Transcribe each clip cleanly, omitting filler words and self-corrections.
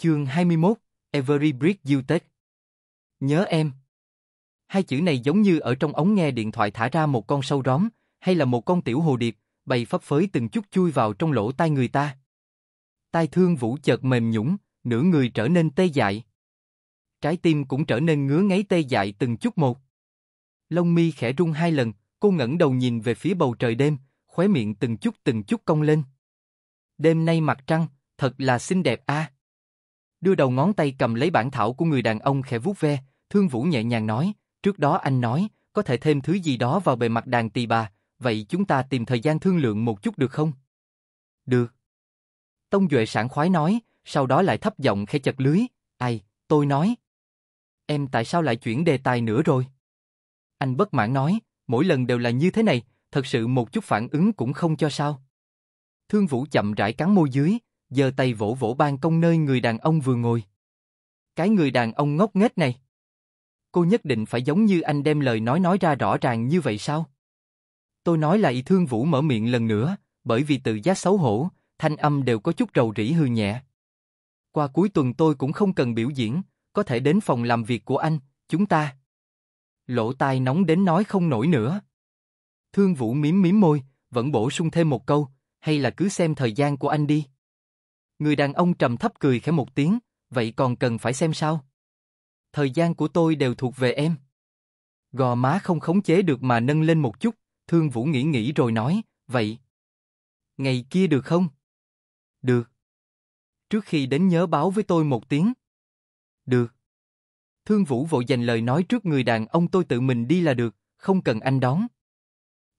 Chương 21, Every Breath You Take. Nhớ em. Hai chữ này giống như ở trong ống nghe điện thoại thả ra một con sâu róm, hay là một con tiểu hồ điệp, bày phấp phới từng chút chui vào trong lỗ tai người ta. Tai Thương Vũ chợt mềm nhũn, nửa người trở nên tê dại. Trái tim cũng trở nên ngứa ngáy tê dại từng chút một. Lông mi khẽ rung hai lần, cô ngẩng đầu nhìn về phía bầu trời đêm, khóe miệng từng chút cong lên. Đêm nay mặt trăng, thật là xinh đẹp a. À. Đưa đầu ngón tay cầm lấy bản thảo của người đàn ông khẽ vuốt ve, Thương Vũ nhẹ nhàng nói, trước đó anh nói, có thể thêm thứ gì đó vào bề mặt đàn tỳ bà, vậy chúng ta tìm thời gian thương lượng một chút được không? Được. Tông Duệ sảng khoái nói, sau đó lại thấp giọng khẽ chật lưới, ai, tôi nói. Em tại sao lại chuyển đề tài nữa rồi? Anh bất mãn nói, mỗi lần đều là như thế này, thật sự một chút phản ứng cũng không cho sao. Thương Vũ chậm rãi cắn môi dưới, giơ tay vỗ vỗ ban công nơi người đàn ông vừa ngồi. Cái người đàn ông ngốc nghếch này. Cô nhất định phải giống như anh đem lời nói ra rõ ràng như vậy sao? Tôi nói lại. Thương Vũ mở miệng lần nữa, bởi vì tự giác xấu hổ, thanh âm đều có chút rầu rĩ hừ nhẹ. Qua cuối tuần tôi cũng không cần biểu diễn, có thể đến phòng làm việc của anh, chúng ta. Lỗ tai nóng đến nói không nổi nữa. Thương Vũ mím mím môi, vẫn bổ sung thêm một câu, hay là cứ xem thời gian của anh đi. Người đàn ông trầm thấp cười khẽ một tiếng, vậy còn cần phải xem sao? Thời gian của tôi đều thuộc về em. Gò má không khống chế được mà nâng lên một chút, Thương Vũ nghĩ nghĩ rồi nói, vậy. Ngày kia được không? Được. Trước khi đến nhớ báo với tôi một tiếng. Được. Thương Vũ vội dành lời nói trước người đàn ông, tôi tự mình đi là được, không cần anh đón.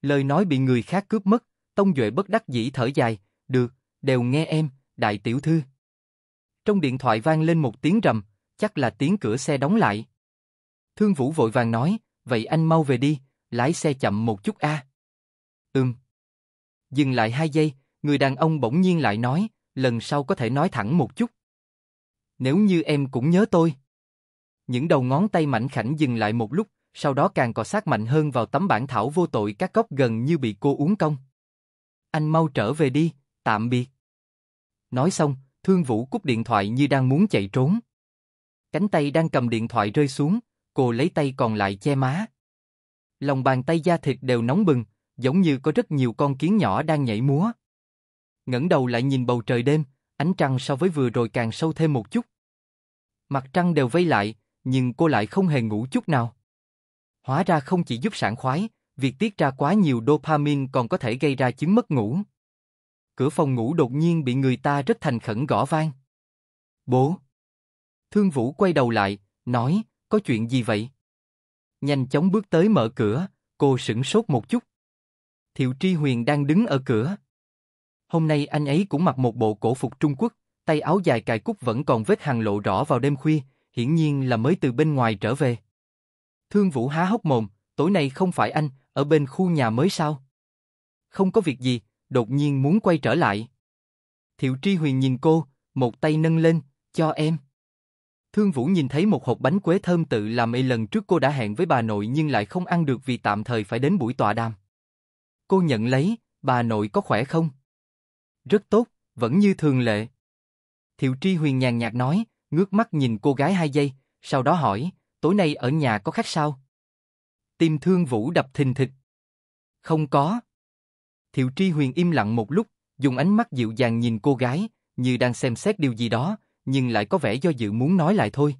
Lời nói bị người khác cướp mất, Tông Duệ bất đắc dĩ thở dài, được, đều nghe em, đại tiểu thư. Trong điện thoại vang lên một tiếng rầm, chắc là tiếng cửa xe đóng lại. Thương Vũ vội vàng nói, vậy anh mau về đi, lái xe chậm một chút a. Dừng lại 2 giây, người đàn ông bỗng nhiên lại nói, lần sau có thể nói thẳng một chút. Nếu như em cũng nhớ tôi. Những đầu ngón tay mảnh khảnh dừng lại một lúc, sau đó càng cọ sát mạnh hơn vào tấm bản thảo vô tội các góc gần như bị cô uốn cong. Anh mau trở về đi, tạm biệt. Nói xong, Thương Vũ cúp điện thoại như đang muốn chạy trốn. Cánh tay đang cầm điện thoại rơi xuống, cô lấy tay còn lại che má. Lòng bàn tay da thịt đều nóng bừng, giống như có rất nhiều con kiến nhỏ đang nhảy múa. Ngẩng đầu lại nhìn bầu trời đêm, ánh trăng so với vừa rồi càng sâu thêm một chút. Mặt trăng đều vây lại, nhưng cô lại không hề ngủ chút nào. Hóa ra không chỉ giúp sảng khoái, việc tiết ra quá nhiều dopamine còn có thể gây ra chứng mất ngủ. Cửa phòng ngủ đột nhiên bị người ta rất thành khẩn gõ vang. Bố. Thương Vũ quay đầu lại, nói, có chuyện gì vậy? Nhanh chóng bước tới mở cửa, cô sửng sốt một chút. Thiệu Tri Huyền đang đứng ở cửa. Hôm nay anh ấy cũng mặc một bộ cổ phục Trung Quốc, tay áo dài cài cúc vẫn còn vết hằn lộ rõ vào đêm khuya, hiển nhiên là mới từ bên ngoài trở về. Thương Vũ há hốc mồm, tối nay không phải anh, ở bên khu nhà mới sao? Không có việc gì, đột nhiên muốn quay trở lại. Thiệu Tri Huyền nhìn cô, một tay nâng lên, cho em. Thương Vũ nhìn thấy một hộp bánh quế thơm tự làm mấy lần trước cô đã hẹn với bà nội nhưng lại không ăn được vì tạm thời phải đến buổi tọa đàm. Cô nhận lấy, bà nội có khỏe không? Rất tốt, vẫn như thường lệ. Thiệu Tri Huyền nhàn nhạt nói, ngước mắt nhìn cô gái 2 giây, sau đó hỏi, tối nay ở nhà có khách sao? Tim Thương Vũ đập thình thịch. Không có. Thiệu Tri Huyền im lặng một lúc, dùng ánh mắt dịu dàng nhìn cô gái, như đang xem xét điều gì đó, nhưng lại có vẻ do dự muốn nói lại thôi.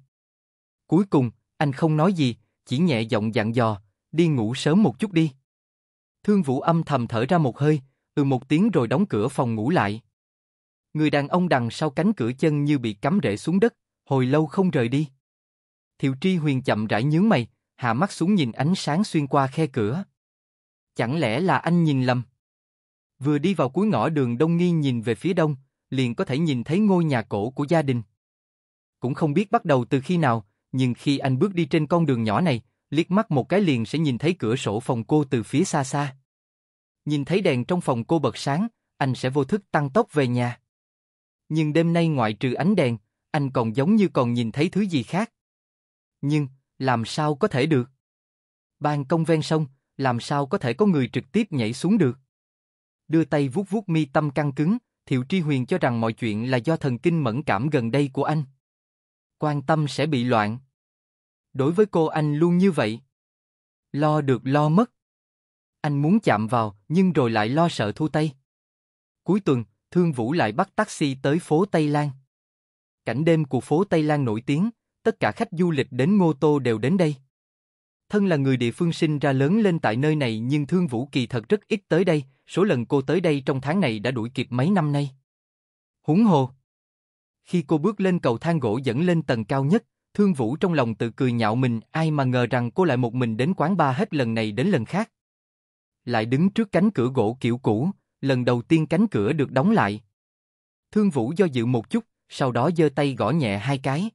Cuối cùng, anh không nói gì, chỉ nhẹ giọng dặn dò, đi ngủ sớm một chút đi. Thương Vũ âm thầm thở ra một hơi, một tiếng rồi đóng cửa phòng ngủ lại. Người đàn ông đằng sau cánh cửa chân như bị cắm rễ xuống đất, hồi lâu không rời đi. Thiệu Tri Huyền chậm rãi nhướng mày, hạ mắt xuống nhìn ánh sáng xuyên qua khe cửa. Chẳng lẽ là anh nhìn lầm? Vừa đi vào cuối ngõ đường Đông Nghiêng nhìn về phía đông, liền có thể nhìn thấy ngôi nhà cổ của gia đình. Cũng không biết bắt đầu từ khi nào, nhưng khi anh bước đi trên con đường nhỏ này, liếc mắt một cái liền sẽ nhìn thấy cửa sổ phòng cô từ phía xa xa. Nhìn thấy đèn trong phòng cô bật sáng, anh sẽ vô thức tăng tốc về nhà. Nhưng đêm nay ngoại trừ ánh đèn, anh còn giống như còn nhìn thấy thứ gì khác. Nhưng, làm sao có thể được? Ban công ven sông, làm sao có thể có người trực tiếp nhảy xuống được? Đưa tay vuốt vuốt mi tâm căng cứng, Thiệu Tri Huyền cho rằng mọi chuyện là do thần kinh mẫn cảm gần đây của anh. Quan tâm sẽ bị loạn. Đối với cô anh luôn như vậy. Lo được lo mất. Anh muốn chạm vào, nhưng rồi lại lo sợ thua tay. Cuối tuần, Thương Vũ lại bắt taxi tới phố Tây Lan. Cảnh đêm của phố Tây Lan nổi tiếng, tất cả khách du lịch đến Ngô Tô đều đến đây. Thân là người địa phương sinh ra lớn lên tại nơi này nhưng Thương Vũ kỳ thật rất ít tới đây, số lần cô tới đây trong tháng này đã đuổi kịp mấy năm nay. Huống hồ. Khi cô bước lên cầu thang gỗ dẫn lên tầng cao nhất, Thương Vũ trong lòng tự cười nhạo mình, ai mà ngờ rằng cô lại một mình đến quán bar hết lần này đến lần khác. Lại đứng trước cánh cửa gỗ kiểu cũ, lần đầu tiên cánh cửa được đóng lại. Thương Vũ do dự một chút, sau đó giơ tay gõ nhẹ hai cái.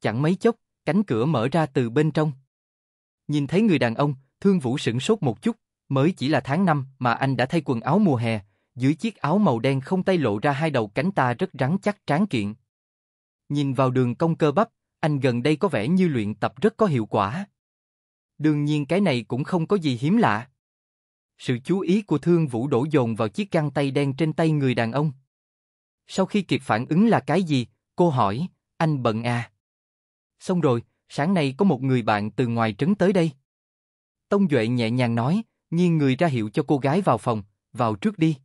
Chẳng mấy chốc, cánh cửa mở ra từ bên trong. Nhìn thấy người đàn ông, Thương Vũ sửng sốt một chút, mới chỉ là tháng 5 mà anh đã thay quần áo mùa hè, dưới chiếc áo màu đen không tay lộ ra hai đầu cánh ta rất rắn chắc tráng kiện. Nhìn vào đường cong cơ bắp, anh gần đây có vẻ như luyện tập rất có hiệu quả. Đương nhiên cái này cũng không có gì hiếm lạ. Sự chú ý của Thương Vũ đổ dồn vào chiếc găng tay đen trên tay người đàn ông. Sau khi kịp phản ứng là cái gì, cô hỏi, anh bận à? Xong rồi, sáng nay có một người bạn từ ngoài trấn tới đây. Tông Duệ nhẹ nhàng nói, nghiêng người ra hiệu cho cô gái vào phòng, vào trước đi.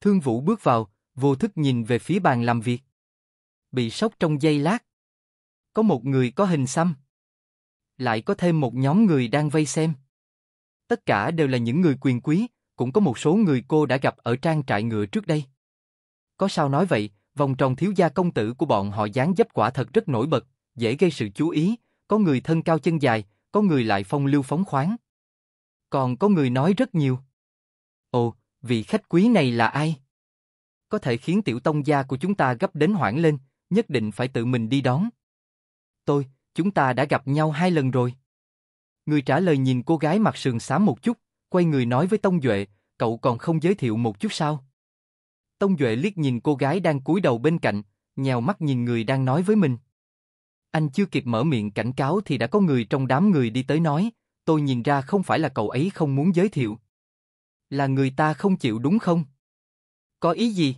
Thương Vũ bước vào, vô thức nhìn về phía bàn làm việc. Bị sốc trong giây lát. Có một người có hình xăm. Lại có thêm một nhóm người đang vây xem. Tất cả đều là những người quyền quý, cũng có một số người cô đã gặp ở trang trại ngựa trước đây. Có sao nói vậy, vòng tròn thiếu gia công tử của bọn họ dáng dấp quả thật rất nổi bật, dễ gây sự chú ý, có người thân cao chân dài, có người lại phong lưu phóng khoáng. Còn có người nói rất nhiều. Ồ, vị khách quý này là ai? Có thể khiến tiểu tông gia của chúng ta gấp đến hoảng lên, nhất định phải tự mình đi đón. Chúng ta đã gặp nhau 2 lần rồi. Người trả lời nhìn cô gái mặc sườn xám một chút, quay người nói với Tông Duệ, cậu còn không giới thiệu một chút sao? Tông Duệ liếc nhìn cô gái đang cúi đầu bên cạnh, nhèo mắt nhìn người đang nói với mình. Anh chưa kịp mở miệng cảnh cáo thì đã có người trong đám người đi tới nói, tôi nhìn ra không phải là cậu ấy không muốn giới thiệu. Là người ta không chịu đúng không? Có ý gì?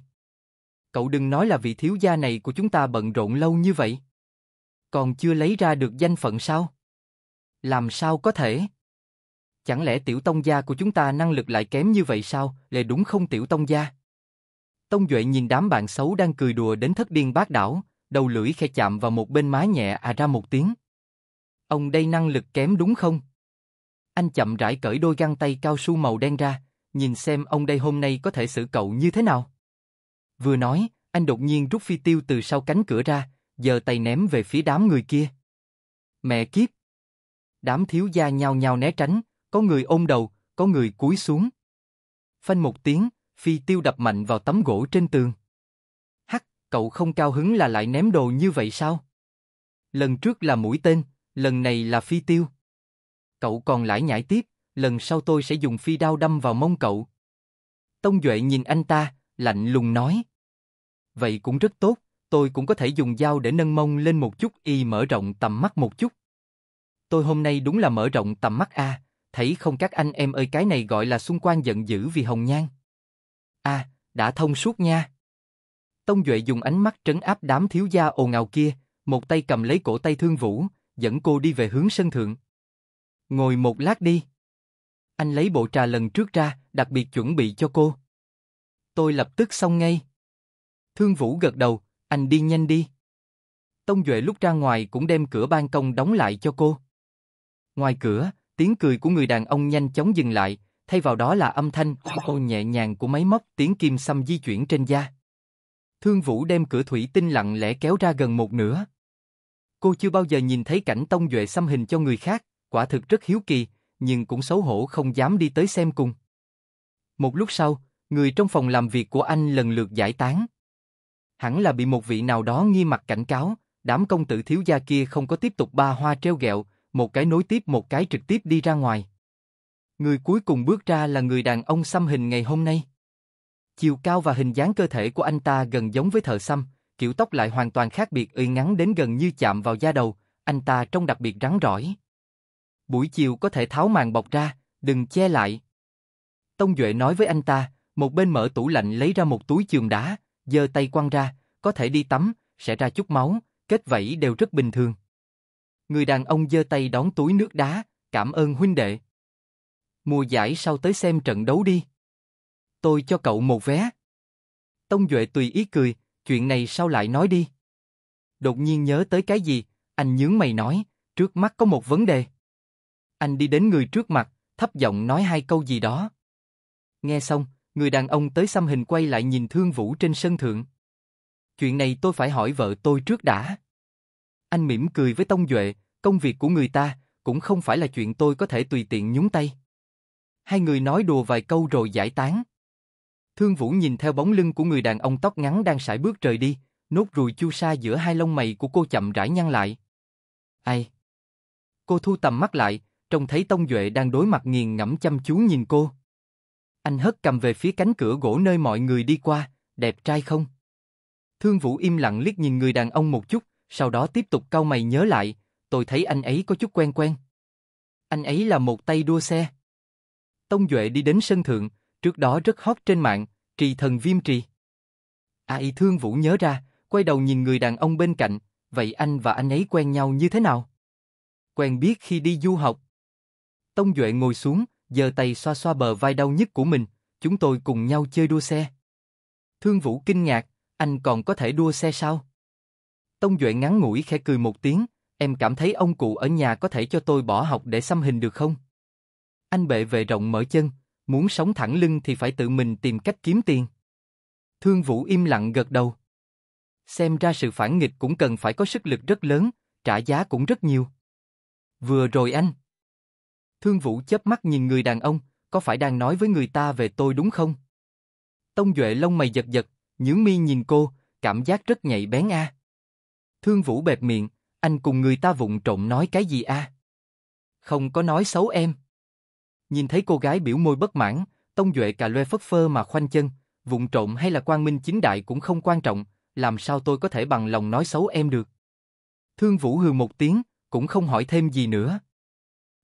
Cậu đừng nói là vị thiếu gia này của chúng ta bận rộn lâu như vậy. Còn chưa lấy ra được danh phận sao? Làm sao có thể? Chẳng lẽ tiểu tông gia của chúng ta năng lực lại kém như vậy sao? Lẽ đúng không tiểu tông gia? Tông Duệ nhìn đám bạn xấu đang cười đùa đến thất điên bát đảo, đầu lưỡi khẽ chạm vào một bên má nhẹ à ra một tiếng. Ông đây năng lực kém đúng không? Anh chậm rãi cởi đôi găng tay cao su màu đen ra, nhìn xem ông đây hôm nay có thể xử cậu như thế nào. Vừa nói, anh đột nhiên rút phi tiêu từ sau cánh cửa ra, giơ tay ném về phía đám người kia. Mẹ kiếp! Đám thiếu gia nhao nhao né tránh, có người ôm đầu, có người cúi xuống. Phanh một tiếng, phi tiêu đập mạnh vào tấm gỗ trên tường. Hắc, cậu không cao hứng là lại ném đồ như vậy sao? Lần trước là mũi tên, lần này là phi tiêu. Cậu còn lải nhải tiếp, lần sau tôi sẽ dùng phi đao đâm vào mông cậu. Tông Duệ nhìn anh ta, lạnh lùng nói. Vậy cũng rất tốt. Tôi cũng có thể dùng dao để nâng mông lên một chút y mở rộng tầm mắt một chút. Tôi hôm nay đúng là mở rộng tầm mắt a, thấy không các anh em ơi, cái này gọi là xung quanh giận dữ vì hồng nhan. À, đã thông suốt nha. Tông Duệ dùng ánh mắt trấn áp đám thiếu gia ồn ào kia, một tay cầm lấy cổ tay Thương Vũ, dẫn cô đi về hướng sân thượng. Ngồi một lát đi. Anh lấy bộ trà lần trước ra, đặc biệt chuẩn bị cho cô. Tôi lập tức xong ngay. Thương Vũ gật đầu. Anh đi nhanh đi. Tông Duệ lúc ra ngoài cũng đem cửa ban công đóng lại cho cô. Ngoài cửa, tiếng cười của người đàn ông nhanh chóng dừng lại, thay vào đó là âm thanh ô nhẹ nhàng của máy móc, tiếng kim xăm di chuyển trên da. Thương Vũ đem cửa thủy tinh lặng lẽ kéo ra gần một nửa. Cô chưa bao giờ nhìn thấy cảnh Tông Duệ xăm hình cho người khác, quả thực rất hiếu kỳ, nhưng cũng xấu hổ không dám đi tới xem cùng. Một lúc sau, người trong phòng làm việc của anh lần lượt giải tán. Hẳn là bị một vị nào đó nghiêm mặt cảnh cáo, đám công tử thiếu gia kia không có tiếp tục ba hoa treo gẹo, một cái nối tiếp một cái trực tiếp đi ra ngoài. Người cuối cùng bước ra là người đàn ông xăm hình ngày hôm nay. Chiều cao và hình dáng cơ thể của anh ta gần giống với thợ xăm, kiểu tóc lại hoàn toàn khác biệt, ưỡn ngắn đến gần như chạm vào da đầu, anh ta trông đặc biệt rắn rỏi. Buổi chiều có thể tháo màn bọc ra, đừng che lại. Tông Duệ nói với anh ta, một bên mở tủ lạnh lấy ra một túi chườm đá, giơ tay quăng ra, có thể đi tắm, sẽ ra chút máu, kết vảy đều rất bình thường. Người đàn ông giơ tay đón túi nước đá, cảm ơn huynh đệ. Mùa giải sau tới xem trận đấu đi. Tôi cho cậu một vé. Tông Duệ tùy ý cười, chuyện này sao lại nói đi. Đột nhiên nhớ tới cái gì, anh nhướng mày nói, trước mắt có một vấn đề. Anh đi đến người trước mặt, thấp giọng nói hai câu gì đó. Nghe xong, người đàn ông tới xăm hình quay lại nhìn Thương Vũ trên sân thượng. Chuyện này tôi phải hỏi vợ tôi trước đã. Anh mỉm cười với Tông Duệ, công việc của người ta cũng không phải là chuyện tôi có thể tùy tiện nhúng tay. Hai người nói đùa vài câu rồi giải tán. Thương Vũ nhìn theo bóng lưng của người đàn ông tóc ngắn đang sải bước rời đi, nốt ruồi chu sa giữa hai lông mày của cô chậm rãi nhăn lại. Ai? Cô thu tầm mắt lại, trông thấy Tông Duệ đang đối mặt nghiền ngẫm chăm chú nhìn cô. Anh hất cầm về phía cánh cửa gỗ nơi mọi người đi qua, đẹp trai không? Thương Vũ im lặng liếc nhìn người đàn ông một chút, sau đó tiếp tục cau mày nhớ lại, tôi thấy anh ấy có chút quen quen. Anh ấy là một tay đua xe. Tông Duệ đi đến sân thượng, trước đó rất hot trên mạng, trì thần Viêm Trì. Ai? Thương Vũ nhớ ra, quay đầu nhìn người đàn ông bên cạnh, vậy anh và anh ấy quen nhau như thế nào? Quen biết khi đi du học. Tông Duệ ngồi xuống, giơ tay xoa xoa bờ vai đau nhức của mình, chúng tôi cùng nhau chơi đua xe. Thương Vũ kinh ngạc, anh còn có thể đua xe sao? Tông Duệ ngắn ngủi khẽ cười một tiếng, em cảm thấy ông cụ ở nhà có thể cho tôi bỏ học để xăm hình được không? Anh bệ vệ rộng mở chân, muốn sống thẳng lưng thì phải tự mình tìm cách kiếm tiền. Thương Vũ im lặng gật đầu. Xem ra sự phản nghịch cũng cần phải có sức lực rất lớn, trả giá cũng rất nhiều. Vừa rồi anh. Thương Vũ chớp mắt nhìn người đàn ông, có phải đang nói với người ta về tôi đúng không? Tông Duệ lông mày giật giật, nhướng mi nhìn cô, cảm giác rất nhạy bén a. Thương Vũ bẹp miệng, anh cùng người ta vụng trộm nói cái gì a? Không có nói xấu em. Nhìn thấy cô gái biểu môi bất mãn, Tông Duệ cà loe phất phơ mà khoanh chân, vụng trộm hay là quang minh chính đại cũng không quan trọng, làm sao tôi có thể bằng lòng nói xấu em được. Thương Vũ hừ một tiếng, cũng không hỏi thêm gì nữa.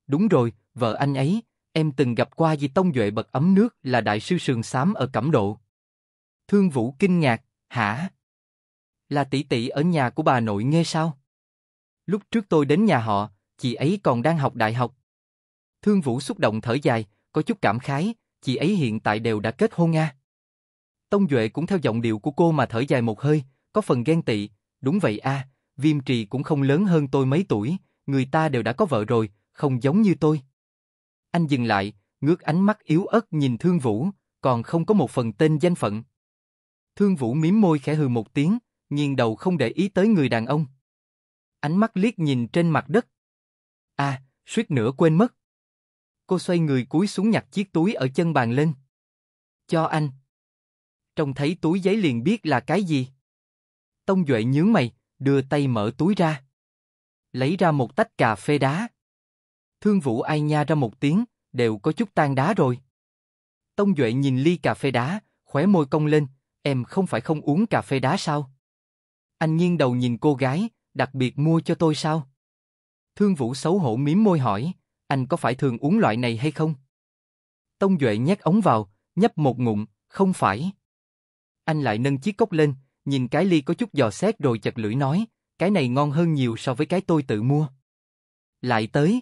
Đúng rồi, vợ anh ấy, em từng gặp qua gì? Tông Duệ bật ấm nước là đại sư sườn xám ở Cẩm Độ. Thương Vũ kinh ngạc, hả? Là tỷ tỷ ở nhà của bà nội nghe sao? Lúc trước tôi đến nhà họ, chị ấy còn đang học đại học. Thương Vũ xúc động thở dài, có chút cảm khái, chị ấy hiện tại đều đã kết hôn à. Tông Duệ cũng theo giọng điệu của cô mà thở dài một hơi, có phần ghen tị, đúng vậy à, Viêm Trì cũng không lớn hơn tôi mấy tuổi, người ta đều đã có vợ rồi, không giống như tôi. Anh dừng lại, ngước ánh mắt yếu ớt nhìn Thương Vũ, còn không có một phần tên danh phận. Thương Vũ mím môi khẽ hừ một tiếng, nghiêng đầu không để ý tới người đàn ông. Ánh mắt liếc nhìn trên mặt đất. À, suýt nữa quên mất. Cô xoay người cúi xuống nhặt chiếc túi ở chân bàn lên. Cho anh. Trông thấy túi giấy liền biết là cái gì. Tông Duệ nhướng mày, đưa tay mở túi ra. Lấy ra một tách cà phê đá. Thương Vũ ai nha ra một tiếng, đều có chút tan đá rồi. Tông Duệ nhìn ly cà phê đá, khóe môi cong lên, em không phải không uống cà phê đá sao? Anh nghiêng đầu nhìn cô gái, đặc biệt mua cho tôi sao? Thương Vũ xấu hổ mím môi hỏi, anh có phải thường uống loại này hay không? Tông Duệ nhét ống vào, nhấp một ngụm, không phải. Anh lại nâng chiếc cốc lên, nhìn cái ly có chút dò xét rồi chật lưỡi nói, cái này ngon hơn nhiều so với cái tôi tự mua. Lại tới.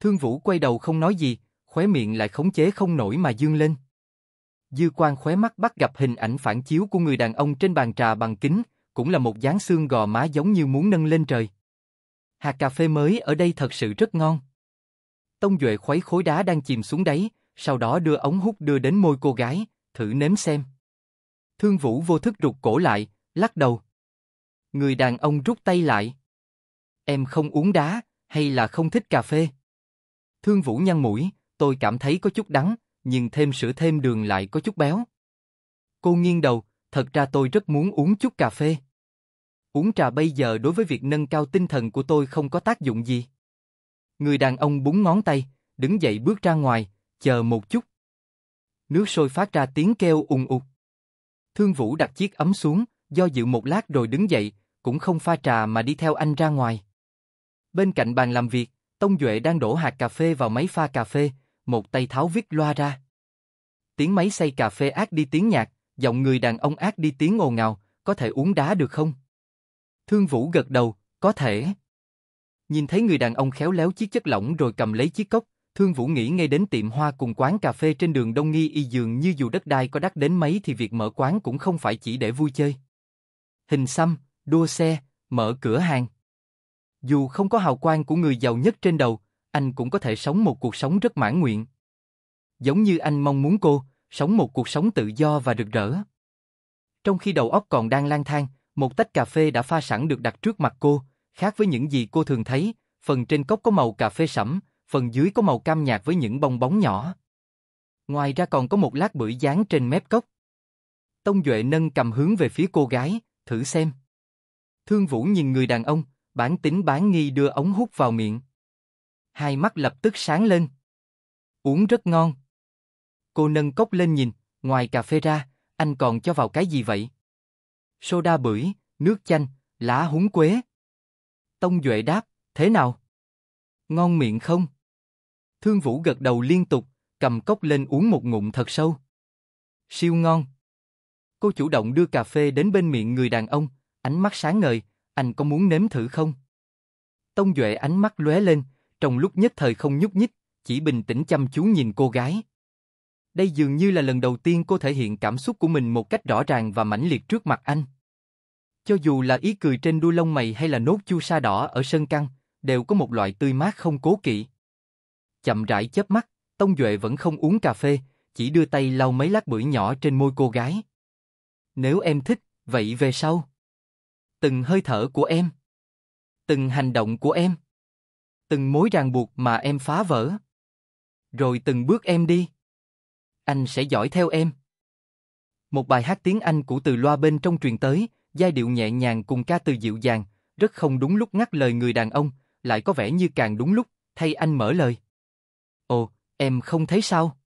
Thương Vũ quay đầu không nói gì, khóe miệng lại khống chế không nổi mà dương lên. Dư quan khóe mắt bắt gặp hình ảnh phản chiếu của người đàn ông trên bàn trà bằng kính, cũng là một dáng xương gò má giống như muốn nâng lên trời. Hạt cà phê mới ở đây thật sự rất ngon. Tông Duệ khuấy khối đá đang chìm xuống đáy, sau đó đưa ống hút đưa đến môi cô gái, thử nếm xem. Thương Vũ vô thức rụt cổ lại, lắc đầu. Người đàn ông rút tay lại. Em không uống đá, hay là không thích cà phê? Thương Vũ nhăn mũi, tôi cảm thấy có chút đắng, nhưng thêm sữa thêm đường lại có chút béo. Cô nghiêng đầu, thật ra tôi rất muốn uống chút cà phê. Uống trà bây giờ đối với việc nâng cao tinh thần của tôi không có tác dụng gì. Người đàn ông búng ngón tay, đứng dậy bước ra ngoài, chờ một chút. Nước sôi phát ra tiếng kêu ùn ụt. Thương Vũ đặt chiếc ấm xuống, do dự một lát rồi đứng dậy, cũng không pha trà mà đi theo anh ra ngoài. Bên cạnh bàn làm việc, Tông Duệ đang đổ hạt cà phê vào máy pha cà phê, một tay tháo vít loa ra. tiếng máy xay cà phê ác đi tiếng nhạc, giọng người đàn ông ác đi tiếng ồn ào, có thể uống đá được không? Thương Vũ gật đầu, có thể. Nhìn thấy người đàn ông khéo léo chiếc chất lỏng rồi cầm lấy chiếc cốc, Thương Vũ nghĩ ngay đến tiệm hoa cùng quán cà phê trên đường Đông Nghi Y, dường như dù đất đai có đắt đến mấy thì việc mở quán cũng không phải chỉ để vui chơi. Hình xăm, đua xe, mở cửa hàng. Dù không có hào quang của người giàu nhất trên đầu, anh cũng có thể sống một cuộc sống rất mãn nguyện. Giống như anh mong muốn cô, sống một cuộc sống tự do và rực rỡ. Trong khi đầu óc còn đang lang thang, một tách cà phê đã pha sẵn được đặt trước mặt cô, khác với những gì cô thường thấy, phần trên cốc có màu cà phê sẫm, phần dưới có màu cam nhạt với những bong bóng nhỏ. Ngoài ra còn có một lát bưởi dán trên mép cốc. Tông Duệ nâng cầm hướng về phía cô gái, thử xem. Thương Vũ nhìn người đàn ông, bản tính bán nghi đưa ống hút vào miệng. Hai mắt lập tức sáng lên. Uống rất ngon. Cô nâng cốc lên nhìn, ngoài cà phê ra, anh còn cho vào cái gì vậy? Soda bưởi, nước chanh, lá húng quế. Tông Duệ đáp, thế nào? Ngon miệng không? Thương Vũ gật đầu liên tục, cầm cốc lên uống một ngụm thật sâu. Siêu ngon. Cô chủ động đưa cà phê đến bên miệng người đàn ông, ánh mắt sáng ngời, anh có muốn nếm thử không? Tông Duệ ánh mắt lóe lên, trong lúc nhất thời không nhúc nhích, chỉ bình tĩnh chăm chú nhìn cô gái. Đây dường như là lần đầu tiên cô thể hiện cảm xúc của mình một cách rõ ràng và mãnh liệt trước mặt anh. Cho dù là ý cười trên đuôi lông mày hay là nốt chu sa đỏ ở sơn căng, đều có một loại tươi mát không cố kỵ. Chậm rãi chớp mắt, Tông Duệ vẫn không uống cà phê, chỉ đưa tay lau mấy lát bưởi nhỏ trên môi cô gái. Nếu em thích, vậy về sau. Từng hơi thở của em, từng hành động của em, từng mối ràng buộc mà em phá vỡ, rồi từng bước em đi. Anh sẽ dõi theo em. Một bài hát tiếng Anh của từ loa bên trong truyền tới, giai điệu nhẹ nhàng cùng ca từ dịu dàng, rất không đúng lúc ngắt lời người đàn ông, lại có vẻ như càng đúng lúc, thay anh mở lời. Ồ, em không thấy sao?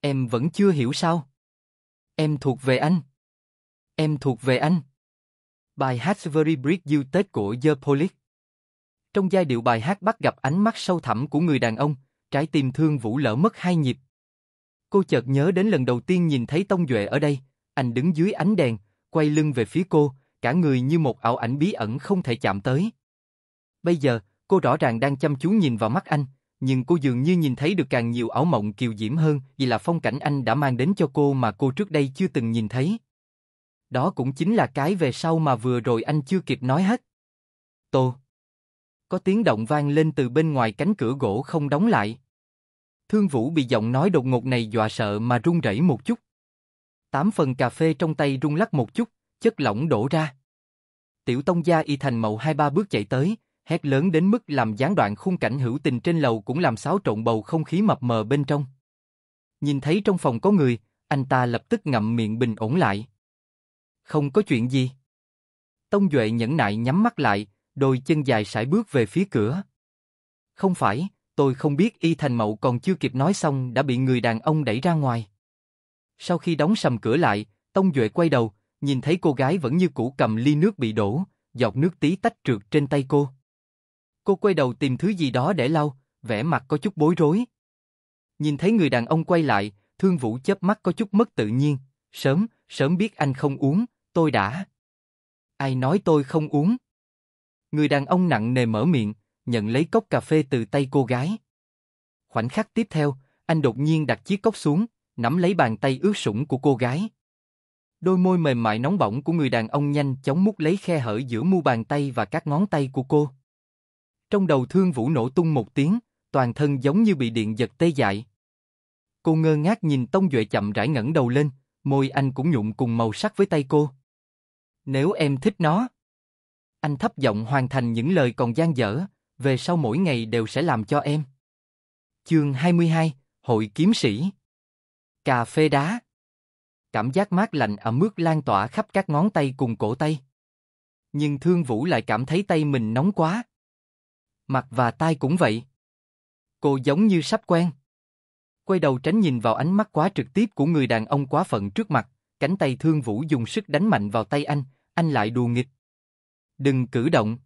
Em vẫn chưa hiểu sao? Em thuộc về anh. Em thuộc về anh. Bài hát Every Breath You Take của The Police. Trong giai điệu bài hát bắt gặp ánh mắt sâu thẳm của người đàn ông, trái tim Thương Vũ lỡ mất hai nhịp. Cô chợt nhớ đến lần đầu tiên nhìn thấy Tông Duệ ở đây, anh đứng dưới ánh đèn, quay lưng về phía cô, cả người như một ảo ảnh bí ẩn không thể chạm tới. Bây giờ, cô rõ ràng đang chăm chú nhìn vào mắt anh, nhưng cô dường như nhìn thấy được càng nhiều ảo mộng kiều diễm hơn, vì là phong cảnh anh đã mang đến cho cô mà cô trước đây chưa từng nhìn thấy. Đó cũng chính là cái về sau mà vừa rồi anh chưa kịp nói hết. Tô. Có tiếng động vang lên từ bên ngoài cánh cửa gỗ không đóng lại. Thương Vũ bị giọng nói đột ngột này dọa sợ mà run rẩy một chút. 8 phần cà phê trong tay rung lắc một chút, chất lỏng đổ ra. Tiểu Tông gia y thành mậu 2-3 bước chạy tới, hét lớn đến mức làm gián đoạn khung cảnh hữu tình trên lầu cũng làm xáo trộn bầu không khí mập mờ bên trong. Nhìn thấy trong phòng có người, anh ta lập tức ngậm miệng bình ổn lại. Không có chuyện gì. Tông Duệ nhẫn nại nhắm mắt lại, đôi chân dài sải bước về phía cửa. Không phải, tôi không biết. Y thành mậu còn chưa kịp nói xong đã bị người đàn ông đẩy ra ngoài. Sau khi đóng sầm cửa lại, Tông Duệ quay đầu, nhìn thấy cô gái vẫn như cũ cầm ly nước bị đổ, giọt nước tí tách trượt trên tay cô. Cô quay đầu tìm thứ gì đó để lau, vẻ mặt có chút bối rối. Nhìn thấy người đàn ông quay lại, Thương Vũ chớp mắt có chút mất tự nhiên. Sớm biết anh không uống, tôi đã... Ai nói tôi không uống? Người đàn ông nặng nề mở miệng, nhận lấy cốc cà phê từ tay cô gái. Khoảnh khắc tiếp theo, anh đột nhiên đặt chiếc cốc xuống, nắm lấy bàn tay ướt sũng của cô gái. Đôi môi mềm mại nóng bỏng của người đàn ông nhanh chóng mút lấy khe hở giữa mu bàn tay và các ngón tay của cô. Trong đầu Thương Vũ nổ tung một tiếng, toàn thân giống như bị điện giật tê dại. Cô ngơ ngác nhìn Tông Duệ chậm rãi ngẩng đầu lên, môi anh cũng nhuộm cùng màu sắc với tay cô. Nếu em thích nó. Anh thấp giọng hoàn thành những lời còn dang dở, về sau mỗi ngày đều sẽ làm cho em. Chương 22, Hội Kiếm Sĩ. Cà phê đá. Cảm giác mát lạnh ẩm ướt lan tỏa khắp các ngón tay cùng cổ tay. Nhưng Thương Vũ lại cảm thấy tay mình nóng quá. Mặt và tai cũng vậy. Cô giống như sắp quen. Quay đầu tránh nhìn vào ánh mắt quá trực tiếp của người đàn ông quá phận trước mặt, cánh tay Thương Vũ dùng sức đánh mạnh vào tay anh lại đùa nghịch. Đừng cử động.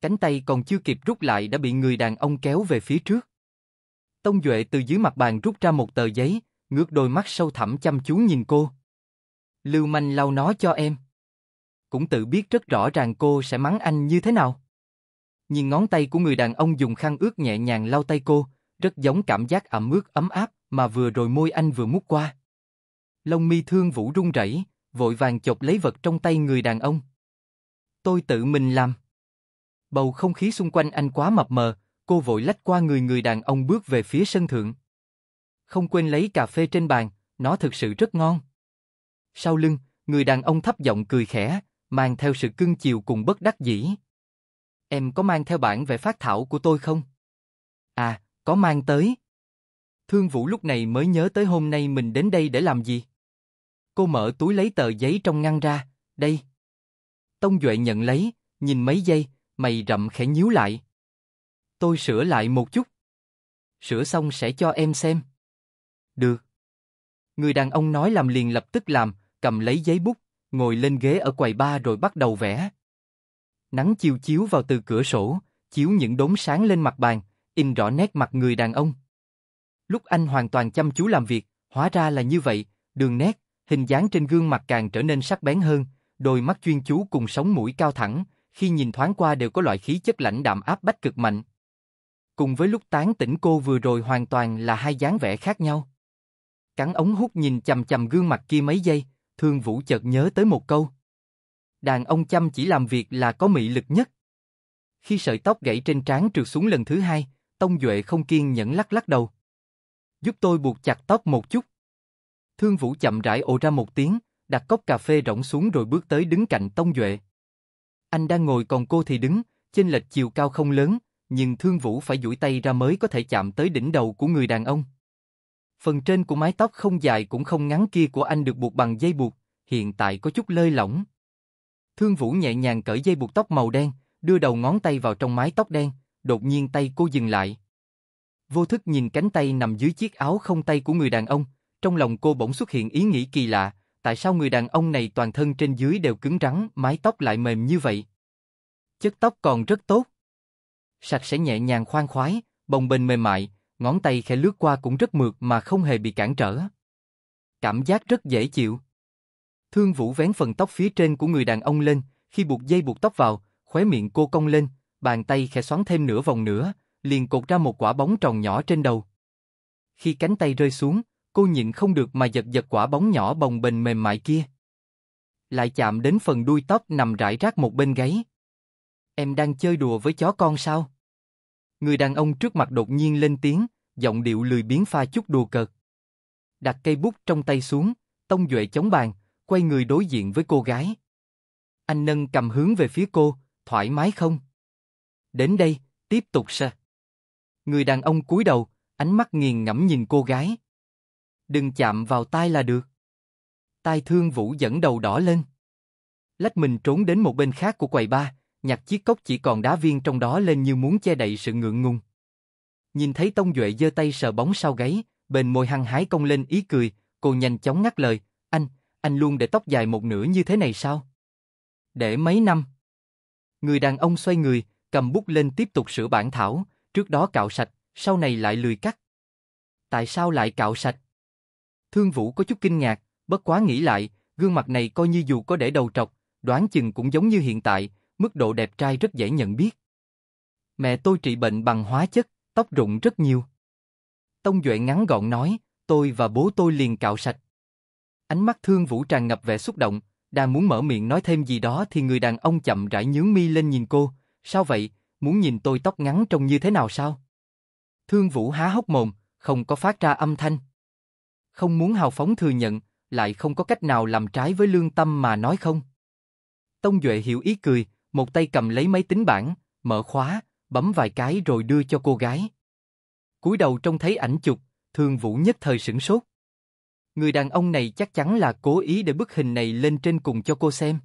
Cánh tay còn chưa kịp rút lại đã bị người đàn ông kéo về phía trước. Tông Duệ từ dưới mặt bàn rút ra một tờ giấy, ngước đôi mắt sâu thẳm chăm chú nhìn cô. Lưu manh lau nó cho em. Cũng tự biết rất rõ ràng cô sẽ mắng anh như thế nào. Nhìn ngón tay của người đàn ông dùng khăn ướt nhẹ nhàng lau tay cô, rất giống cảm giác ẩm ướt ấm áp mà vừa rồi môi anh vừa mút qua. Lông mi Thương Vũ run rẩy, vội vàng chộp lấy vật trong tay người đàn ông. Tôi tự mình làm. Bầu không khí xung quanh anh quá mập mờ, cô vội lách qua người đàn ông bước về phía sân thượng. Không quên lấy cà phê trên bàn, nó thực sự rất ngon. Sau lưng, người đàn ông thấp giọng cười khẽ, mang theo sự cưng chiều cùng bất đắc dĩ. Em có mang theo bản vẽ phác thảo của tôi không? À, có mang tới. Thương Vũ lúc này mới nhớ tới hôm nay mình đến đây để làm gì. Cô mở túi lấy tờ giấy trong ngăn ra, đây. Tông Duệ nhận lấy, nhìn mấy giây, mày rậm khẽ nhíu lại. Tôi sửa lại một chút. Sửa xong sẽ cho em xem. Được. Người đàn ông nói làm liền lập tức làm, cầm lấy giấy bút, ngồi lên ghế ở quầy bar rồi bắt đầu vẽ. Nắng chiều chiếu vào từ cửa sổ, chiếu những đốm sáng lên mặt bàn, in rõ nét mặt người đàn ông. Lúc anh hoàn toàn chăm chú làm việc, hóa ra là như vậy, đường nét, hình dáng trên gương mặt càng trở nên sắc bén hơn, đôi mắt chuyên chú cùng sống mũi cao thẳng, khi nhìn thoáng qua đều có loại khí chất lãnh đạm áp bách cực mạnh. Cùng với lúc tán tỉnh cô vừa rồi hoàn toàn là hai dáng vẻ khác nhau. Cắn ống hút nhìn chằm chằm gương mặt kia mấy giây, Thương Vũ chợt nhớ tới một câu. Đàn ông chăm chỉ làm việc là có mị lực nhất. Khi sợi tóc gãy trên trán trượt xuống lần thứ hai, Tông Duệ không kiên nhẫn lắc đầu. Giúp tôi buộc chặt tóc một chút. Thương Vũ chậm rãi ồ ra một tiếng, đặt cốc cà phê rỗng xuống rồi bước tới đứng cạnh Tông Duệ. Anh đang ngồi còn cô thì đứng, chênh lệch chiều cao không lớn, nhưng Thương Vũ phải duỗi tay ra mới có thể chạm tới đỉnh đầu của người đàn ông. Phần trên của mái tóc không dài cũng không ngắn kia của anh được buộc bằng dây buộc, hiện tại có chút lơi lỏng. Thương Vũ nhẹ nhàng cởi dây buộc tóc màu đen, đưa đầu ngón tay vào trong mái tóc đen, đột nhiên tay cô dừng lại. Vô thức nhìn cánh tay nằm dưới chiếc áo không tay của người đàn ông, trong lòng cô bỗng xuất hiện ý nghĩ kỳ lạ, tại sao người đàn ông này toàn thân trên dưới đều cứng rắn, mái tóc lại mềm như vậy? Chất tóc còn rất tốt. Sạch sẽ nhẹ nhàng khoan khoái, bồng bềnh mềm mại, ngón tay khẽ lướt qua cũng rất mượt mà không hề bị cản trở. Cảm giác rất dễ chịu. Thương Vũ vén phần tóc phía trên của người đàn ông lên, khi buộc dây buộc tóc vào, khóe miệng cô cong lên, bàn tay khẽ xoắn thêm nửa vòng nữa, liền cột ra một quả bóng tròn nhỏ trên đầu. Khi cánh tay rơi xuống, cô nhịn không được mà giật giật quả bóng nhỏ bồng bềnh mềm mại kia. Lại chạm đến phần đuôi tóc nằm rải rác một bên gáy. Em đang chơi đùa với chó con sao? Người đàn ông trước mặt đột nhiên lên tiếng, giọng điệu lười biếng pha chút đùa cợt. Đặt cây bút trong tay xuống, Tông Duệ chống bàn, quay người đối diện với cô gái. Anh nâng cầm hướng về phía cô, thoải mái không? Đến đây, tiếp tục sa. Người đàn ông cúi đầu, ánh mắt nghiền ngẫm nhìn cô gái. Đừng chạm vào tai là được. Tai Thương Vũ dẫn đầu đỏ lên. Lách mình trốn đến một bên khác của quầy bar, nhặt chiếc cốc chỉ còn đá viên trong đó lên như muốn che đậy sự ngượng ngùng. Nhìn thấy Tông Duệ giơ tay sờ bóng sau gáy, bên môi hăng hái cong lên ý cười, cô nhanh chóng ngắt lời, anh luôn để tóc dài một nửa như thế này sao? Để mấy năm. Người đàn ông xoay người, cầm bút lên tiếp tục sửa bản thảo, trước đó cạo sạch, sau này lại lười cắt. Tại sao lại cạo sạch? Thương Vũ có chút kinh ngạc, bất quá nghĩ lại, gương mặt này coi như dù có để đầu trọc, đoán chừng cũng giống như hiện tại, mức độ đẹp trai rất dễ nhận biết. Mẹ tôi trị bệnh bằng hóa chất, tóc rụng rất nhiều. Tông Duệ ngắn gọn nói, tôi và bố tôi liền cạo sạch. Ánh mắt Thương Vũ tràn ngập vẻ xúc động, đang muốn mở miệng nói thêm gì đó thì người đàn ông chậm rãi nhướng mi lên nhìn cô, sao vậy, muốn nhìn tôi tóc ngắn trông như thế nào sao? Thương Vũ há hốc mồm, không có phát ra âm thanh. Không muốn hào phóng thừa nhận, lại không có cách nào làm trái với lương tâm mà nói không. Tông Duệ hiểu ý cười, một tay cầm lấy máy tính bảng, mở khóa, bấm vài cái rồi đưa cho cô gái. Cúi đầu trông thấy ảnh chụp, Thương Vũ nhất thời sửng sốt. Người đàn ông này chắc chắn là cố ý để bức hình này lên trên cùng cho cô xem.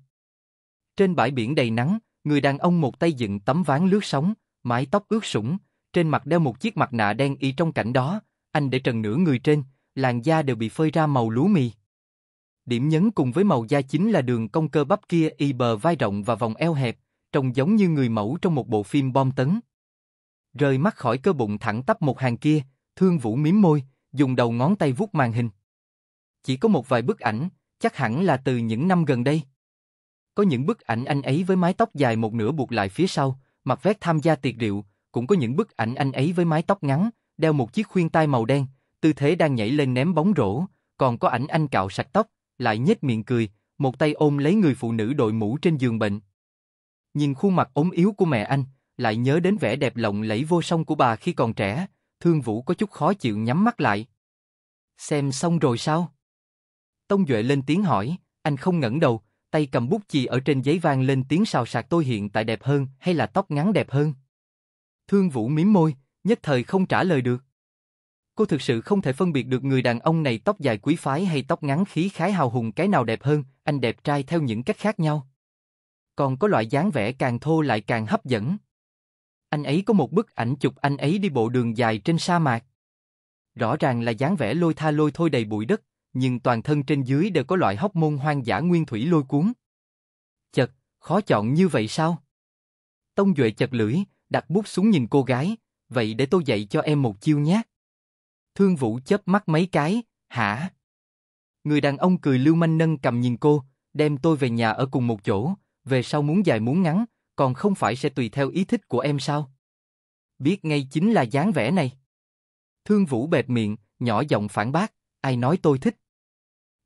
Trên bãi biển đầy nắng, người đàn ông một tay dựng tấm ván lướt sóng, mái tóc ướt sũng, trên mặt đeo một chiếc mặt nạ đen y trong cảnh đó, anh để trần nửa người trên, làn da đều bị phơi ra màu lúa mì. Điểm nhấn cùng với màu da chính là đường cong cơ bắp kia y bờ vai rộng và vòng eo hẹp, trông giống như người mẫu trong một bộ phim bom tấn. Rời mắt khỏi cơ bụng thẳng tắp một hàng kia, Thương Vũ mím môi, dùng đầu ngón tay vuốt màn hình. chỉ có một vài bức ảnh, chắc hẳn là từ những năm gần đây. Có những bức ảnh anh ấy với mái tóc dài một nửa buộc lại phía sau, mặc vest tham gia tiệc rượu, cũng có những bức ảnh anh ấy với mái tóc ngắn, đeo một chiếc khuyên tai màu đen, tư thế đang nhảy lên ném bóng rổ, còn có ảnh anh cạo sạch tóc, lại nhếch miệng cười, một tay ôm lấy người phụ nữ đội mũ trên giường bệnh. Nhìn khuôn mặt ốm yếu của mẹ anh, lại nhớ đến vẻ đẹp lộng lẫy vô song của bà khi còn trẻ, Thương Vũ có chút khó chịu nhắm mắt lại. Xem xong rồi sao? Tông Duệ lên tiếng hỏi, anh không ngẩng đầu, tay cầm bút chì ở trên giấy vang lên tiếng xào xạc. Tôi hiện tại đẹp hơn hay là tóc ngắn đẹp hơn? Thương Vũ mím môi, nhất thời không trả lời được. Cô thực sự không thể phân biệt được người đàn ông này tóc dài quý phái hay tóc ngắn khí khái hào hùng cái nào đẹp hơn, anh đẹp trai theo những cách khác nhau. Còn có loại dáng vẻ càng thô lại càng hấp dẫn. Anh ấy có một bức ảnh chụp anh ấy đi bộ đường dài trên sa mạc. Rõ ràng là dáng vẻ lôi tha lôi thôi đầy bụi đất, nhưng toàn thân trên dưới đều có loại hóc môn hoang dã nguyên thủy lôi cuốn. Chật, khó chọn như vậy sao? Tông Duệ chật lưỡi, đặt bút xuống nhìn cô gái, vậy để tôi dạy cho em một chiêu nhé. Thương Vũ chớp mắt mấy cái, hả? Người đàn ông cười lưu manh nâng cầm nhìn cô, đem tôi về nhà ở cùng một chỗ, về sau muốn dài muốn ngắn, còn không phải sẽ tùy theo ý thích của em sao? Biết ngay chính là dáng vẻ này. Thương Vũ bẹp miệng, nhỏ giọng phản bác, ai nói tôi thích?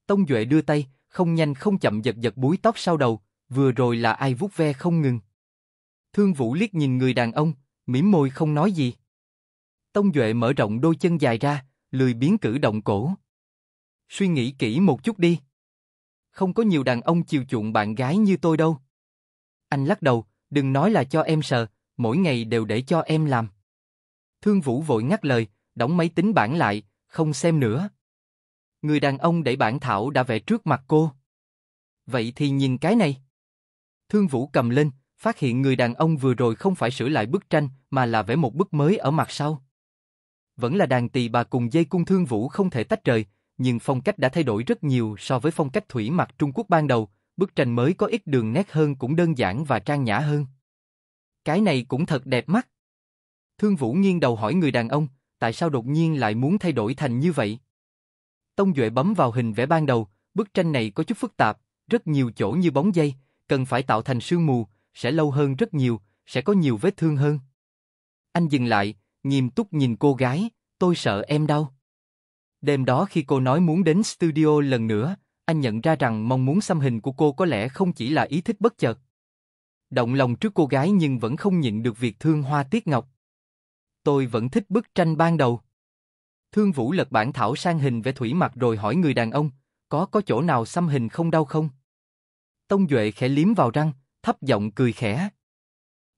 Tông Duệ đưa tay, không nhanh không chậm giật giật búi tóc sau đầu, vừa rồi là ai vuốt ve không ngừng? Thương Vũ liếc nhìn người đàn ông, mỉm môi không nói gì. Tông Duệ mở rộng đôi chân dài ra, lười biếng cử động cổ. Suy nghĩ kỹ một chút đi. Không có nhiều đàn ông chiều chuộng bạn gái như tôi đâu. Anh lắc đầu, đừng nói là cho em sờ, mỗi ngày đều để cho em làm. Thương Vũ vội ngắt lời, đóng máy tính bảng lại, không xem nữa. Người đàn ông đẩy bản thảo đã vẽ trước mặt cô. Vậy thì nhìn cái này. Thương Vũ cầm lên, phát hiện người đàn ông vừa rồi không phải sửa lại bức tranh mà là vẽ một bức mới ở mặt sau. Vẫn là đàn tỳ bà cùng dây cung Thương Vũ không thể tách rời, nhưng phong cách đã thay đổi rất nhiều so với phong cách thủy mặc Trung Quốc ban đầu, bức tranh mới có ít đường nét hơn cũng đơn giản và trang nhã hơn. Cái này cũng thật đẹp mắt. Thương Vũ nghiêng đầu hỏi người đàn ông, tại sao đột nhiên lại muốn thay đổi thành như vậy? Tông Duệ bấm vào hình vẽ ban đầu, bức tranh này có chút phức tạp, rất nhiều chỗ như bóng dây, cần phải tạo thành sương mù, sẽ lâu hơn rất nhiều, sẽ có nhiều vết thương hơn. Anh dừng lại, nghiêm túc nhìn cô gái, tôi sợ em đau. Đêm đó khi cô nói muốn đến studio lần nữa, anh nhận ra rằng mong muốn xăm hình của cô có lẽ không chỉ là ý thích bất chợt. Động lòng trước cô gái nhưng vẫn không nhịn được việc thương hoa tiếc ngọc. Tôi vẫn thích bức tranh ban đầu. Thương Vũ lật bản thảo sang hình vẽ thủy mặc rồi hỏi người đàn ông, có chỗ nào xăm hình không đau không? Tông Duệ khẽ liếm vào răng, thấp giọng cười khẽ.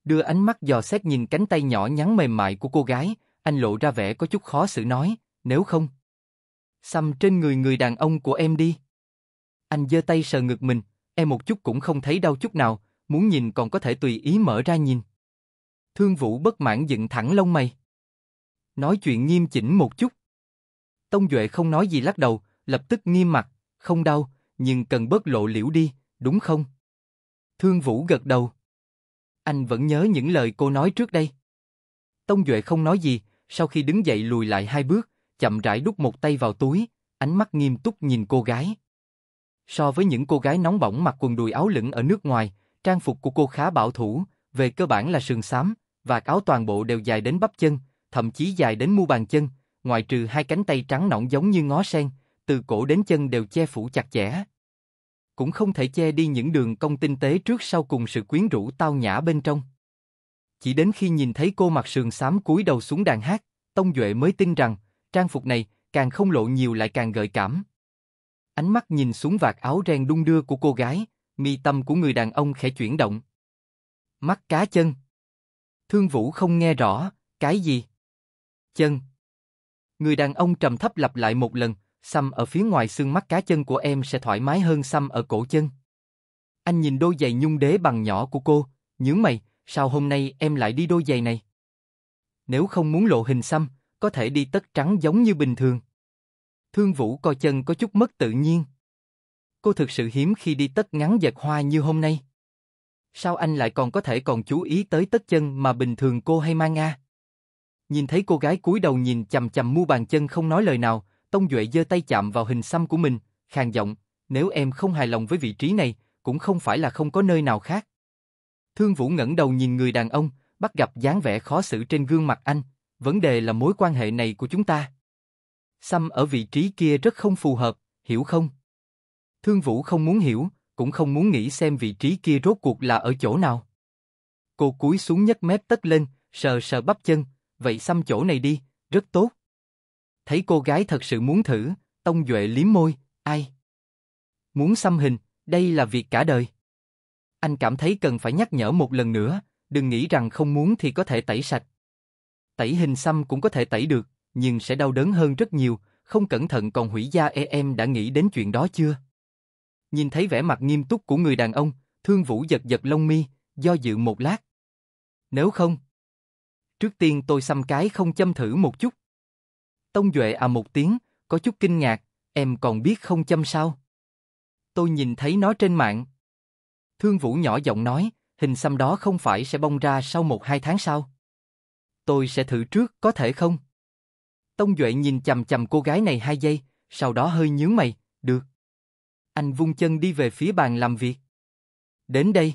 Đưa ánh mắt dò xét nhìn cánh tay nhỏ nhắn mềm mại của cô gái, anh lộ ra vẻ có chút khó xử nói, nếu không, xăm trên người đàn ông của em đi. Anh giơ tay sờ ngực mình, em một chút cũng không thấy đau chút nào, muốn nhìn còn có thể tùy ý mở ra nhìn. Thương Vũ bất mãn dựng thẳng lông mày. Nói chuyện nghiêm chỉnh một chút. Tông Duệ không nói gì lắc đầu, lập tức nghiêm mặt, không đau, nhưng cần bớt lộ liễu đi, đúng không? Thương Vũ gật đầu. Anh vẫn nhớ những lời cô nói trước đây. Tông Duệ không nói gì, sau khi đứng dậy lùi lại hai bước, chậm rãi đút một tay vào túi, ánh mắt nghiêm túc nhìn cô gái. So với những cô gái nóng bỏng mặc quần đùi áo lửng ở nước ngoài, trang phục của cô khá bảo thủ, về cơ bản là sườn xám, và áo toàn bộ đều dài đến bắp chân, thậm chí dài đến mu bàn chân, ngoại trừ hai cánh tay trắng nõn giống như ngó sen, từ cổ đến chân đều che phủ chặt chẽ. Cũng không thể che đi những đường cong tinh tế trước sau cùng sự quyến rũ tao nhã bên trong. Chỉ đến khi nhìn thấy cô mặc sườn xám cúi đầu xuống đàn hát, Tông Duệ mới tin rằng, trang phục này càng không lộ nhiều lại càng gợi cảm. Ánh mắt nhìn xuống vạt áo ren đung đưa của cô gái, mi tâm của người đàn ông khẽ chuyển động. Mắt cá chân. Thương Vũ không nghe rõ, cái gì? Chân. Người đàn ông trầm thấp lặp lại một lần, xăm ở phía ngoài xương mắt cá chân của em sẽ thoải mái hơn xăm ở cổ chân. Anh nhìn đôi giày nhung đế bằng nhỏ của cô, nhướng mày, sao hôm nay em lại đi đôi giày này? Nếu không muốn lộ hình xăm, có thể đi tất trắng giống như bình thường. Thương Vũ coi chân có chút mất tự nhiên. Cô thực sự hiếm khi đi tất ngắn vạt hoa như hôm nay. Sao anh lại còn chú ý tới tất chân mà bình thường cô hay mang a? Nhìn thấy cô gái cúi đầu nhìn chằm chằm mu bàn chân không nói lời nào, Tông Duệ giơ tay chạm vào hình xăm của mình, khàn giọng, nếu em không hài lòng với vị trí này, cũng không phải là không có nơi nào khác. Thương Vũ ngẩng đầu nhìn người đàn ông, bắt gặp dáng vẻ khó xử trên gương mặt anh, vấn đề là mối quan hệ này của chúng ta. Xăm ở vị trí kia rất không phù hợp, hiểu không? Thương Vũ không muốn hiểu, cũng không muốn nghĩ xem vị trí kia rốt cuộc là ở chỗ nào. Cô cúi xuống nhấc mép tất lên, sờ sờ bắp chân, vậy xăm chỗ này đi, rất tốt. Thấy cô gái thật sự muốn thử, Tông Duệ liếm môi, ai? Muốn xăm hình, đây là việc cả đời. Anh cảm thấy cần phải nhắc nhở một lần nữa, đừng nghĩ rằng không muốn thì có thể tẩy sạch. Tẩy hình xăm cũng có thể tẩy được, nhưng sẽ đau đớn hơn rất nhiều, không cẩn thận còn hủy da. Em đã nghĩ đến chuyện đó chưa? Nhìn thấy vẻ mặt nghiêm túc của người đàn ông, Thương Vũ giật giật lông mi, do dự một lát. Nếu không, trước tiên tôi xăm cái không châm thử một chút. Tông Duệ à một tiếng, có chút kinh ngạc, em còn biết không châm sao? Tôi nhìn thấy nó trên mạng. Thương Vũ nhỏ giọng nói, hình xăm đó không phải sẽ bong ra sau 1-2 tháng sau. Tôi sẽ thử trước, có thể không? Tông Duệ nhìn chằm chằm cô gái này 2 giây, sau đó hơi nhướng mày, được. Anh vung chân đi về phía bàn làm việc. Đến đây.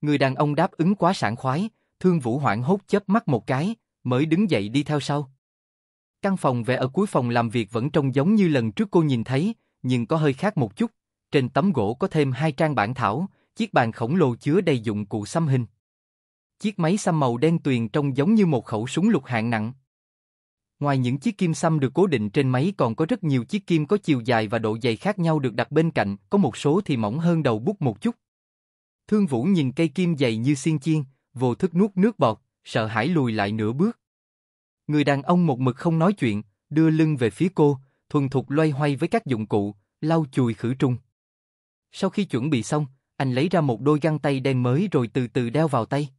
Người đàn ông đáp ứng quá sảng khoái, Thương Vũ hoảng hốt chớp mắt một cái, mới đứng dậy đi theo sau. Căn phòng vẽ ở cuối phòng làm việc vẫn trông giống như lần trước cô nhìn thấy, nhưng có hơi khác một chút. Trên tấm gỗ có thêm 2 trang bản thảo, chiếc bàn khổng lồ chứa đầy dụng cụ xăm hình. Chiếc máy xăm màu đen tuyền trông giống như một khẩu súng lục hạng nặng. Ngoài những chiếc kim xăm được cố định trên máy còn có rất nhiều chiếc kim có chiều dài và độ dày khác nhau được đặt bên cạnh, có một số thì mỏng hơn đầu bút một chút. Thương Vũ nhìn cây kim dày như xiên chiên, vô thức nuốt nước bọt, sợ hãi lùi lại nửa bước. Người đàn ông một mực không nói chuyện, đưa lưng về phía cô, thuần thục loay hoay với các dụng cụ, lau chùi khử trùng. Sau khi chuẩn bị xong, anh lấy ra một đôi găng tay đen mới rồi từ từ đeo vào tay.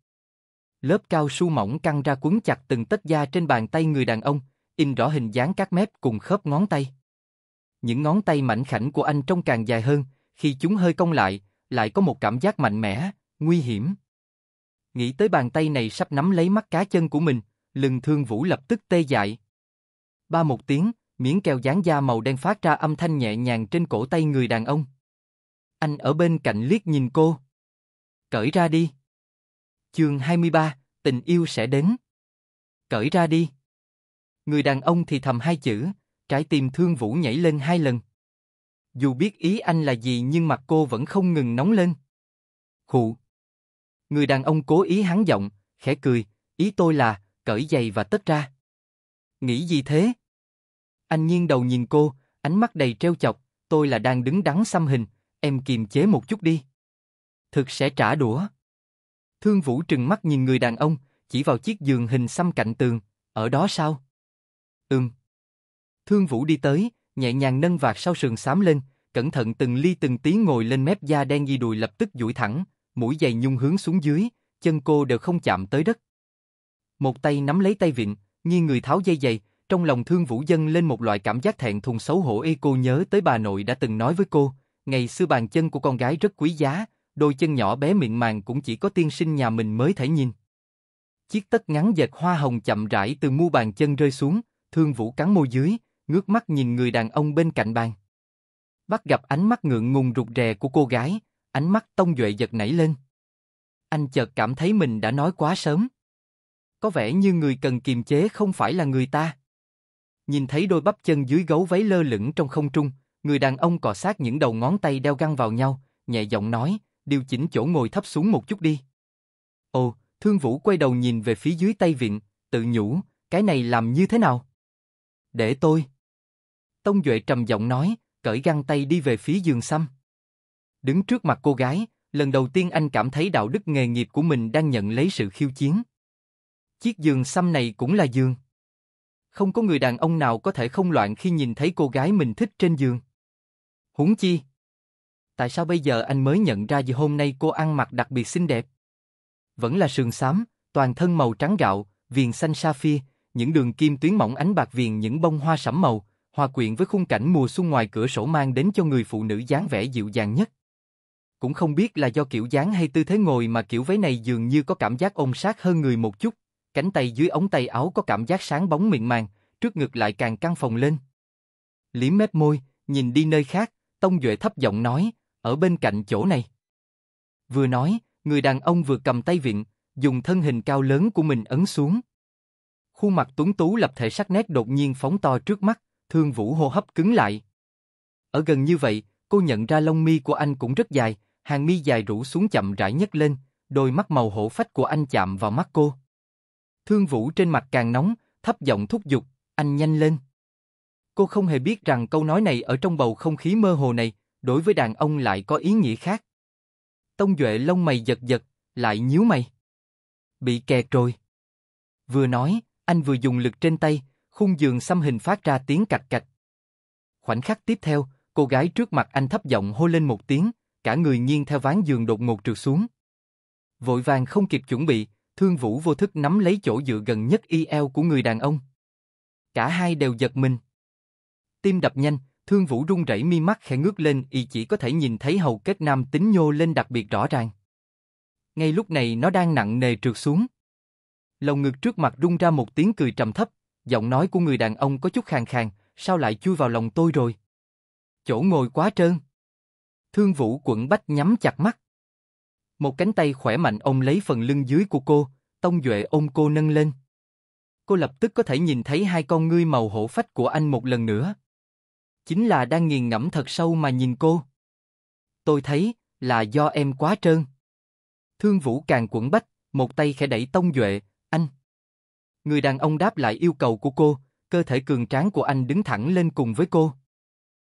Lớp cao su mỏng căng ra quấn chặt từng tấc da trên bàn tay người đàn ông, in rõ hình dáng các mép cùng khớp ngón tay. Những ngón tay mảnh khảnh của anh trông càng dài hơn, khi chúng hơi cong lại, lại có một cảm giác mạnh mẽ, nguy hiểm. Nghĩ tới bàn tay này sắp nắm lấy mắt cá chân của mình, lưng Thương Vũ lập tức tê dại. Ba một tiếng, miếng keo dán da màu đen phát ra âm thanh nhẹ nhàng trên cổ tay người đàn ông. Anh ở bên cạnh liếc nhìn cô. Cởi ra đi. Chương 23, tình yêu sẽ đến. Cởi ra đi. Người đàn ông thì thầm 2 chữ, trái tim Thương Vũ nhảy lên 2 lần. Dù biết ý anh là gì nhưng mặt cô vẫn không ngừng nóng lên. Khụ. Người đàn ông cố ý hắng giọng, khẽ cười, ý tôi là, cởi giày và tất ra. Nghĩ gì thế? Anh nghiêng đầu nhìn cô, ánh mắt đầy trêu chọc, tôi là đang đứng đắn xăm hình, em kiềm chế một chút đi. Thực sẽ trả đũa. Thương Vũ trừng mắt nhìn người đàn ông, chỉ vào chiếc giường hình xăm cạnh tường, ở đó sao? Thương Vũ đi tới, nhẹ nhàng nâng vạt sau sườn xám lên, cẩn thận từng ly từng tí ngồi lên mép da đen ghi đùi lập tức duỗi thẳng, mũi giày nhung hướng xuống dưới, chân cô đều không chạm tới đất. Một tay nắm lấy tay vịn, nghiêng người tháo dây giày, trong lòng Thương Vũ dâng lên một loại cảm giác thẹn thùng xấu hổ. Cô nhớ tới bà nội đã từng nói với cô, ngày xưa bàn chân của con gái rất quý giá, đôi chân nhỏ bé mịn màng cũng chỉ có tiên sinh nhà mình mới thể nhìn. Chiếc tất ngắn dệt hoa hồng chậm rãi từ mu bàn chân rơi xuống, Thương Vũ cắn môi dưới, ngước mắt nhìn người đàn ông bên cạnh bàn. Bắt gặp ánh mắt ngượng ngùng rụt rè của cô gái, ánh mắt Tông Duệ giật nảy lên. Anh chợt cảm thấy mình đã nói quá sớm. Có vẻ như người cần kiềm chế không phải là người ta. Nhìn thấy đôi bắp chân dưới gấu váy lơ lửng trong không trung, người đàn ông cọ sát những đầu ngón tay đeo găng vào nhau, nhẹ giọng nói, điều chỉnh chỗ ngồi thấp xuống một chút đi. Ồ, Thương Vũ quay đầu nhìn về phía dưới tay vịn, tự nhủ, cái này làm như thế nào? Để tôi. Tông Duệ trầm giọng nói, cởi găng tay đi về phía giường xăm. Đứng trước mặt cô gái, lần đầu tiên anh cảm thấy đạo đức nghề nghiệp của mình đang nhận lấy sự khiêu chiến. Chiếc giường xăm này cũng là giường. Không có người đàn ông nào có thể không loạn khi nhìn thấy cô gái mình thích trên giường. Huống chi. Tại sao bây giờ anh mới nhận ra giờ hôm nay cô ăn mặc đặc biệt xinh đẹp? Vẫn là sườn xám, toàn thân màu trắng gạo, viền xanh sapphire, những đường kim tuyến mỏng ánh bạc viền những bông hoa sẫm màu, hòa quyện với khung cảnh mùa xuân ngoài cửa sổ mang đến cho người phụ nữ dáng vẻ dịu dàng nhất. Cũng không biết là do kiểu dáng hay tư thế ngồi mà kiểu váy này dường như có cảm giác ôm sát hơn người một chút, cánh tay dưới ống tay áo có cảm giác sáng bóng mịn màng, trước ngực lại càng căng phồng lên. Liếm mép môi, nhìn đi nơi khác, Tông Duệ thấp giọng nói, ở bên cạnh chỗ này. Vừa nói, người đàn ông vừa cầm tay vịn, dùng thân hình cao lớn của mình ấn xuống. Khuôn mặt tuấn tú lập thể sắc nét đột nhiên phóng to trước mắt, Thương Vũ hô hấp cứng lại. Ở gần như vậy, cô nhận ra lông mi của anh cũng rất dài, hàng mi dài rủ xuống chậm rãi nhấc lên, đôi mắt màu hổ phách của anh chạm vào mắt cô. Thương Vũ trên mặt càng nóng, thấp giọng thúc giục, anh nhanh lên. Cô không hề biết rằng câu nói này ở trong bầu không khí mơ hồ này, đối với đàn ông lại có ý nghĩa khác. Tông Duệ lông mày giật giật, lại nhíu mày. Bị kẹt rồi. Vừa nói, anh vừa dùng lực trên tay, khung giường xăm hình phát ra tiếng cạch cạch. Khoảnh khắc tiếp theo, cô gái trước mặt anh thấp giọng hô lên một tiếng, cả người nghiêng theo ván giường đột ngột trượt xuống. Vội vàng không kịp chuẩn bị, Thương Vũ vô thức nắm lấy chỗ dựa gần nhất y eo của người đàn ông. Cả hai đều giật mình. Tim đập nhanh, Thương Vũ run rẩy mi mắt khẽ ngước lên, y chỉ có thể nhìn thấy hầu kết nam tính nhô lên đặc biệt rõ ràng. Ngay lúc này nó đang nặng nề trượt xuống. Lồng ngực trước mặt rung ra một tiếng cười trầm thấp, giọng nói của người đàn ông có chút khàn khàn, sao lại chui vào lòng tôi rồi? Chỗ ngồi quá trơn. Thương Vũ quẩn bách nhắm chặt mắt. Một cánh tay khỏe mạnh ôm lấy phần lưng dưới của cô, Tông Duệ ôm cô nâng lên. Cô lập tức có thể nhìn thấy hai con ngươi màu hổ phách của anh một lần nữa. Chính là đang nghiền ngẫm thật sâu mà nhìn cô. Tôi thấy là do em quá trơn. Thương Vũ càng quẩn bách, một tay khẽ đẩy Tông Duệ, anh. Người đàn ông đáp lại yêu cầu của cô, cơ thể cường tráng của anh đứng thẳng lên cùng với cô.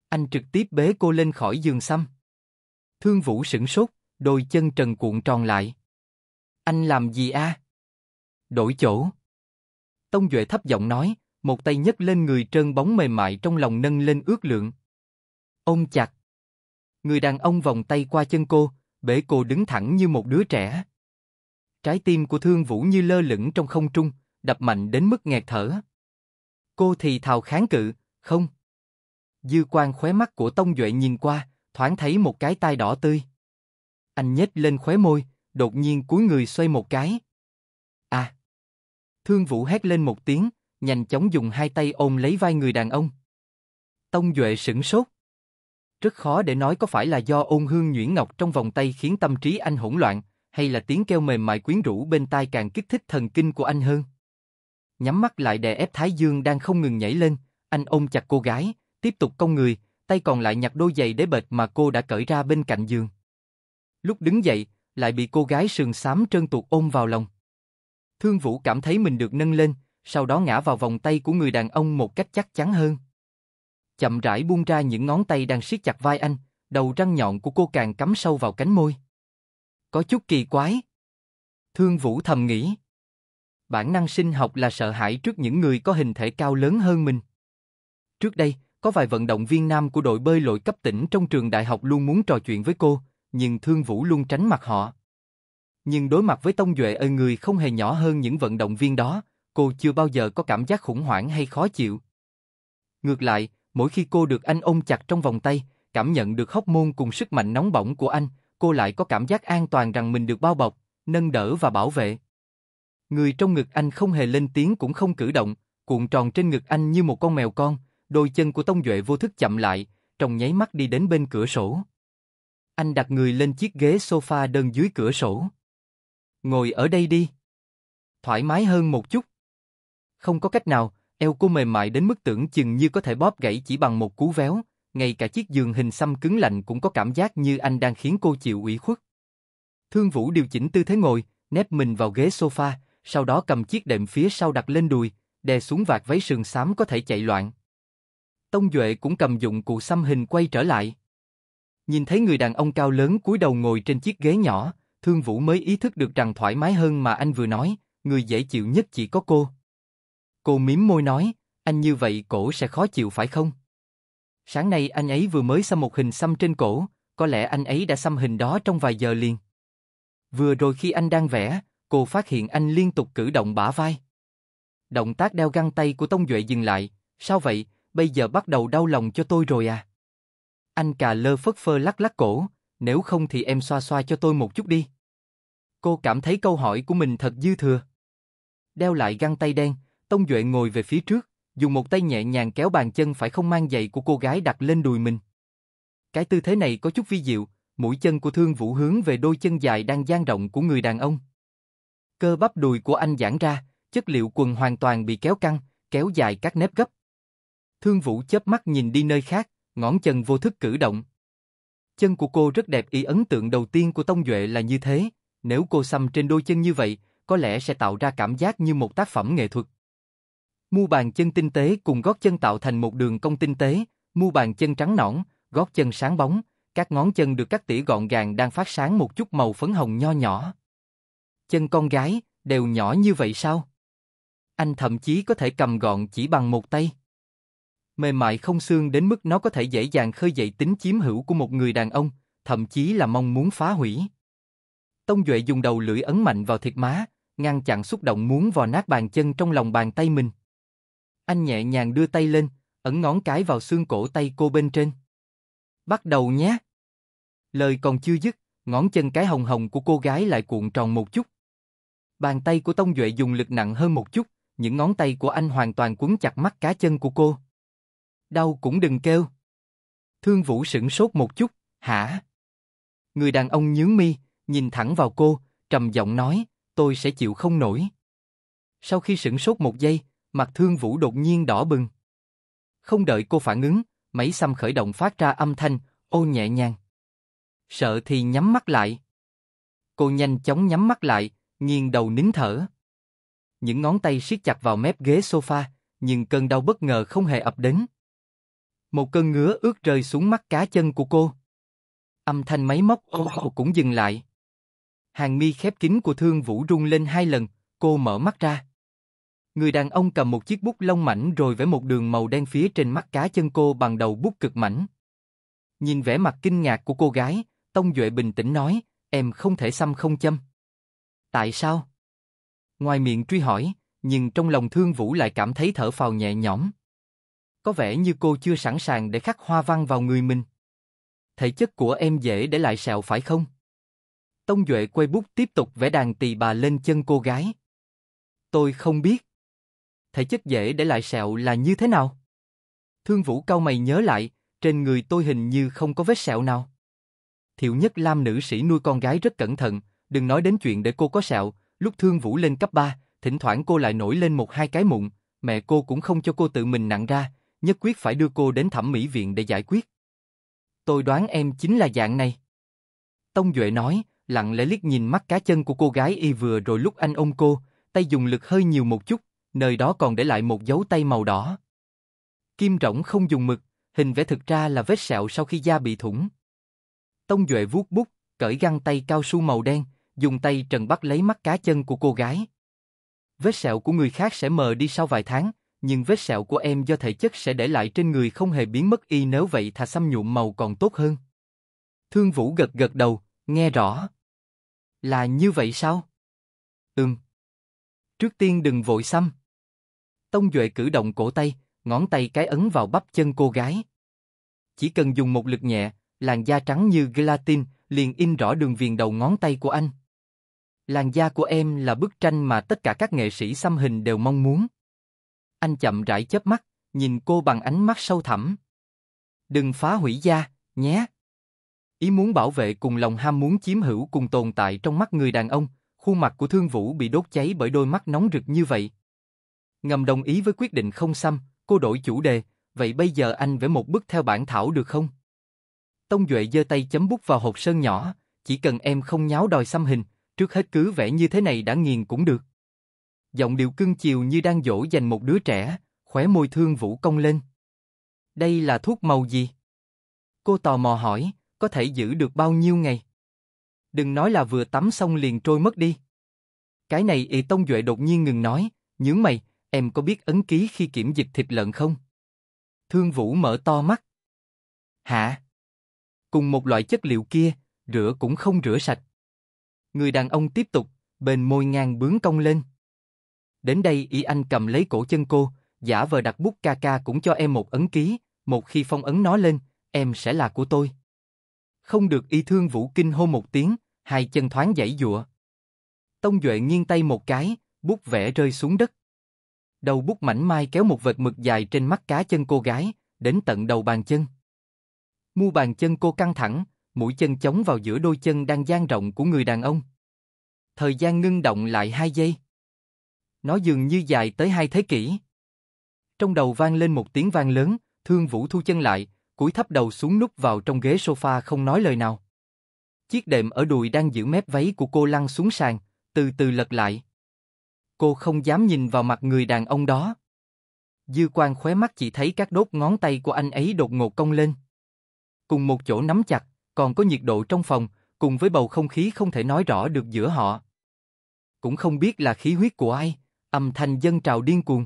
Anh trực tiếp bế cô lên khỏi giường xăm. Thương Vũ sửng sốt, đôi chân trần cuộn tròn lại. Anh làm gì à? Đổi chỗ. Tông Duệ thấp giọng nói, một tay nhấc lên người trơn bóng mềm mại trong lòng nâng lên ước lượng. Ôm chặt. Người đàn ông vòng tay qua chân cô, bế cô đứng thẳng như một đứa trẻ. Trái tim của Thương Vũ như lơ lửng trong không trung, đập mạnh đến mức nghẹt thở. Cô thì thào kháng cự, không. Dư quang khóe mắt của Tông Duệ nhìn qua, thoáng thấy một cái tai đỏ tươi. Anh nhếch lên khóe môi, đột nhiên cúi người xoay một cái. À! Thương Vũ hét lên một tiếng, nhanh chóng dùng hai tay ôm lấy vai người đàn ông. Tông Duệ sửng sốt. Rất khó để nói có phải là do ôn hương nhuyễn ngọc trong vòng tay khiến tâm trí anh hỗn loạn, hay là tiếng kêu mềm mại quyến rũ bên tai càng kích thích thần kinh của anh hơn. Nhắm mắt lại đè ép thái dương đang không ngừng nhảy lên, anh ôm chặt cô gái, tiếp tục cong người, tay còn lại nhặt đôi giày đế bệt mà cô đã cởi ra bên cạnh giường. Lúc đứng dậy, lại bị cô gái sườn xám trơn tuột ôm vào lòng. Thương Vũ cảm thấy mình được nâng lên, sau đó ngã vào vòng tay của người đàn ông một cách chắc chắn hơn. Chậm rãi buông ra những ngón tay đang siết chặt vai anh, đầu răng nhọn của cô càng cắm sâu vào cánh môi. Có chút kỳ quái. Thương Vũ thầm nghĩ. Bản năng sinh học là sợ hãi trước những người có hình thể cao lớn hơn mình. Trước đây, có vài vận động viên nam của đội bơi lội cấp tỉnh trong trường đại học luôn muốn trò chuyện với cô, nhưng Thương Vũ luôn tránh mặt họ. Nhưng đối mặt với Tông Duệ ở người không hề nhỏ hơn những vận động viên đó, cô chưa bao giờ có cảm giác khủng hoảng hay khó chịu. Ngược lại, mỗi khi cô được anh ôm chặt trong vòng tay, cảm nhận được hormone cùng sức mạnh nóng bỏng của anh, cô lại có cảm giác an toàn rằng mình được bao bọc, nâng đỡ và bảo vệ. Người trong ngực anh không hề lên tiếng cũng không cử động, cuộn tròn trên ngực anh như một con mèo con, đôi chân của Tông Duệ vô thức chậm lại, trong nháy mắt đi đến bên cửa sổ. Anh đặt người lên chiếc ghế sofa đơn dưới cửa sổ. Ngồi ở đây đi. Thoải mái hơn một chút. Không có cách nào, eo cô mềm mại đến mức tưởng chừng như có thể bóp gãy chỉ bằng một cú véo, ngay cả chiếc giường hình xăm cứng lạnh cũng có cảm giác như anh đang khiến cô chịu ủy khuất. Thương Vũ điều chỉnh tư thế ngồi, nép mình vào ghế sofa, sau đó cầm chiếc đệm phía sau đặt lên đùi, đè xuống vạt váy sườn xám có thể chạy loạn. Tông Duệ cũng cầm dụng cụ xăm hình quay trở lại. Nhìn thấy người đàn ông cao lớn cúi đầu ngồi trên chiếc ghế nhỏ, Thương Vũ mới ý thức được rằng thoải mái hơn mà anh vừa nói, người dễ chịu nhất chỉ có cô. Cô mím môi nói, anh như vậy cổ sẽ khó chịu phải không? Sáng nay anh ấy vừa mới xăm một hình xăm trên cổ, có lẽ anh ấy đã xăm hình đó trong vài giờ liền. Vừa rồi khi anh đang vẽ, cô phát hiện anh liên tục cử động bả vai. Động tác đeo găng tay của Tông Duệ dừng lại, sao vậy, bây giờ bắt đầu đau lòng cho tôi rồi à? Anh cà lơ phất phơ lắc lắc cổ, nếu không thì em xoa xoa cho tôi một chút đi. Cô cảm thấy câu hỏi của mình thật dư thừa. Đeo lại găng tay đen, Tông Duệ ngồi về phía trước, dùng một tay nhẹ nhàng kéo bàn chân phải không mang giày của cô gái đặt lên đùi mình. Cái tư thế này có chút vi diệu, mũi chân của Thương Vũ hướng về đôi chân dài đang dang rộng của người đàn ông. Cơ bắp đùi của anh giãn ra, chất liệu quần hoàn toàn bị kéo căng, kéo dài các nếp gấp. Thương Vũ chớp mắt nhìn đi nơi khác, ngón chân vô thức cử động. Chân của cô rất đẹp, ý ấn tượng đầu tiên của Tông Duệ là như thế, nếu cô xăm trên đôi chân như vậy, có lẽ sẽ tạo ra cảm giác như một tác phẩm nghệ thuật. Mu bàn chân tinh tế cùng gót chân tạo thành một đường cong tinh tế, mu bàn chân trắng nõn, gót chân sáng bóng, các ngón chân được cắt tỉa gọn gàng đang phát sáng một chút màu phấn hồng nho nhỏ. Chân con gái đều nhỏ như vậy sao? Anh thậm chí có thể cầm gọn chỉ bằng một tay. Mềm mại không xương đến mức nó có thể dễ dàng khơi dậy tính chiếm hữu của một người đàn ông, thậm chí là mong muốn phá hủy. Tông Duệ dùng đầu lưỡi ấn mạnh vào thịt má, ngăn chặn xúc động muốn vò nát bàn chân trong lòng bàn tay mình. Anh nhẹ nhàng đưa tay lên, ấn ngón cái vào xương cổ tay cô bên trên. Bắt đầu nhé. Lời còn chưa dứt, ngón chân cái hồng hồng của cô gái lại cuộn tròn một chút. Bàn tay của Tông Duệ dùng lực nặng hơn một chút, những ngón tay của anh hoàn toàn quấn chặt mắt cá chân của cô. Đau cũng đừng kêu. Thương Vũ sửng sốt một chút, hả? Người đàn ông nhướng mi, nhìn thẳng vào cô, trầm giọng nói, tôi sẽ chịu không nổi. Sau khi sửng sốt một giây, mặt Thương Vũ đột nhiên đỏ bừng. Không đợi cô phản ứng, máy xăm khởi động phát ra âm thanh, ô nhẹ nhàng. Sợ thì nhắm mắt lại. Cô nhanh chóng nhắm mắt lại, nghiêng đầu nín thở. Những ngón tay siết chặt vào mép ghế sofa, nhưng cơn đau bất ngờ không hề ập đến. Một cơn ngứa ướt rơi xuống mắt cá chân của cô. Âm thanh máy móc ồ cũng dừng lại. Hàng mi khép kín của Thương Vũ rung lên hai lần, cô mở mắt ra. Người đàn ông cầm một chiếc bút lông mảnh rồi vẽ một đường màu đen phía trên mắt cá chân cô bằng đầu bút cực mảnh. Nhìn vẻ mặt kinh ngạc của cô gái, Tông Duệ bình tĩnh nói, em không thể xăm không châm. Tại sao? Ngoài miệng truy hỏi, nhưng trong lòng Thương Vũ lại cảm thấy thở phào nhẹ nhõm. Có vẻ như cô chưa sẵn sàng để khắc hoa văn vào người mình. Thể chất của em dễ để lại sẹo phải không? Tông Duệ quay bút tiếp tục vẽ đàn tỳ bà lên chân cô gái. Tôi không biết. Thể chất dễ để lại sẹo là như thế nào? Thương Vũ cau mày nhớ lại, trên người tôi hình như không có vết sẹo nào. Thiệu Nhất Lam nữ sĩ nuôi con gái rất cẩn thận, đừng nói đến chuyện để cô có sẹo, lúc Thương Vũ lên cấp 3, thỉnh thoảng cô lại nổi lên một hai cái mụn, mẹ cô cũng không cho cô tự mình nặn ra, nhất quyết phải đưa cô đến thẩm mỹ viện để giải quyết. Tôi đoán em chính là dạng này. Tông Duệ nói, lặng lẽ liếc nhìn mắt cá chân của cô gái y vừa rồi lúc anh ôm cô, tay dùng lực hơi nhiều một chút, nơi đó còn để lại một dấu tay màu đỏ. Kim rỗng không dùng mực, hình vẽ thực ra là vết sẹo sau khi da bị thủng. Tông Duệ vuốt bút, cởi găng tay cao su màu đen, dùng tay trần bắt lấy mắt cá chân của cô gái. Vết sẹo của người khác sẽ mờ đi sau vài tháng, nhưng vết sẹo của em do thể chất sẽ để lại trên người không hề biến mất y, nếu vậy thà xăm nhuộm màu còn tốt hơn. Thương Vũ gật gật đầu, nghe rõ. Là như vậy sao? Trước tiên đừng vội xăm. Tông Duệ cử động cổ tay, ngón tay cái ấn vào bắp chân cô gái. Chỉ cần dùng một lực nhẹ, làn da trắng như gelatin liền in rõ đường viền đầu ngón tay của anh. Làn da của em là bức tranh mà tất cả các nghệ sĩ xăm hình đều mong muốn. Anh chậm rãi chớp mắt, nhìn cô bằng ánh mắt sâu thẳm. Đừng phá hủy da, nhé. Ý muốn bảo vệ cùng lòng ham muốn chiếm hữu cùng tồn tại trong mắt người đàn ông, khuôn mặt của Thương Vũ bị đốt cháy bởi đôi mắt nóng rực như vậy. Ngầm đồng ý với quyết định không xăm, cô đổi chủ đề, vậy bây giờ anh vẽ một bức theo bản thảo được không? Tông Duệ giơ tay chấm bút vào hộp sơn nhỏ, chỉ cần em không nháo đòi xăm hình, trước hết cứ vẽ như thế này đã nghiền cũng được. Giọng điệu cưng chiều như đang dỗ dành một đứa trẻ, khóe môi Thương Vũ cong lên. Đây là thuốc màu gì? Cô tò mò hỏi, có thể giữ được bao nhiêu ngày? Đừng nói là vừa tắm xong liền trôi mất đi. Cái này ị. Tông Duệ đột nhiên ngừng nói, nhướng mày, em có biết ấn ký khi kiểm dịch thịt lợn không? Thương Vũ mở to mắt. Hả? Cùng một loại chất liệu kia, rửa cũng không rửa sạch. Người đàn ông tiếp tục, bên môi ngang bướng cong lên. Đến đây y, anh cầm lấy cổ chân cô, giả vờ đặt bút ca ca cũng cho em một ấn ký, một khi phong ấn nó lên, em sẽ là của tôi. Không được y. Thương Vũ kinh hô một tiếng, hai chân thoáng giãy giụa. Tông Duệ nghiêng tay một cái, bút vẽ rơi xuống đất. Đầu bút mảnh mai kéo một vệt mực dài trên mắt cá chân cô gái, đến tận đầu bàn chân. Mu bàn chân cô căng thẳng, mũi chân chống vào giữa đôi chân đang dang rộng của người đàn ông. Thời gian ngưng động lại 2 giây. Nó dường như dài tới 2 thế kỷ. Trong đầu vang lên một tiếng vang lớn, Thương Vũ thu chân lại, cúi thấp đầu xuống núp vào trong ghế sofa không nói lời nào. Chiếc đệm ở đùi đang giữ mép váy của cô lăn xuống sàn, từ từ lật lại. Cô không dám nhìn vào mặt người đàn ông đó. Dư quang khóe mắt chỉ thấy các đốt ngón tay của anh ấy đột ngột cong lên. Cùng một chỗ nắm chặt, còn có nhiệt độ trong phòng, cùng với bầu không khí không thể nói rõ được giữa họ. Cũng không biết là khí huyết của ai, âm thanh dâng trào điên cuồng.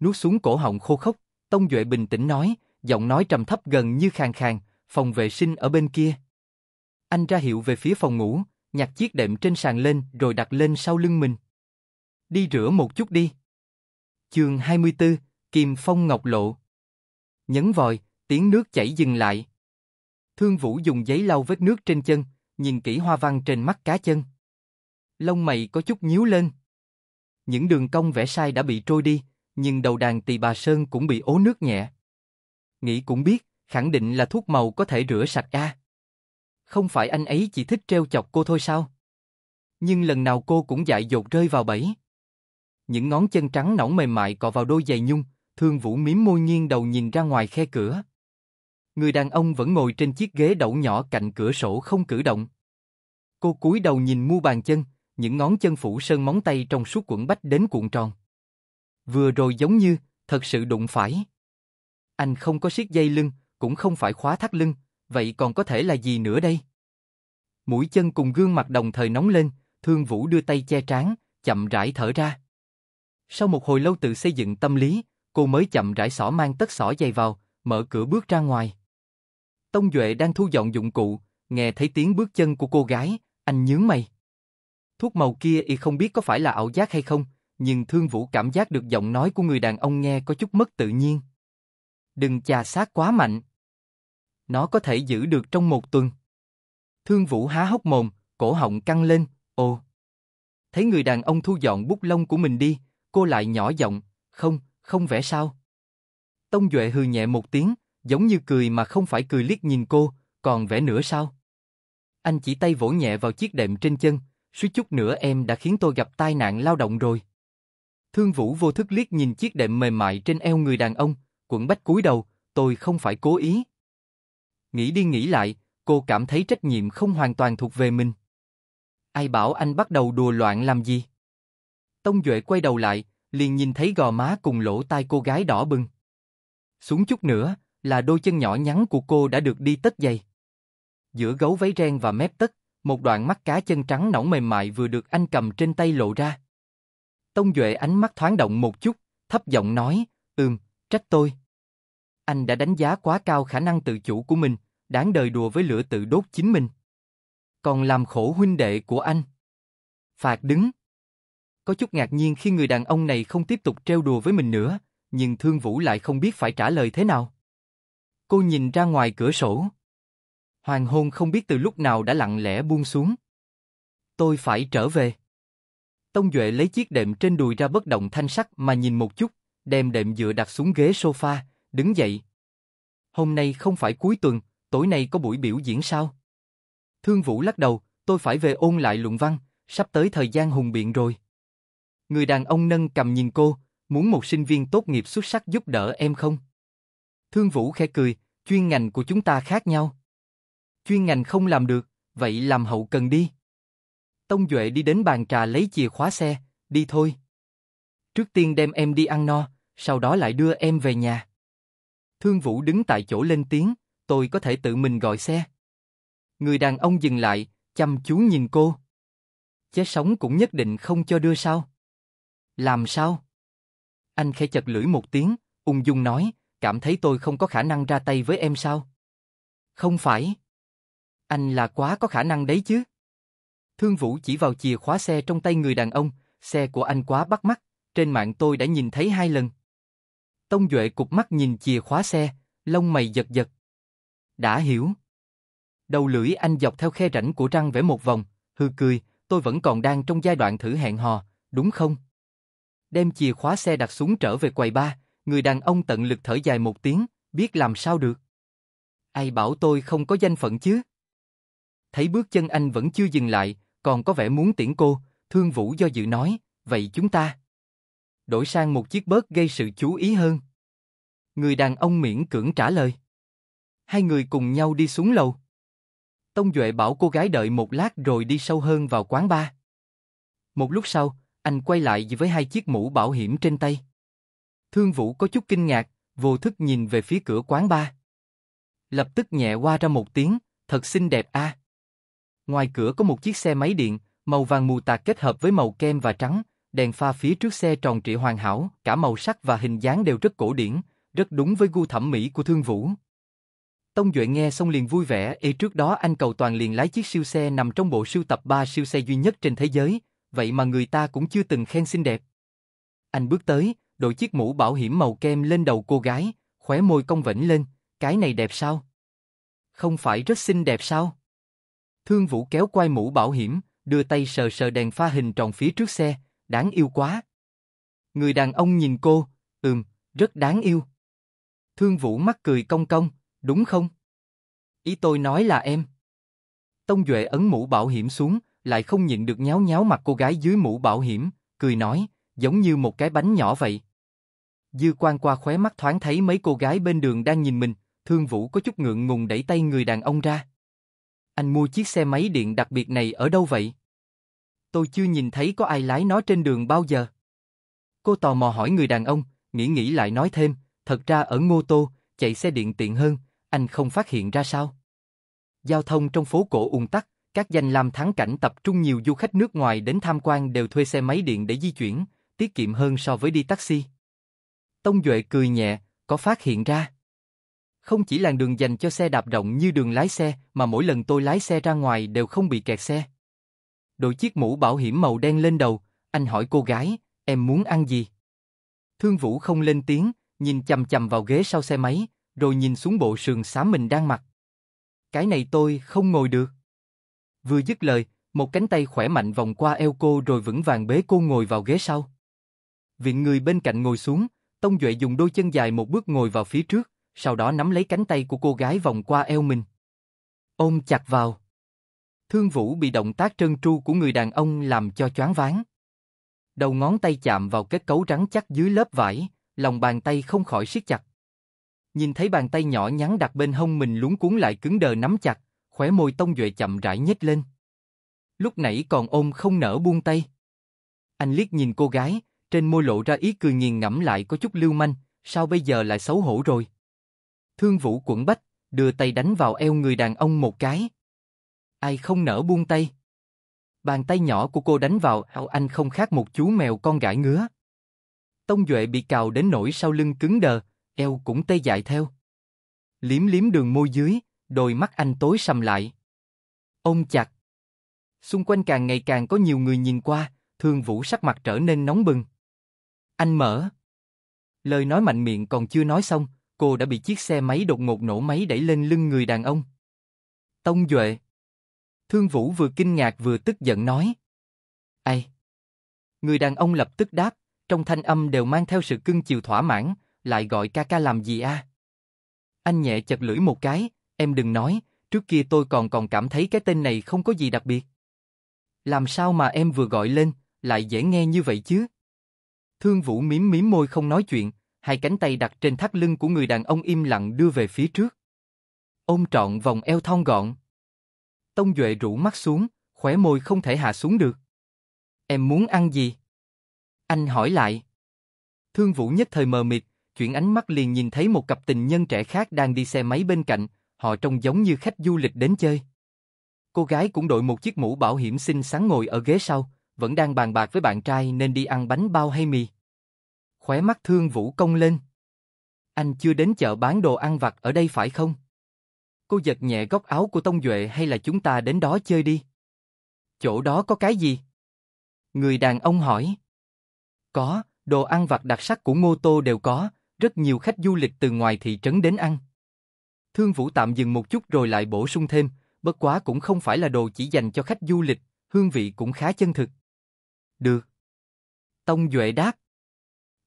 Nuốt xuống cổ họng khô khốc, Tông Duệ bình tĩnh nói, giọng nói trầm thấp gần như khàn khàn, phòng vệ sinh ở bên kia. Anh ra hiệu về phía phòng ngủ, nhặt chiếc đệm trên sàn lên rồi đặt lên sau lưng mình. Đi rửa một chút đi. Chương 24, Kim Phong Ngọc Lộ. Nhấn vòi, tiếng nước chảy dừng lại. Thương Vũ dùng giấy lau vết nước trên chân, nhìn kỹ hoa văn trên mắt cá chân. Lông mày có chút nhíu lên. Những đường cong vẽ sai đã bị trôi đi, nhưng đầu đàn tỳ bà sơn cũng bị ố nước nhẹ. Nghĩ cũng biết, khẳng định là thuốc màu có thể rửa sạch a. Không phải anh ấy chỉ thích trêu chọc cô thôi sao? Nhưng lần nào cô cũng dại dột rơi vào bẫy. Những ngón chân trắng nõn mềm mại cọ vào đôi giày nhung, Thương Vũ mím môi nghiêng đầu nhìn ra ngoài khe cửa. Người đàn ông vẫn ngồi trên chiếc ghế đẩu nhỏ cạnh cửa sổ không cử động. Cô cúi đầu nhìn mu bàn chân, những ngón chân phủ sơn móng tay trong suốt quẩn bách đến cuộn tròn. Vừa rồi giống như, thật sự đụng phải. Anh không có siết dây lưng, cũng không phải khóa thắt lưng, vậy còn có thể là gì nữa đây? Mũi chân cùng gương mặt đồng thời nóng lên, Thương Vũ đưa tay che trán, chậm rãi thở ra. Sau một hồi lâu tự xây dựng tâm lý, cô mới chậm rãi xỏ mang tất xỏ giày vào, mở cửa bước ra ngoài. Tông Duệ đang thu dọn dụng cụ, nghe thấy tiếng bước chân của cô gái, anh nhướng mày. Thuốc màu kia y không biết có phải là ảo giác hay không, nhưng Thương Vũ cảm giác được giọng nói của người đàn ông nghe có chút mất tự nhiên. Đừng chà sát quá mạnh. Nó có thể giữ được trong 1 tuần. Thương Vũ há hốc mồm, cổ họng căng lên, ồ. Thấy người đàn ông thu dọn bút lông của mình đi, cô lại nhỏ giọng, không vẽ sao. Tông Duệ hừ nhẹ một tiếng, giống như cười mà không phải cười liếc nhìn cô, còn vẽ nữa sao? Anh chỉ tay vỗ nhẹ vào chiếc đệm trên chân, suýt chút nữa em đã khiến tôi gặp tai nạn lao động rồi. Thương Vũ vô thức liếc nhìn chiếc đệm mềm mại trên eo người đàn ông, quận bách cúi đầu, tôi không phải cố ý. Nghĩ đi nghĩ lại, cô cảm thấy trách nhiệm không hoàn toàn thuộc về mình. Ai bảo anh bắt đầu đùa loạn làm gì? Tông Duệ quay đầu lại, liền nhìn thấy gò má cùng lỗ tai cô gái đỏ bừng. Xuống chút nữa, là đôi chân nhỏ nhắn của cô đã được đi tất giày. Giữa gấu váy ren và mép tất, một đoạn mắt cá chân trắng nõn mềm mại vừa được anh cầm trên tay lộ ra. Tông Duệ ánh mắt thoáng động một chút, thấp giọng nói, trách tôi. Anh đã đánh giá quá cao khả năng tự chủ của mình, đáng đời đùa với lửa tự đốt chính mình. Còn làm khổ huynh đệ của anh. Phạt đứng. Có chút ngạc nhiên khi người đàn ông này không tiếp tục trêu đùa với mình nữa, nhưng Thương Vũ lại không biết phải trả lời thế nào. Cô nhìn ra ngoài cửa sổ. Hoàng hôn không biết từ lúc nào đã lặng lẽ buông xuống. Tôi phải trở về. Tông Duệ lấy chiếc đệm trên đùi ra bất động thanh sắc mà nhìn một chút, đem đệm dựa đặt xuống ghế sofa, đứng dậy. Hôm nay không phải cuối tuần, tối nay có buổi biểu diễn sao? Thương Vũ lắc đầu, tôi phải về ôn lại luận văn, sắp tới thời gian hùng biện rồi. Người đàn ông nâng cằm nhìn cô, muốn một sinh viên tốt nghiệp xuất sắc giúp đỡ em không? Thương Vũ khẽ cười, chuyên ngành của chúng ta khác nhau. Chuyên ngành không làm được, vậy làm hậu cần đi. Tông Duệ đi đến bàn trà lấy chìa khóa xe, đi thôi. Trước tiên đem em đi ăn no, sau đó lại đưa em về nhà. Thương Vũ đứng tại chỗ lên tiếng, tôi có thể tự mình gọi xe. Người đàn ông dừng lại, chăm chú nhìn cô. Chết sống cũng nhất định không cho đưa sao? Làm sao? Anh khẽ chật lưỡi một tiếng, ung dung nói, cảm thấy tôi không có khả năng ra tay với em sao? Không phải. Anh là quá có khả năng đấy chứ. Thương Vũ chỉ vào chìa khóa xe trong tay người đàn ông, xe của anh quá bắt mắt, trên mạng tôi đã nhìn thấy 2 lần. Tông Duệ cụp mắt nhìn chìa khóa xe, lông mày giật giật. Đã hiểu. Đầu lưỡi anh dọc theo khe rãnh của răng vẽ một vòng, hừ cười, tôi vẫn còn đang trong giai đoạn thử hẹn hò, đúng không? đem chìa khóa xe đặt xuống trở về quầy ba, người đàn ông tận lực thở dài một tiếng, biết làm sao được. Ai bảo tôi không có danh phận chứ? Thấy bước chân anh vẫn chưa dừng lại, còn có vẻ muốn tiễn cô, Thương Vũ do dự nói, vậy chúng ta đổi sang một chiếc bớt gây sự chú ý hơn. Người đàn ông miễn cưỡng trả lời. Hai người cùng nhau đi xuống lầu. Tông Duệ bảo cô gái đợi một lát rồi đi sâu hơn vào quán bar. Một lúc sau, anh quay lại với hai chiếc mũ bảo hiểm trên tay. Thương Vũ có chút kinh ngạc, vô thức nhìn về phía cửa quán bar. Lập tức nhẹ qua ra một tiếng, thật xinh đẹp a. À. Ngoài cửa có một chiếc xe máy điện, màu vàng mù tạt kết hợp với màu kem và trắng, đèn pha phía trước xe tròn trịa hoàn hảo, cả màu sắc và hình dáng đều rất cổ điển, rất đúng với gu thẩm mỹ của Thương Vũ. Tông Duệ nghe xong liền vui vẻ, trước đó anh cầu toàn liền lái chiếc siêu xe nằm trong bộ sưu tập 3 siêu xe duy nhất trên thế giới, vậy mà người ta cũng chưa từng khen xinh đẹp. Anh bước tới, đội chiếc mũ bảo hiểm màu kem lên đầu cô gái, khóe môi cong vểnh lên, cái này đẹp sao? Không phải rất xinh đẹp sao? Thương Vũ kéo quai mũ bảo hiểm, đưa tay sờ sờ đèn pha hình tròn phía trước xe, đáng yêu quá. Người đàn ông nhìn cô, rất đáng yêu. Thương Vũ mắc cười cong cong, đúng không? Ý tôi nói là em. Tông Duệ ấn mũ bảo hiểm xuống, lại không nhịn được nháo nháo mặt cô gái dưới mũ bảo hiểm, cười nói, giống như một cái bánh nhỏ vậy. Dư quan qua khóe mắt thoáng thấy mấy cô gái bên đường đang nhìn mình, Thương Vũ có chút ngượng ngùng đẩy tay người đàn ông ra. Anh mua chiếc xe máy điện đặc biệt này ở đâu vậy? Tôi chưa nhìn thấy có ai lái nó trên đường bao giờ. Cô tò mò hỏi người đàn ông, nghĩ lại nói thêm, thật ra ở Ngô Tô, chạy xe điện tiện hơn, anh không phát hiện ra sao? Giao thông trong phố cổ ùn tắc, các danh lam thắng cảnh tập trung nhiều du khách nước ngoài đến tham quan đều thuê xe máy điện để di chuyển, tiết kiệm hơn so với đi taxi. Tông Duệ cười nhẹ, có phát hiện ra. Không chỉ làn đường dành cho xe đạp rộng như đường lái xe, mà mỗi lần tôi lái xe ra ngoài đều không bị kẹt xe. Đội chiếc mũ bảo hiểm màu đen lên đầu, anh hỏi cô gái, em muốn ăn gì? Thương Vũ không lên tiếng, nhìn chằm chằm vào ghế sau xe máy, rồi nhìn xuống bộ sườn xám mình đang mặc. Cái này tôi không ngồi được. Vừa dứt lời, một cánh tay khỏe mạnh vòng qua eo cô rồi vững vàng bế cô ngồi vào ghế sau. Viện người bên cạnh ngồi xuống, Tông Duệ dùng đôi chân dài một bước ngồi vào phía trước, sau đó nắm lấy cánh tay của cô gái vòng qua eo mình. Ôm chặt vào. Thương Vũ bị động tác trơn tru của người đàn ông làm cho choáng váng. Đầu ngón tay chạm vào kết cấu rắn chắc dưới lớp vải, lòng bàn tay không khỏi siết chặt. Nhìn thấy bàn tay nhỏ nhắn đặt bên hông mình luống cuốn lại cứng đờ nắm chặt, khóe môi Tông Duệ chậm rãi nhếch lên. Lúc nãy còn ôm không nỡ buông tay. Anh liếc nhìn cô gái, trên môi lộ ra ý cười nghiền ngẫm lại có chút lưu manh, sao bây giờ lại xấu hổ rồi? Thương Vũ quẫn bách, đưa tay đánh vào eo người đàn ông một cái. Ai không nỡ buông tay? Bàn tay nhỏ của cô đánh vào áo anh không khác một chú mèo con gãi ngứa. Tông Duệ bị cào đến nỗi sau lưng cứng đờ, eo cũng tê dại theo. Liếm liếm đường môi dưới, đôi mắt anh tối sầm lại. Ôm chặt. Xung quanh càng ngày càng có nhiều người nhìn qua, Thương Vũ sắc mặt trở nên nóng bừng. Anh mở. Lời nói mạnh miệng còn chưa nói xong, cô đã bị chiếc xe máy đột ngột nổ máy đẩy lên lưng người đàn ông. Tông Duệ. Thương Vũ vừa kinh ngạc vừa tức giận nói. Ai? Người đàn ông lập tức đáp, trong thanh âm đều mang theo sự cưng chiều thỏa mãn, lại gọi ca ca làm gì a? Anh nhẹ chật lưỡi một cái, em đừng nói, trước kia tôi còn cảm thấy cái tên này không có gì đặc biệt. Làm sao mà em vừa gọi lên, lại dễ nghe như vậy chứ? Thương Vũ mím mím môi không nói chuyện, hai cánh tay đặt trên thắt lưng của người đàn ông im lặng đưa về phía trước. Ôm trọn vòng eo thon gọn. Tông Duệ rũ mắt xuống, khóe môi không thể hạ xuống được. Em muốn ăn gì? Anh hỏi lại. Thương Vũ nhất thời mờ mịt, chuyển ánh mắt liền nhìn thấy một cặp tình nhân trẻ khác đang đi xe máy bên cạnh, họ trông giống như khách du lịch đến chơi. Cô gái cũng đội một chiếc mũ bảo hiểm xinh xắn ngồi ở ghế sau, vẫn đang bàn bạc với bạn trai nên đi ăn bánh bao hay mì. Khóe mắt Thương Vũ cong lên. Anh chưa đến chợ bán đồ ăn vặt ở đây phải không? Cô giật nhẹ góc áo của Tông Duệ, hay là chúng ta đến đó chơi đi? Chỗ đó có cái gì? Người đàn ông hỏi. Có, đồ ăn vặt đặc sắc của Ngô Tô đều có, rất nhiều khách du lịch từ ngoài thị trấn đến ăn. Thương Vũ tạm dừng một chút rồi lại bổ sung thêm, bất quá cũng không phải là đồ chỉ dành cho khách du lịch, hương vị cũng khá chân thực. Được. Tông Duệ đáp.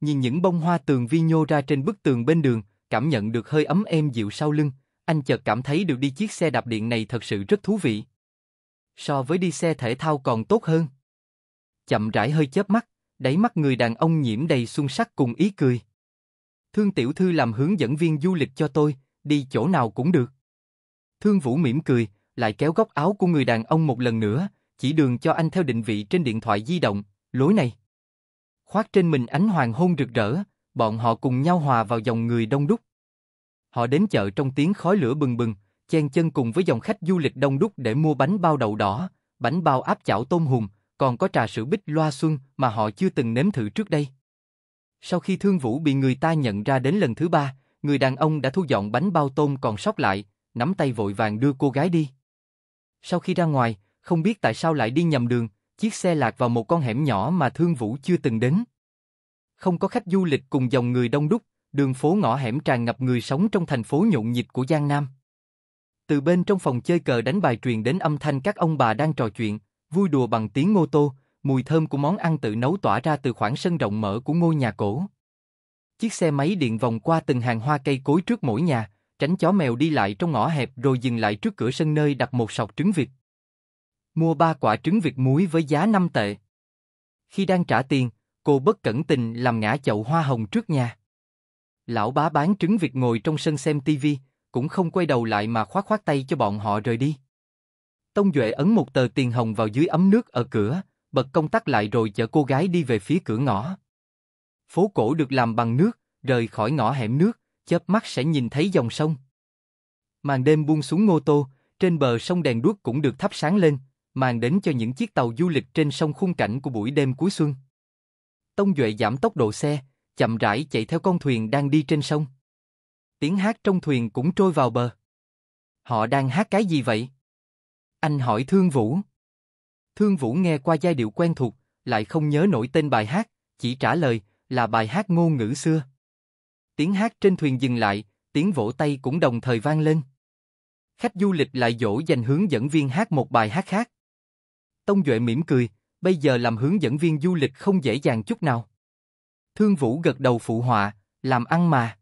Nhìn những bông hoa tường vi nhô ra trên bức tường bên đường, cảm nhận được hơi ấm êm dịu sau lưng, anh chợt cảm thấy được đi chiếc xe đạp điện này thật sự rất thú vị. So với đi xe thể thao còn tốt hơn. Chậm rãi hơi chớp mắt, đáy mắt người đàn ông nhiễm đầy xuân sắc cùng ý cười. Thương tiểu thư làm hướng dẫn viên du lịch cho tôi, đi chỗ nào cũng được. Thương Vũ mỉm cười, lại kéo góc áo của người đàn ông một lần nữa, chỉ đường cho anh theo định vị trên điện thoại di động, lối này. Khoác trên mình ánh hoàng hôn rực rỡ, bọn họ cùng nhau hòa vào dòng người đông đúc. Họ đến chợ trong tiếng khói lửa bừng bừng, chen chân cùng với dòng khách du lịch đông đúc để mua bánh bao đậu đỏ, bánh bao áp chảo tôm hùm, còn có trà sữa bích loa xuân mà họ chưa từng nếm thử trước đây. Sau khi Thương Vũ bị người ta nhận ra đến lần thứ ba, người đàn ông đã thu dọn bánh bao tôm còn sót lại, nắm tay vội vàng đưa cô gái đi. Sau khi ra ngoài, không biết tại sao lại đi nhầm đường, chiếc xe lạc vào một con hẻm nhỏ mà Thương Vũ chưa từng đến. Không có khách du lịch cùng dòng người đông đúc, đường phố ngõ hẻm tràn ngập người sống trong thành phố nhộn nhịp của Giang Nam. Từ bên trong phòng chơi cờ đánh bài truyền đến âm thanh các ông bà đang trò chuyện, vui đùa bằng tiếng Ngô Tô, mùi thơm của món ăn tự nấu tỏa ra từ khoảng sân rộng mở của ngôi nhà cổ. Chiếc xe máy điện vòng qua từng hàng hoa cây cối trước mỗi nhà, tránh chó mèo đi lại trong ngõ hẹp rồi dừng lại trước cửa sân nơi đặt một sọt trứng vịt. Mua 3 quả trứng vịt muối với giá 5 tệ. Khi đang trả tiền, cô bất cẩn tình làm ngã chậu hoa hồng trước nhà. Lão bá bán trứng vịt ngồi trong sân xem tivi, cũng không quay đầu lại mà khoát khoát tay cho bọn họ rời đi. Tông Duệ ấn một tờ tiền hồng vào dưới ấm nước ở cửa, bật công tắc lại rồi chở cô gái đi về phía cửa ngõ. Phố cổ được làm bằng nước, rời khỏi ngõ hẻm nước, chớp mắt sẽ nhìn thấy dòng sông. Màn đêm buông xuống Ngô Tô, trên bờ sông đèn đuốc cũng được thắp sáng lên, mang đến cho những chiếc tàu du lịch trên sông khung cảnh của buổi đêm cuối xuân. Tông Duệ giảm tốc độ xe, chậm rãi chạy theo con thuyền đang đi trên sông. Tiếng hát trong thuyền cũng trôi vào bờ. Họ đang hát cái gì vậy? Anh hỏi Thương Vũ. Thương Vũ nghe qua giai điệu quen thuộc, lại không nhớ nổi tên bài hát, chỉ trả lời là bài hát ngôn ngữ xưa. Tiếng hát trên thuyền dừng lại, tiếng vỗ tay cũng đồng thời vang lên. Khách du lịch lại dỗ dành hướng dẫn viên hát một bài hát khác. Tông Duệ mỉm cười, bây giờ làm hướng dẫn viên du lịch không dễ dàng chút nào. Thương Vũ gật đầu phụ họa, làm ăn mà.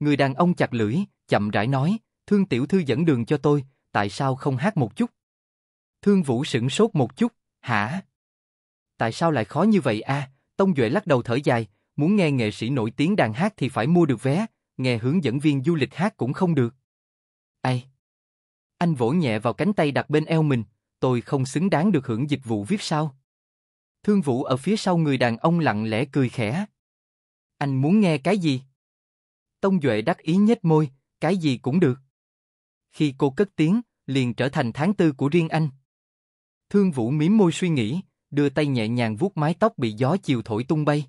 Người đàn ông chặt lưỡi, chậm rãi nói, Thương tiểu thư dẫn đường cho tôi, tại sao không hát một chút? Thương Vũ sửng sốt một chút, hả? Tại sao lại khó như vậy à? Tông Duệ lắc đầu thở dài, muốn nghe nghệ sĩ nổi tiếng đàn hát thì phải mua được vé, nghe hướng dẫn viên du lịch hát cũng không được. Ai? Anh vỗ nhẹ vào cánh tay đặt bên eo mình, tôi không xứng đáng được hưởng dịch vụ VIP sao? Thương Vũ ở phía sau người đàn ông lặng lẽ cười khẽ. Anh muốn nghe cái gì? Tông Duệ đắc ý nhếch môi, cái gì cũng được. Khi cô cất tiếng, liền trở thành tháng tư của riêng anh. Thương Vũ mím môi suy nghĩ, đưa tay nhẹ nhàng vuốt mái tóc bị gió chiều thổi tung bay.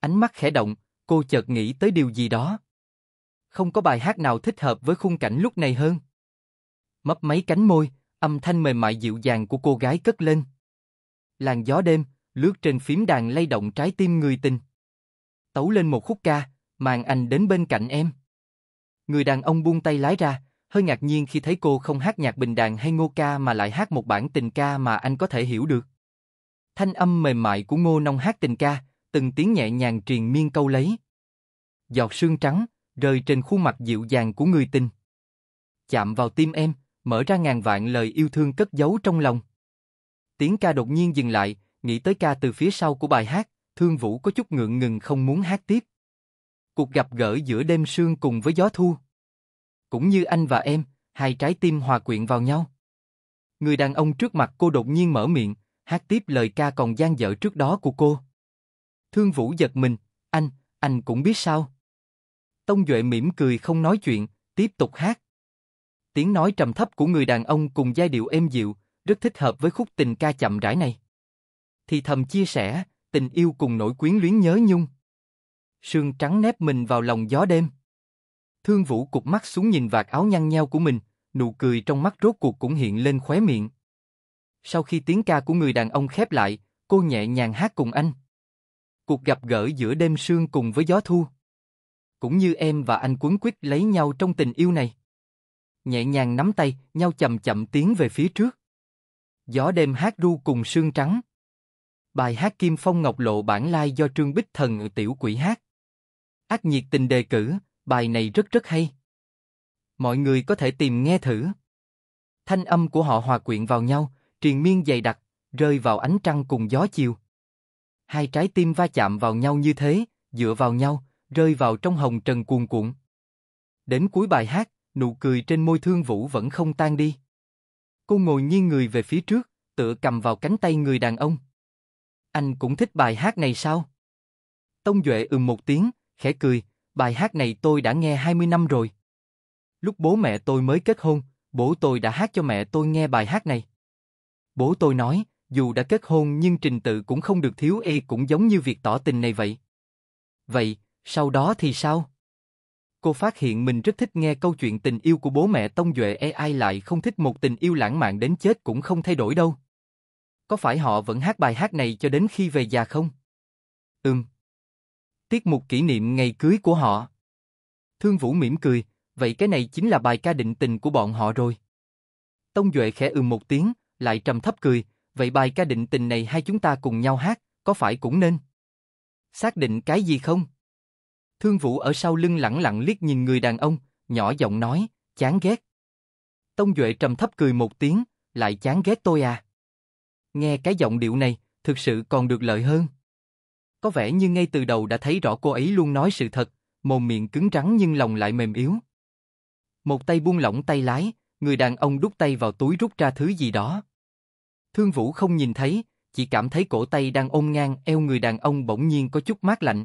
Ánh mắt khẽ động, cô chợt nghĩ tới điều gì đó. Không có bài hát nào thích hợp với khung cảnh lúc này hơn. Mấp máy cánh môi, âm thanh mềm mại dịu dàng của cô gái cất lên. Làn gió đêm, lướt trên phím đàn lay động trái tim người tình. Tấu lên một khúc ca, mang anh đến bên cạnh em. Người đàn ông buông tay lái ra, hơi ngạc nhiên khi thấy cô không hát nhạc bình đàn hay ngô ca mà lại hát một bản tình ca mà anh có thể hiểu được. Thanh âm mềm mại của Ngô Nông hát tình ca, từng tiếng nhẹ nhàng triền miên câu lấy. Giọt sương trắng rơi trên khuôn mặt dịu dàng của người tình. Chạm vào tim em, mở ra ngàn vạn lời yêu thương cất giấu trong lòng. Tiếng ca đột nhiên dừng lại, nghĩ tới ca từ phía sau của bài hát, Thương Vũ có chút ngượng ngừng không muốn hát tiếp. Cuộc gặp gỡ giữa đêm sương cùng với gió thu. Cũng như anh và em, hai trái tim hòa quyện vào nhau. Người đàn ông trước mặt cô đột nhiên mở miệng, hát tiếp lời ca còn dang dở trước đó của cô. Thương Vũ giật mình, anh cũng biết sao. Tông Duệ mỉm cười không nói chuyện, tiếp tục hát. Tiếng nói trầm thấp của người đàn ông cùng giai điệu êm dịu, rất thích hợp với khúc tình ca chậm rãi này. Thì thầm chia sẻ, tình yêu cùng nỗi quyến luyến nhớ nhung. Sương trắng nép mình vào lòng gió đêm. Thương Vũ cụp mắt xuống nhìn vạt áo nhăn nheo của mình, nụ cười trong mắt rốt cuộc cũng hiện lên khóe miệng. Sau khi tiếng ca của người đàn ông khép lại, cô nhẹ nhàng hát cùng anh. Cuộc gặp gỡ giữa đêm sương cùng với gió thu. Cũng như em và anh quấn quýt lấy nhau trong tình yêu này. Nhẹ nhàng nắm tay, nhau chậm chậm tiến về phía trước. Gió đêm hát ru cùng sương trắng. Bài hát Kim Phong Ngọc Lộ bản lai do Trương Bích Thần tiểu quỷ hát. Ác nhiệt tình đề cử, bài này rất rất hay. Mọi người có thể tìm nghe thử. Thanh âm của họ hòa quyện vào nhau, triền miên dày đặc, rơi vào ánh trăng cùng gió chiều. Hai trái tim va chạm vào nhau như thế, dựa vào nhau, rơi vào trong hồng trần cuồn cuộn. Đến cuối bài hát, nụ cười trên môi Thương Vũ vẫn không tan đi. Cô ngồi nghiêng người về phía trước, tựa cầm vào cánh tay người đàn ông. Anh cũng thích bài hát này sao? Tông Duệ một tiếng, khẽ cười, bài hát này tôi đã nghe 20 năm rồi. Lúc bố mẹ tôi mới kết hôn, bố tôi đã hát cho mẹ tôi nghe bài hát này. Bố tôi nói, dù đã kết hôn nhưng trình tự cũng không được thiếu, cũng giống như việc tỏ tình này vậy. Vậy, sau đó thì sao? Cô phát hiện mình rất thích nghe câu chuyện tình yêu của bố mẹ Tông Duệ, ai lại không thích một tình yêu lãng mạn đến chết cũng không thay đổi đâu. Có phải họ vẫn hát bài hát này cho đến khi về già không? Tiết mục kỷ niệm ngày cưới của họ. Thương Vũ mỉm cười, vậy cái này chính là bài ca định tình của bọn họ rồi. Tông Duệ khẽ một tiếng, lại trầm thấp cười, vậy bài ca định tình này hai chúng ta cùng nhau hát, có phải cũng nên? Xác định cái gì không? Thương Vũ ở sau lưng lẳng lặng liếc nhìn người đàn ông, nhỏ giọng nói, chán ghét. Tông Duệ trầm thấp cười một tiếng, lại chán ghét tôi à? Nghe cái giọng điệu này, thực sự còn được lợi hơn. Có vẻ như ngay từ đầu đã thấy rõ cô ấy luôn nói sự thật, mồm miệng cứng rắn nhưng lòng lại mềm yếu. Một tay buông lỏng tay lái, người đàn ông đút tay vào túi rút ra thứ gì đó. Thương Vũ không nhìn thấy, chỉ cảm thấy cổ tay đang ôm ngang eo người đàn ông bỗng nhiên có chút mát lạnh.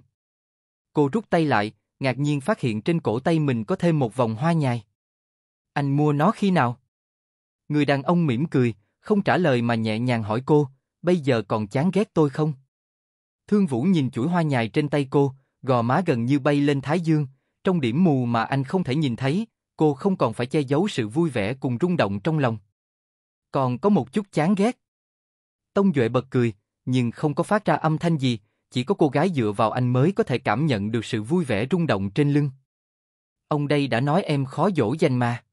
Cô rút tay lại, ngạc nhiên phát hiện trên cổ tay mình có thêm một vòng hoa nhài. Anh mua nó khi nào? Người đàn ông mỉm cười, không trả lời mà nhẹ nhàng hỏi cô, bây giờ còn chán ghét tôi không? Thương Vũ nhìn chuỗi hoa nhài trên tay cô, gò má gần như bay lên thái dương, trong điểm mù mà anh không thể nhìn thấy, cô không còn phải che giấu sự vui vẻ cùng rung động trong lòng. Còn có một chút chán ghét. Tông Duệ bật cười, nhưng không có phát ra âm thanh gì, chỉ có cô gái dựa vào anh mới có thể cảm nhận được sự vui vẻ rung động trên lưng. Ông đây đã nói em khó dỗ dành mà.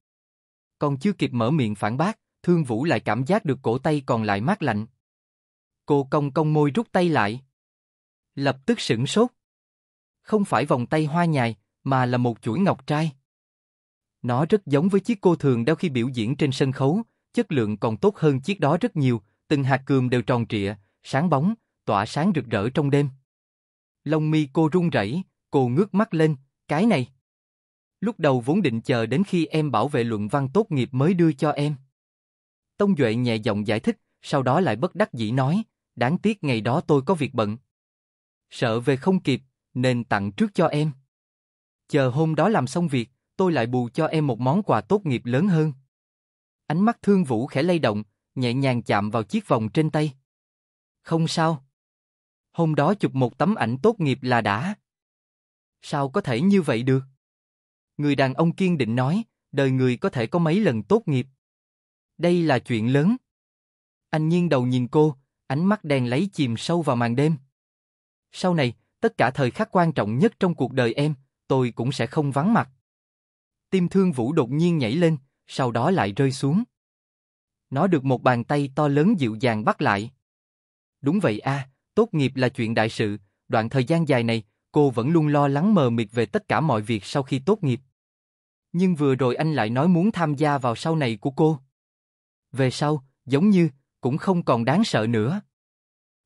Còn chưa kịp mở miệng phản bác, Thương Vũ lại cảm giác được cổ tay còn lại mát lạnh. Cô cong cong môi rút tay lại. Lập tức sửng sốt. Không phải vòng tay hoa nhài, mà là một chuỗi ngọc trai. Nó rất giống với chiếc cô thường đeo khi biểu diễn trên sân khấu, chất lượng còn tốt hơn chiếc đó rất nhiều, từng hạt cườm đều tròn trịa, sáng bóng, tỏa sáng rực rỡ trong đêm. Lông mi cô run rẩy, cô ngước mắt lên, cái này. Lúc đầu vốn định chờ đến khi em bảo vệ luận văn tốt nghiệp mới đưa cho em. Tông Duệ nhẹ giọng giải thích, sau đó lại bất đắc dĩ nói, đáng tiếc ngày đó tôi có việc bận. Sợ về không kịp, nên tặng trước cho em. Chờ hôm đó làm xong việc, tôi lại bù cho em một món quà tốt nghiệp lớn hơn. Ánh mắt Thương Vũ khẽ lay động, nhẹ nhàng chạm vào chiếc vòng trên tay. Không sao. Hôm đó chụp một tấm ảnh tốt nghiệp là đã. Sao có thể như vậy được? Người đàn ông kiên định nói, đời người có thể có mấy lần tốt nghiệp. Đây là chuyện lớn. Anh nghiêng đầu nhìn cô, ánh mắt đen lấy chìm sâu vào màn đêm. Sau này, tất cả thời khắc quan trọng nhất trong cuộc đời em, tôi cũng sẽ không vắng mặt. Tim Thương Vũ đột nhiên nhảy lên, sau đó lại rơi xuống. Nó được một bàn tay to lớn dịu dàng bắt lại. Đúng vậy à, tốt nghiệp là chuyện đại sự, đoạn thời gian dài này, cô vẫn luôn lo lắng mờ mịt về tất cả mọi việc sau khi tốt nghiệp. Nhưng vừa rồi anh lại nói muốn tham gia vào sau này của cô. Về sau, giống như, cũng không còn đáng sợ nữa.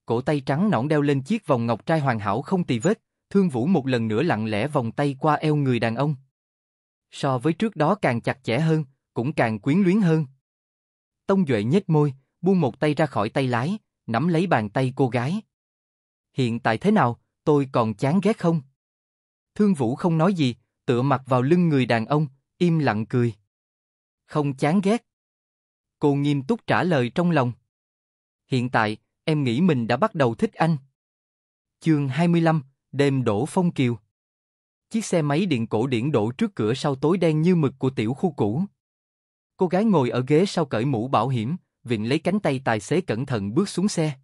Cổ tay trắng nõn đeo lên chiếc vòng ngọc trai hoàn hảo không tì vết, Thương Vũ một lần nữa lặng lẽ vòng tay qua eo người đàn ông. So với trước đó càng chặt chẽ hơn, cũng càng quyến luyến hơn. Tông Duệ nhếch môi, buông một tay ra khỏi tay lái, nắm lấy bàn tay cô gái. Hiện tại thế nào, tôi còn chán ghét không? Thương Vũ không nói gì, tựa mặt vào lưng người đàn ông, im lặng cười. Không chán ghét. Cô nghiêm túc trả lời trong lòng. Hiện tại, em nghĩ mình đã bắt đầu thích anh. Chương 25, đêm đổ phong kiều. Chiếc xe máy điện cổ điển đổ trước cửa sau tối đen như mực của tiểu khu cũ. Cô gái ngồi ở ghế sau cởi mũ bảo hiểm, vịn lấy cánh tay tài xế cẩn thận bước xuống xe.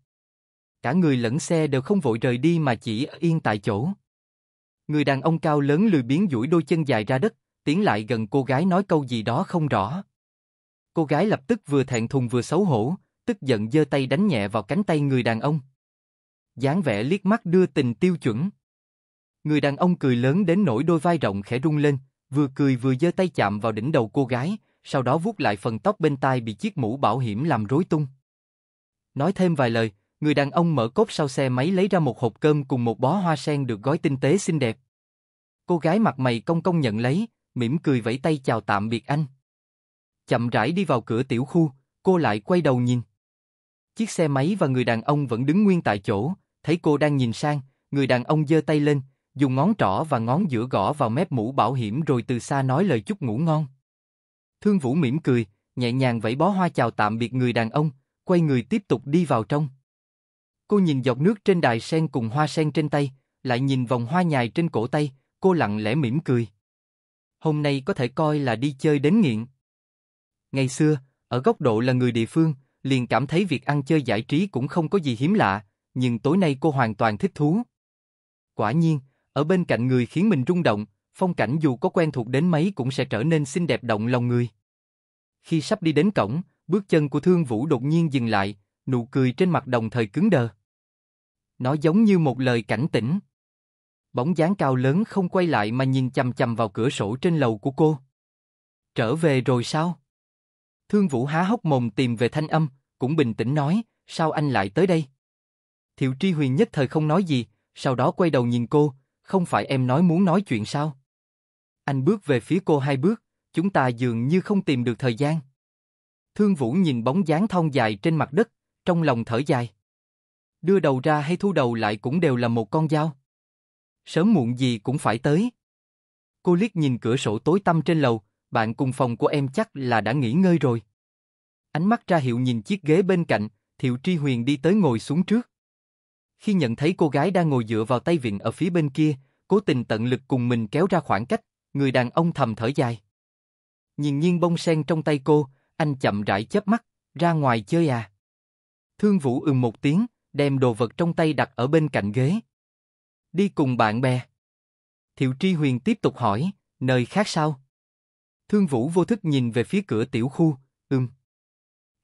Cả người lẫn xe đều không vội rời đi mà chỉ yên tại chỗ. Người đàn ông cao lớn lười biếng duỗi đôi chân dài ra đất, tiến lại gần cô gái nói câu gì đó không rõ. Cô gái lập tức vừa thẹn thùng vừa xấu hổ, tức giận giơ tay đánh nhẹ vào cánh tay người đàn ông. dáng vẻ liếc mắt đưa tình tiêu chuẩn. Người đàn ông cười lớn đến nỗi đôi vai rộng khẽ rung lên, vừa cười vừa giơ tay chạm vào đỉnh đầu cô gái, sau đó vuốt lại phần tóc bên tai bị chiếc mũ bảo hiểm làm rối tung. Nói thêm vài lời, người đàn ông mở cốp sau xe máy lấy ra một hộp cơm cùng một bó hoa sen được gói tinh tế xinh đẹp. Cô gái mặt mày cong cong nhận lấy, mỉm cười vẫy tay chào tạm biệt anh. Chậm rãi đi vào cửa tiểu khu, cô lại quay đầu nhìn. Chiếc xe máy và người đàn ông vẫn đứng nguyên tại chỗ, thấy cô đang nhìn sang, người đàn ông giơ tay lên, dùng ngón trỏ và ngón giữa gõ vào mép mũ bảo hiểm rồi từ xa nói lời chúc ngủ ngon. Thương Vũ mỉm cười, nhẹ nhàng vẫy bó hoa chào tạm biệt người đàn ông, quay người tiếp tục đi vào trong. Cô nhìn giọt nước trên đài sen cùng hoa sen trên tay, lại nhìn vòng hoa nhài trên cổ tay, cô lặng lẽ mỉm cười. Hôm nay có thể coi là đi chơi đến nghiện. Ngày xưa, ở góc độ là người địa phương, liền cảm thấy việc ăn chơi giải trí cũng không có gì hiếm lạ, nhưng tối nay cô hoàn toàn thích thú. Quả nhiên, ở bên cạnh người khiến mình rung động, phong cảnh dù có quen thuộc đến mấy cũng sẽ trở nên xinh đẹp động lòng người. Khi sắp đi đến cổng, bước chân của Thương Vũ đột nhiên dừng lại, nụ cười trên mặt đồng thời cứng đờ. Nó giống như một lời cảnh tỉnh. Bóng dáng cao lớn không quay lại mà nhìn chằm chằm vào cửa sổ trên lầu của cô. Trở về rồi sao? Thương Vũ há hốc mồm tìm về thanh âm, cũng bình tĩnh nói, sao anh lại tới đây? Thiệu Tri Huyền nhất thời không nói gì, sau đó quay đầu nhìn cô, không phải em nói muốn nói chuyện sao? Anh bước về phía cô hai bước, chúng ta dường như không tìm được thời gian. Thương Vũ nhìn bóng dáng thon dài trên mặt đất, trong lòng thở dài. Đưa đầu ra hay thu đầu lại cũng đều là một con dao. Sớm muộn gì cũng phải tới. Cô liếc nhìn cửa sổ tối tăm trên lầu, bạn cùng phòng của em chắc là đã nghỉ ngơi rồi. Ánh mắt ra hiệu nhìn chiếc ghế bên cạnh, Thiệu Tri Huyền đi tới ngồi xuống trước. Khi nhận thấy cô gái đang ngồi dựa vào tay vịn ở phía bên kia, cố tình tận lực cùng mình kéo ra khoảng cách, người đàn ông thầm thở dài. Nhìn nhiên bông sen trong tay cô, anh chậm rãi chớp mắt, ra ngoài chơi à? Thương Vũ một tiếng, đem đồ vật trong tay đặt ở bên cạnh ghế. Đi cùng bạn bè. Thiệu Tri Huyền tiếp tục hỏi, nơi khác sao? Thương Vũ vô thức nhìn về phía cửa tiểu khu,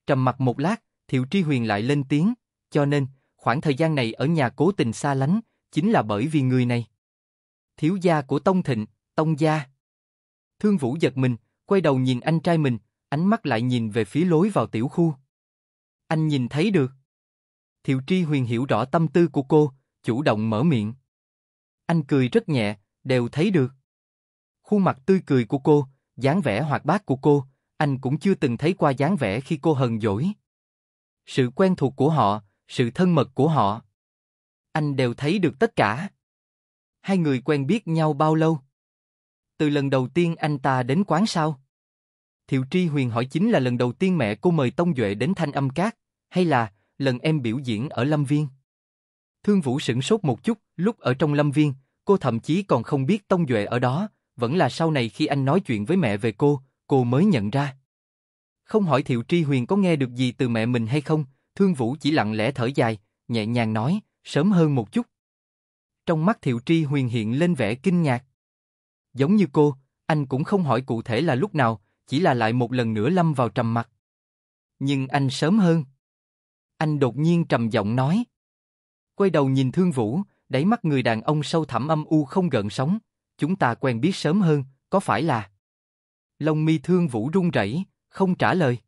Trầm mặc một lát, Thiệu Tri Huyền lại lên tiếng, cho nên, khoảng thời gian này ở nhà cố tình xa lánh, chính là bởi vì người này. Thiếu gia của Tông Thịnh, Tông gia. Thương Vũ giật mình, quay đầu nhìn anh trai mình, ánh mắt lại nhìn về phía lối vào tiểu khu. Anh nhìn thấy được. Thiệu Tri Huyền hiểu rõ tâm tư của cô, chủ động mở miệng. Anh cười rất nhẹ, đều thấy được. Khuôn mặt tươi cười của cô, dáng vẻ hoạt bát của cô, anh cũng chưa từng thấy qua dáng vẻ khi cô hờn dỗi. Sự quen thuộc của họ, sự thân mật của họ. Anh đều thấy được tất cả. Hai người quen biết nhau bao lâu? Từ lần đầu tiên anh ta đến quán sao? Thiệu Tri Huyền hỏi chính là lần đầu tiên mẹ cô mời Tông Duệ đến Thanh Âm Cát, hay là lần em biểu diễn ở Lâm Viên? Thương Vũ sửng sốt một chút, lúc ở trong Lâm Viên, cô thậm chí còn không biết Tông Duệ ở đó, vẫn là sau này khi anh nói chuyện với mẹ về cô mới nhận ra. Không hỏi Thiệu Tri Huyền có nghe được gì từ mẹ mình hay không, Thương Vũ chỉ lặng lẽ thở dài, nhẹ nhàng nói, sớm hơn một chút. Trong mắt Thiệu Tri Huyền hiện lên vẻ kinh ngạc. Giống như cô, anh cũng không hỏi cụ thể là lúc nào, chỉ là lại một lần nữa lâm vào trầm mặc. Nhưng anh sớm hơn. Anh đột nhiên trầm giọng nói. Quay đầu nhìn Thương Vũ, đáy mắt người đàn ông sâu thẳm âm u không gợn sóng. Chúng ta quen biết sớm hơn, có phải là? Lông mi Thương Vũ run rẩy, không trả lời.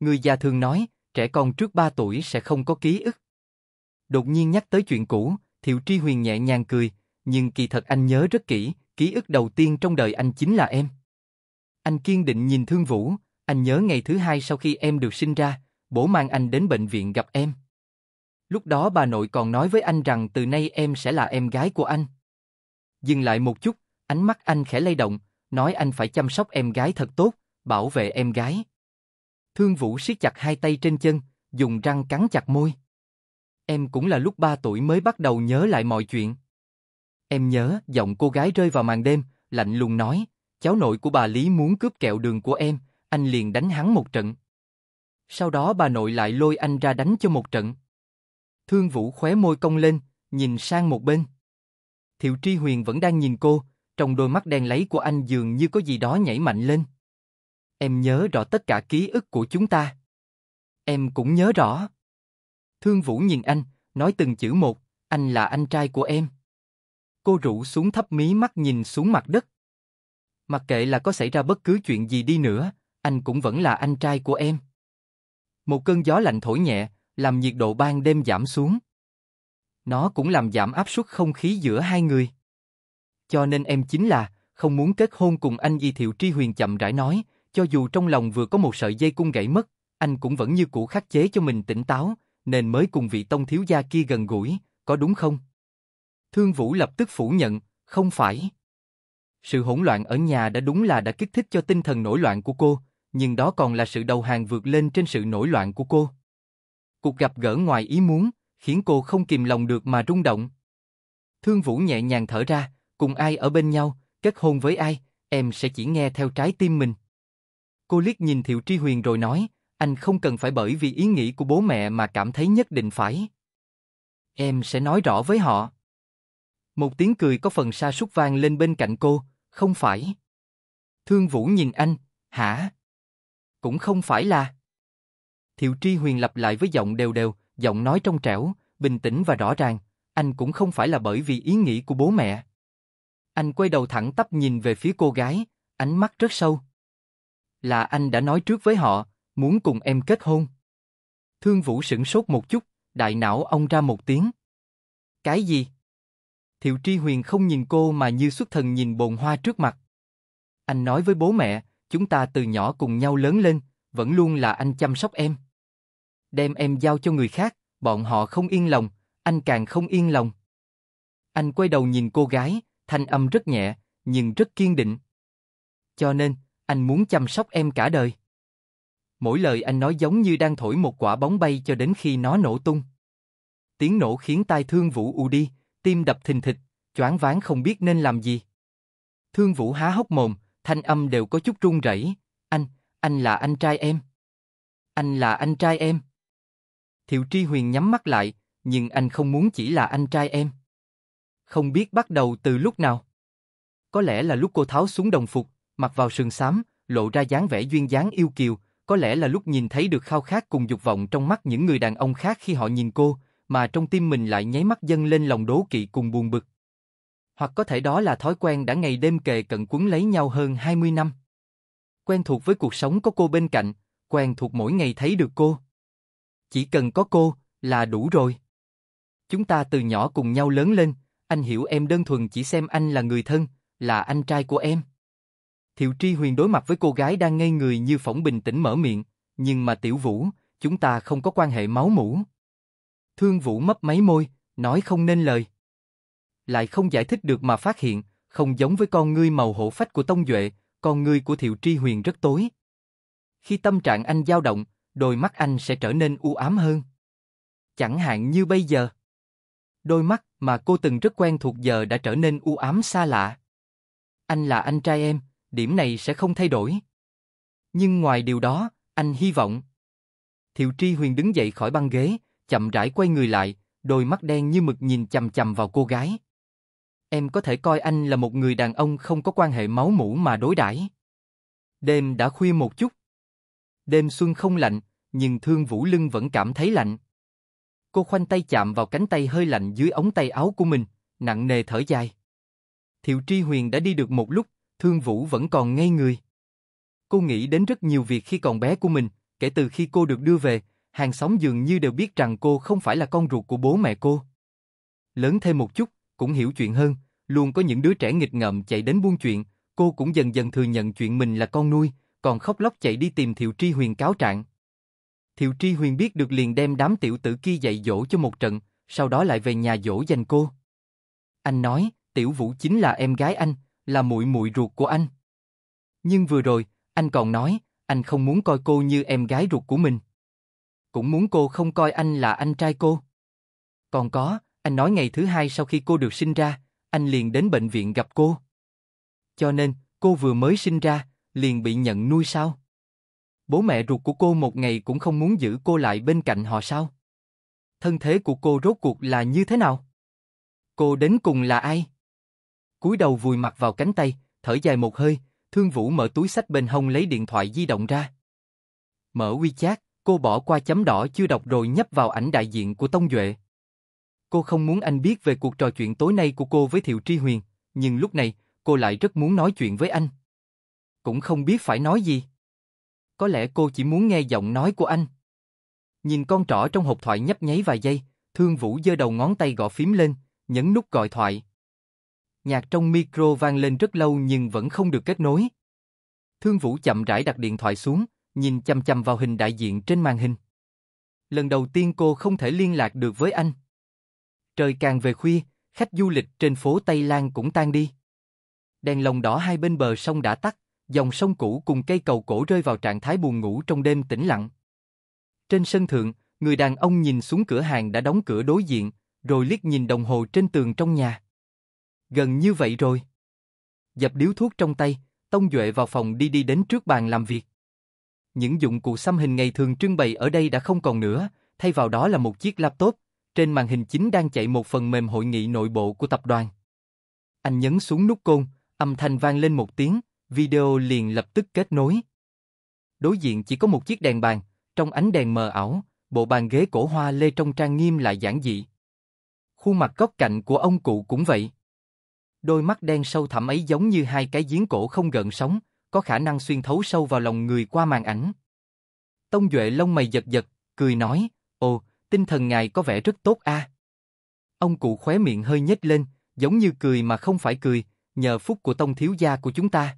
Người già thường nói, trẻ con trước 3 tuổi sẽ không có ký ức. Đột nhiên nhắc tới chuyện cũ, Thiệu Tri Huyền nhẹ nhàng cười, nhưng kỳ thật anh nhớ rất kỹ, ký ức đầu tiên trong đời anh chính là em. Anh kiên định nhìn Thương Vũ, anh nhớ ngày thứ 2 sau khi em được sinh ra, bố mang anh đến bệnh viện gặp em. Lúc đó bà nội còn nói với anh rằng từ nay em sẽ là em gái của anh. Dừng lại một chút, ánh mắt anh khẽ lay động, nói anh phải chăm sóc em gái thật tốt, bảo vệ em gái. Thương Vũ siết chặt hai tay trên chân, dùng răng cắn chặt môi. Em cũng là lúc 3 tuổi mới bắt đầu nhớ lại mọi chuyện. Em nhớ, giọng cô gái rơi vào màn đêm, lạnh lùng nói, cháu nội của bà Lý muốn cướp kẹo đường của em, anh liền đánh hắn một trận. Sau đó bà nội lại lôi anh ra đánh cho một trận. Thương Vũ khóe môi cong lên, nhìn sang một bên. Thiệu Tri Huyền vẫn đang nhìn cô, trong đôi mắt đen láy của anh dường như có gì đó nhảy mạnh lên. Em nhớ rõ tất cả ký ức của chúng ta. Em cũng nhớ rõ. Thương Vũ nhìn anh, nói từng chữ một, Anh là anh trai của em. Cô rũ xuống thấp mí mắt nhìn xuống mặt đất. Mặc kệ là có xảy ra bất cứ chuyện gì đi nữa, anh cũng vẫn là anh trai của em. Một cơn gió lạnh thổi nhẹ, làm nhiệt độ ban đêm giảm xuống. Nó cũng làm giảm áp suất không khí giữa hai người. Cho nên em chính là không muốn kết hôn cùng anh. Y Thiệu Tri Huyền chậm rãi nói, cho dù trong lòng vừa có một sợi dây cung gãy mất, anh cũng vẫn như cũ khắc chế cho mình tỉnh táo, nên mới cùng vị Tông thiếu gia kia gần gũi, có đúng không? Thương Vũ lập tức phủ nhận, không phải. Sự hỗn loạn ở nhà đã đúng là đã kích thích cho tinh thần nổi loạn của cô, nhưng đó còn là sự đầu hàng vượt lên trên sự nổi loạn của cô. Cuộc gặp gỡ ngoài ý muốn khiến cô không kìm lòng được mà rung động. Thương Vũ nhẹ nhàng thở ra, cùng ai ở bên nhau, kết hôn với ai, em sẽ chỉ nghe theo trái tim mình. Cô liếc nhìn Thiệu Tri Huyền rồi nói, anh không cần phải bởi vì ý nghĩ của bố mẹ mà cảm thấy nhất định phải. Em sẽ nói rõ với họ. Một tiếng cười có phần sa sút vang lên bên cạnh cô, không phải. Thương Vũ nhìn anh, hả? Cũng không phải là. Thiệu Tri Huyền lặp lại với giọng đều đều, giọng nói trong trẻo, bình tĩnh và rõ ràng, anh cũng không phải là bởi vì ý nghĩ của bố mẹ. Anh quay đầu thẳng tắp nhìn về phía cô gái, ánh mắt rất sâu. Là anh đã nói trước với họ, muốn cùng em kết hôn. Thương Vũ sửng sốt một chút, đại não ong ra một tiếng. Cái gì? Thiệu Tri Huyền không nhìn cô mà như xuất thần nhìn bồn hoa trước mặt. Anh nói với bố mẹ, chúng ta từ nhỏ cùng nhau lớn lên, vẫn luôn là anh chăm sóc em. Đem em giao cho người khác, bọn họ không yên lòng, anh càng không yên lòng. Anh quay đầu nhìn cô gái, thanh âm rất nhẹ, nhưng rất kiên định. Cho nên, anh muốn chăm sóc em cả đời. Mỗi lời anh nói giống như đang thổi một quả bóng bay cho đến khi nó nổ tung. Tiếng nổ khiến tai Thương Vũ u đi, tim đập thình thịch, choáng váng không biết nên làm gì. Thương Vũ há hốc mồm, thanh âm đều có chút run rẩy. Anh là anh trai em. Anh là anh trai em. Thiệu Tri Huyền nhắm mắt lại, nhưng anh không muốn chỉ là anh trai em. Không biết bắt đầu từ lúc nào. Có lẽ là lúc cô tháo xuống đồng phục, mặc vào sườn xám, lộ ra dáng vẻ duyên dáng yêu kiều. Có lẽ là lúc nhìn thấy được khao khát cùng dục vọng trong mắt những người đàn ông khác khi họ nhìn cô, mà trong tim mình lại nháy mắt dâng lên lòng đố kỵ cùng buồn bực. Hoặc có thể đó là thói quen đã ngày đêm kề cận quấn lấy nhau hơn 20 năm. Quen thuộc với cuộc sống có cô bên cạnh, quen thuộc mỗi ngày thấy được cô. Chỉ cần có cô là đủ rồi. Chúng ta từ nhỏ cùng nhau lớn lên, anh hiểu em đơn thuần chỉ xem anh là người thân, là anh trai của em. Thiệu Tri Huyền đối mặt với cô gái đang ngây người như phỏng bình tĩnh mở miệng, nhưng mà Tiểu Vũ, chúng ta không có quan hệ máu mủ. Thương Vũ mấp máy môi, nói không nên lời. Lại không giải thích được mà phát hiện, không giống với con ngươi màu hổ phách của Tông Duệ, con ngươi của Thiệu Tri Huyền rất tối. Khi tâm trạng anh dao động, đôi mắt anh sẽ trở nên u ám hơn. Chẳng hạn như bây giờ. Đôi mắt mà cô từng rất quen thuộc giờ đã trở nên u ám xa lạ. Anh là anh trai em, điểm này sẽ không thay đổi. Nhưng ngoài điều đó, anh hy vọng. Thiệu Tri Huyền đứng dậy khỏi băng ghế, chậm rãi quay người lại, đôi mắt đen như mực nhìn chằm chằm vào cô gái. Em có thể coi anh là một người đàn ông không có quan hệ máu mủ mà đối đãi. Đêm đã khuya một chút. Đêm xuân không lạnh, nhưng Thương Vũ lưng vẫn cảm thấy lạnh. Cô khoanh tay chạm vào cánh tay hơi lạnh dưới ống tay áo của mình, nặng nề thở dài. Thiệu Tri Huyền đã đi được một lúc, Thương Vũ vẫn còn ngây người. Cô nghĩ đến rất nhiều việc khi còn bé của mình, kể từ khi cô được đưa về, hàng xóm dường như đều biết rằng cô không phải là con ruột của bố mẹ cô. Lớn thêm một chút, cũng hiểu chuyện hơn, luôn có những đứa trẻ nghịch ngợm chạy đến buôn chuyện, cô cũng dần dần thừa nhận chuyện mình là con nuôi, còn khóc lóc chạy đi tìm Thiệu Tri Huyền cáo trạng. Thiệu Tri Huyền biết được liền đem đám tiểu tử kia dạy dỗ cho một trận, sau đó lại về nhà dỗ dành cô. Anh nói, Tiểu Vũ chính là em gái anh, là muội muội ruột của anh. Nhưng vừa rồi, anh còn nói, anh không muốn coi cô như em gái ruột của mình. Cũng muốn cô không coi anh là anh trai cô. Còn có, anh nói ngày thứ hai sau khi cô được sinh ra, anh liền đến bệnh viện gặp cô. Cho nên, cô vừa mới sinh ra, liền bị nhận nuôi sao? Bố mẹ ruột của cô một ngày cũng không muốn giữ cô lại bên cạnh họ sao? Thân thế của cô rốt cuộc là như thế nào? Cô đến cùng là ai? Cúi đầu vùi mặt vào cánh tay, thở dài một hơi, Thương Vũ mở túi xách bên hông lấy điện thoại di động ra. Mở WeChat, cô bỏ qua chấm đỏ chưa đọc rồi nhấp vào ảnh đại diện của Tông Duệ. Cô không muốn anh biết về cuộc trò chuyện tối nay của cô với Thiệu Tri Huyền, nhưng lúc này, cô lại rất muốn nói chuyện với anh. Cũng không biết phải nói gì. Có lẽ cô chỉ muốn nghe giọng nói của anh. Nhìn con trỏ trong hộp thoại nhấp nháy vài giây, Thương Vũ giơ đầu ngón tay gõ phím lên, nhấn nút gọi thoại. Nhạc trong micro vang lên rất lâu nhưng vẫn không được kết nối. Thương Vũ chậm rãi đặt điện thoại xuống, nhìn chằm chằm vào hình đại diện trên màn hình. Lần đầu tiên cô không thể liên lạc được với anh. Trời càng về khuya, khách du lịch trên phố Tây Lan cũng tan đi. Đèn lồng đỏ hai bên bờ sông đã tắt, dòng sông cũ cùng cây cầu cổ rơi vào trạng thái buồn ngủ trong đêm tĩnh lặng. Trên sân thượng, người đàn ông nhìn xuống cửa hàng đã đóng cửa đối diện, rồi liếc nhìn đồng hồ trên tường trong nhà. Gần như vậy rồi. Dập điếu thuốc trong tay, Tông Duệ vào phòng đi đến trước bàn làm việc. Những dụng cụ xăm hình ngày thường trưng bày ở đây đã không còn nữa, thay vào đó là một chiếc laptop. Trên màn hình chính đang chạy một phần mềm hội nghị nội bộ của tập đoàn. Anh nhấn xuống nút côn, âm thanh vang lên một tiếng, video liền lập tức kết nối. Đối diện chỉ có một chiếc đèn bàn, trong ánh đèn mờ ảo, bộ bàn ghế cổ hoa lê trông trang nghiêm lại giản dị. Khuôn mặt góc cạnh của ông cụ cũng vậy. Đôi mắt đen sâu thẳm ấy giống như hai cái giếng cổ không gợn sóng, có khả năng xuyên thấu sâu vào lòng người qua màn ảnh. Tông Duệ lông mày giật giật, cười nói, "Ồ, tinh thần ngài có vẻ rất tốt a." Ông cụ khóe miệng hơi nhếch lên, giống như cười mà không phải cười, "Nhờ phúc của Tông thiếu gia của chúng ta."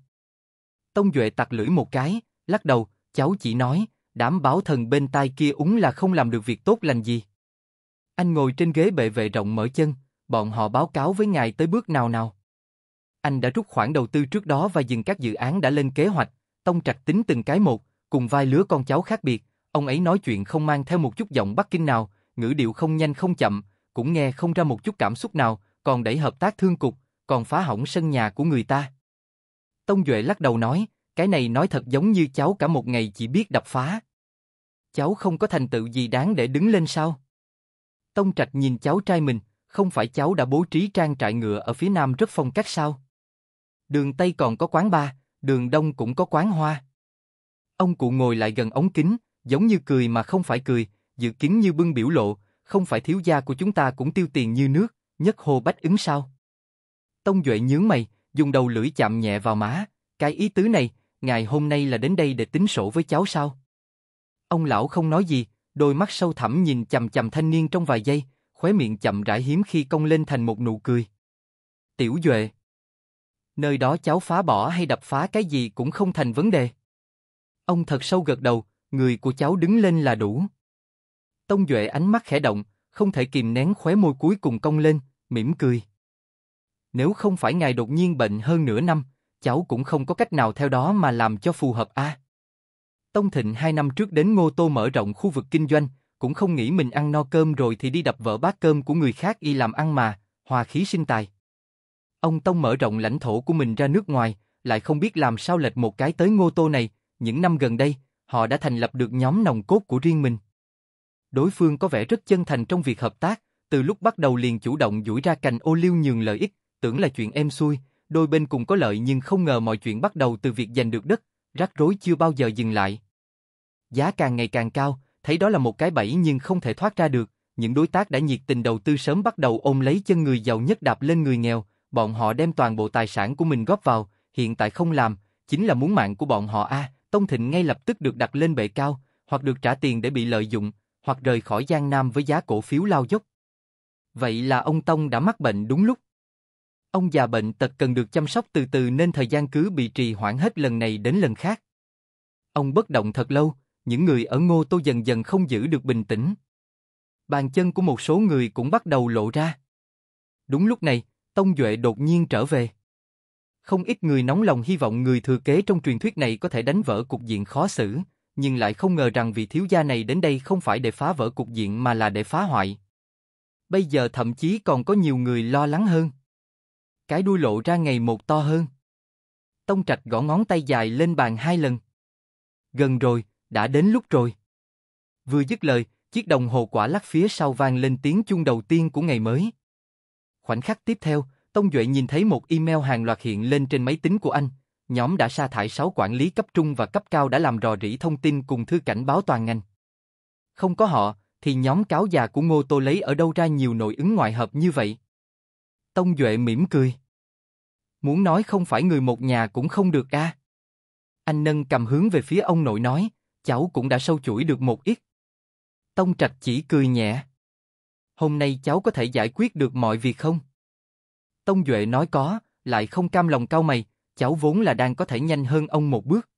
Tông Duệ tặc lưỡi một cái, lắc đầu, "Cháu chỉ nói, đảm bảo thần bên tai kia úng là không làm được việc tốt lành gì." Anh ngồi trên ghế bệ vệ rộng mở chân, "Bọn họ báo cáo với ngài tới bước nào? Anh đã rút khoản đầu tư trước đó và dừng các dự án đã lên kế hoạch, Tông Trạch tính từng cái một, cùng vai lứa con cháu khác biệt. Ông ấy nói chuyện không mang theo một chút giọng Bắc Kinh nào, ngữ điệu không nhanh không chậm, cũng nghe không ra một chút cảm xúc nào, còn đẩy hợp tác thương cục, còn phá hỏng sân nhà của người ta." Tông Duệ lắc đầu nói, "Cái này nói thật giống như cháu cả một ngày chỉ biết đập phá. Cháu không có thành tựu gì đáng để đứng lên sao?" Tông Trạch nhìn cháu trai mình, "Không phải cháu đã bố trí trang trại ngựa ở phía nam rất phong cách sao? Đường Tây còn có quán bar, đường Đông cũng có quán hoa." Ông cụ ngồi lại gần ống kính, giống như cười mà không phải cười, dự kiến như bưng biểu lộ, "Không phải thiếu gia của chúng ta cũng tiêu tiền như nước, nhất hô bách ứng sao?" Tông Duệ nhướng mày, dùng đầu lưỡi chạm nhẹ vào má, "Cái ý tứ này, ngài hôm nay là đến đây để tính sổ với cháu sao?" Ông lão không nói gì, đôi mắt sâu thẳm nhìn chằm chằm thanh niên trong vài giây, khóe miệng chậm rãi hiếm khi cong lên thành một nụ cười. "Tiểu Duệ, nơi đó cháu phá bỏ hay đập phá cái gì cũng không thành vấn đề." Ông thật sâu gật đầu, "Người của cháu đứng lên là đủ." Tông Duệ ánh mắt khẽ động, không thể kìm nén khóe môi cuối cùng cong lên, mỉm cười. "Nếu không phải ngài đột nhiên bệnh hơn nửa năm, cháu cũng không có cách nào theo đó mà làm cho phù hợp a." Tông Thịnh 2 năm trước đến Ngô Tô mở rộng khu vực kinh doanh, cũng không nghĩ mình ăn no cơm rồi thì đi đập vỡ bát cơm của người khác y làm ăn mà, hòa khí sinh tài. Ông Tông mở rộng lãnh thổ của mình ra nước ngoài, lại không biết làm sao lệch một cái tới Ngô Tô này, những năm gần đây, họ đã thành lập được nhóm nòng cốt của riêng mình. Đối phương có vẻ rất chân thành trong việc hợp tác, từ lúc bắt đầu liền chủ động duỗi ra cành ô liu nhường lợi ích, tưởng là chuyện êm xuôi, đôi bên cùng có lợi nhưng không ngờ mọi chuyện bắt đầu từ việc giành được đất, rắc rối chưa bao giờ dừng lại. Giá càng ngày càng cao, thấy đó là một cái bẫy nhưng không thể thoát ra được, những đối tác đã nhiệt tình đầu tư sớm bắt đầu ôm lấy chân người giàu nhất đạp lên người nghèo, bọn họ đem toàn bộ tài sản của mình góp vào, hiện tại không làm, chính là muốn mạng của bọn họ a. Tông Thịnh ngay lập tức được đặt lên bệ cao, hoặc được trả tiền để bị lợi dụng, hoặc rời khỏi Giang Nam với giá cổ phiếu lao dốc. Vậy là ông Tông đã mắc bệnh đúng lúc. Ông già bệnh tật cần được chăm sóc từ từ nên thời gian cứ bị trì hoãn hết lần này đến lần khác. Ông bất động thật lâu, những người ở Ngô Tô dần dần không giữ được bình tĩnh. Bàn chân của một số người cũng bắt đầu lộ ra. Đúng lúc này, Tông Duệ đột nhiên trở về. Không ít người nóng lòng hy vọng người thừa kế trong truyền thuyết này có thể đánh vỡ cục diện khó xử, nhưng lại không ngờ rằng vị thiếu gia này đến đây không phải để phá vỡ cục diện mà là để phá hoại. Bây giờ thậm chí còn có nhiều người lo lắng hơn. Cái đuôi lộ ra ngày một to hơn. Tông Trạch gõ ngón tay dài lên bàn 2 lần. "Gần rồi, đã đến lúc rồi." Vừa dứt lời, chiếc đồng hồ quả lắc phía sau vang lên tiếng chuông đầu tiên của ngày mới. Khoảnh khắc tiếp theo, Tông Duệ nhìn thấy một email hàng loạt hiện lên trên máy tính của anh. Nhóm đã sa thải 6 quản lý cấp trung và cấp cao đã làm rò rỉ thông tin cùng thư cảnh báo toàn ngành. Không có họ, thì nhóm cáo già của Ngô Tô lấy ở đâu ra nhiều nội ứng ngoại hợp như vậy? Tông Duệ mỉm cười. Muốn nói không phải người một nhà cũng không được à? Anh nâng cầm hướng về phía ông nội nói, cháu cũng đã sâu chuỗi được một ít. Tông Trạch chỉ cười nhẹ. Hôm nay cháu có thể giải quyết được mọi việc không? Tông Duệ nói có, lại không cam lòng cau mày, cháu vốn là đang có thể nhanh hơn ông một bước.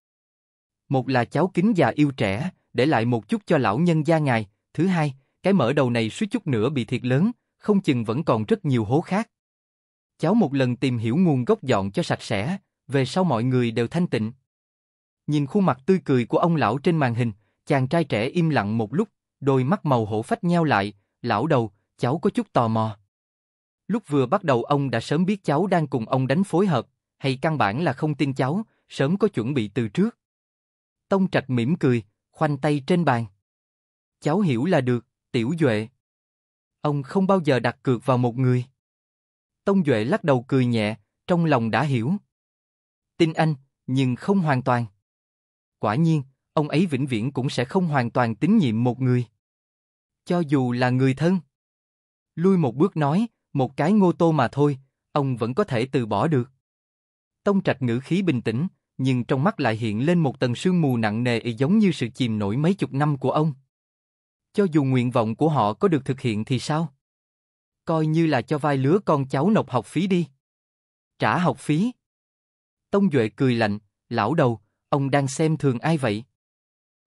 Một là cháu kính già yêu trẻ, để lại một chút cho lão nhân gia ngài. Thứ hai, cái mở đầu này suýt chút nữa bị thiệt lớn, không chừng vẫn còn rất nhiều hố khác. Cháu một lần tìm hiểu nguồn gốc dọn cho sạch sẽ, về sau mọi người đều thanh tịnh. Nhìn khuôn mặt tươi cười của ông lão trên màn hình, chàng trai trẻ im lặng một lúc, đôi mắt màu hổ phách nheo lại. Lão đầu, cháu có chút tò mò. Lúc vừa bắt đầu ông đã sớm biết cháu đang cùng ông đánh phối hợp, hay căn bản là không tin cháu, sớm có chuẩn bị từ trước? Tông Trạch mỉm cười, khoanh tay trên bàn. Cháu hiểu là được, Tiểu Duệ. Ông không bao giờ đặt cược vào một người. Tông Duệ lắc đầu cười nhẹ, trong lòng đã hiểu. Tin anh, nhưng không hoàn toàn. Quả nhiên, ông ấy vĩnh viễn cũng sẽ không hoàn toàn tín nhiệm một người. Cho dù là người thân. Lui một bước nói, một cái Ngô Tô mà thôi, ông vẫn có thể từ bỏ được. Tông Trạch ngữ khí bình tĩnh, nhưng trong mắt lại hiện lên một tầng sương mù nặng nề giống như sự chìm nổi mấy chục năm của ông. Cho dù nguyện vọng của họ có được thực hiện thì sao? Coi như là cho vai lứa con cháu nộp học phí đi. Trả học phí. Tông Duệ cười lạnh, lão đầu, ông đang xem thường ai vậy?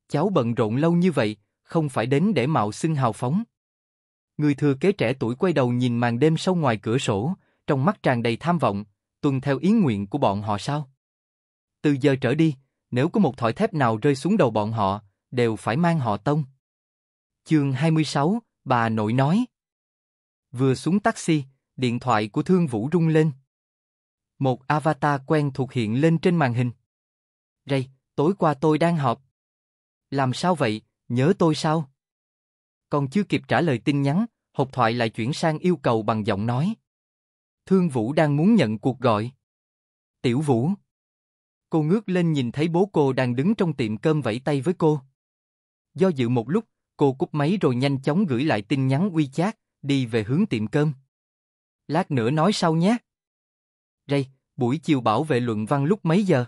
Cháu bận rộn lâu như vậy, không phải đến để mạo xưng hào phóng. Người thừa kế trẻ tuổi quay đầu nhìn màn đêm sâu ngoài cửa sổ, trong mắt tràn đầy tham vọng, tuân theo ý nguyện của bọn họ sao? Từ giờ trở đi, nếu có một thỏi thép nào rơi xuống đầu bọn họ, đều phải mang họ Tông. Chương 26, bà nội nói. Vừa xuống taxi, điện thoại của Thương Vũ rung lên. Một avatar quen thuộc hiện lên trên màn hình. Ray, tối qua tôi đang họp. Làm sao vậy, nhớ tôi sao? Còn chưa kịp trả lời tin nhắn, hộp thoại lại chuyển sang yêu cầu bằng giọng nói. Thương Vũ đang muốn nhận cuộc gọi. Tiểu Vũ. Cô ngước lên nhìn thấy bố cô đang đứng trong tiệm cơm vẫy tay với cô. Do dự một lúc, cô cúp máy rồi nhanh chóng gửi lại tin nhắn WeChat, đi về hướng tiệm cơm. Lát nữa nói sau nhé. Ray, buổi chiều bảo vệ luận văn lúc mấy giờ?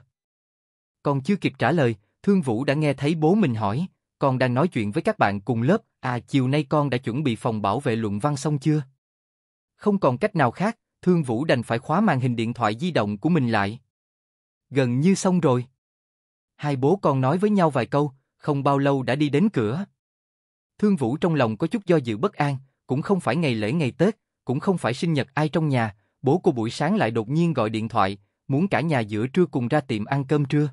Còn chưa kịp trả lời, Thương Vũ đã nghe thấy bố mình hỏi, con đang nói chuyện với các bạn cùng lớp, à chiều nay con đã chuẩn bị phòng bảo vệ luận văn xong chưa? Không còn cách nào khác, Thương Vũ đành phải khóa màn hình điện thoại di động của mình lại. Gần như xong rồi. Hai bố con nói với nhau vài câu, không bao lâu đã đi đến cửa. Thương Vũ trong lòng có chút do dự bất an, cũng không phải ngày lễ ngày Tết, cũng không phải sinh nhật ai trong nhà, bố cô buổi sáng lại đột nhiên gọi điện thoại, muốn cả nhà giữa trưa cùng ra tiệm ăn cơm trưa.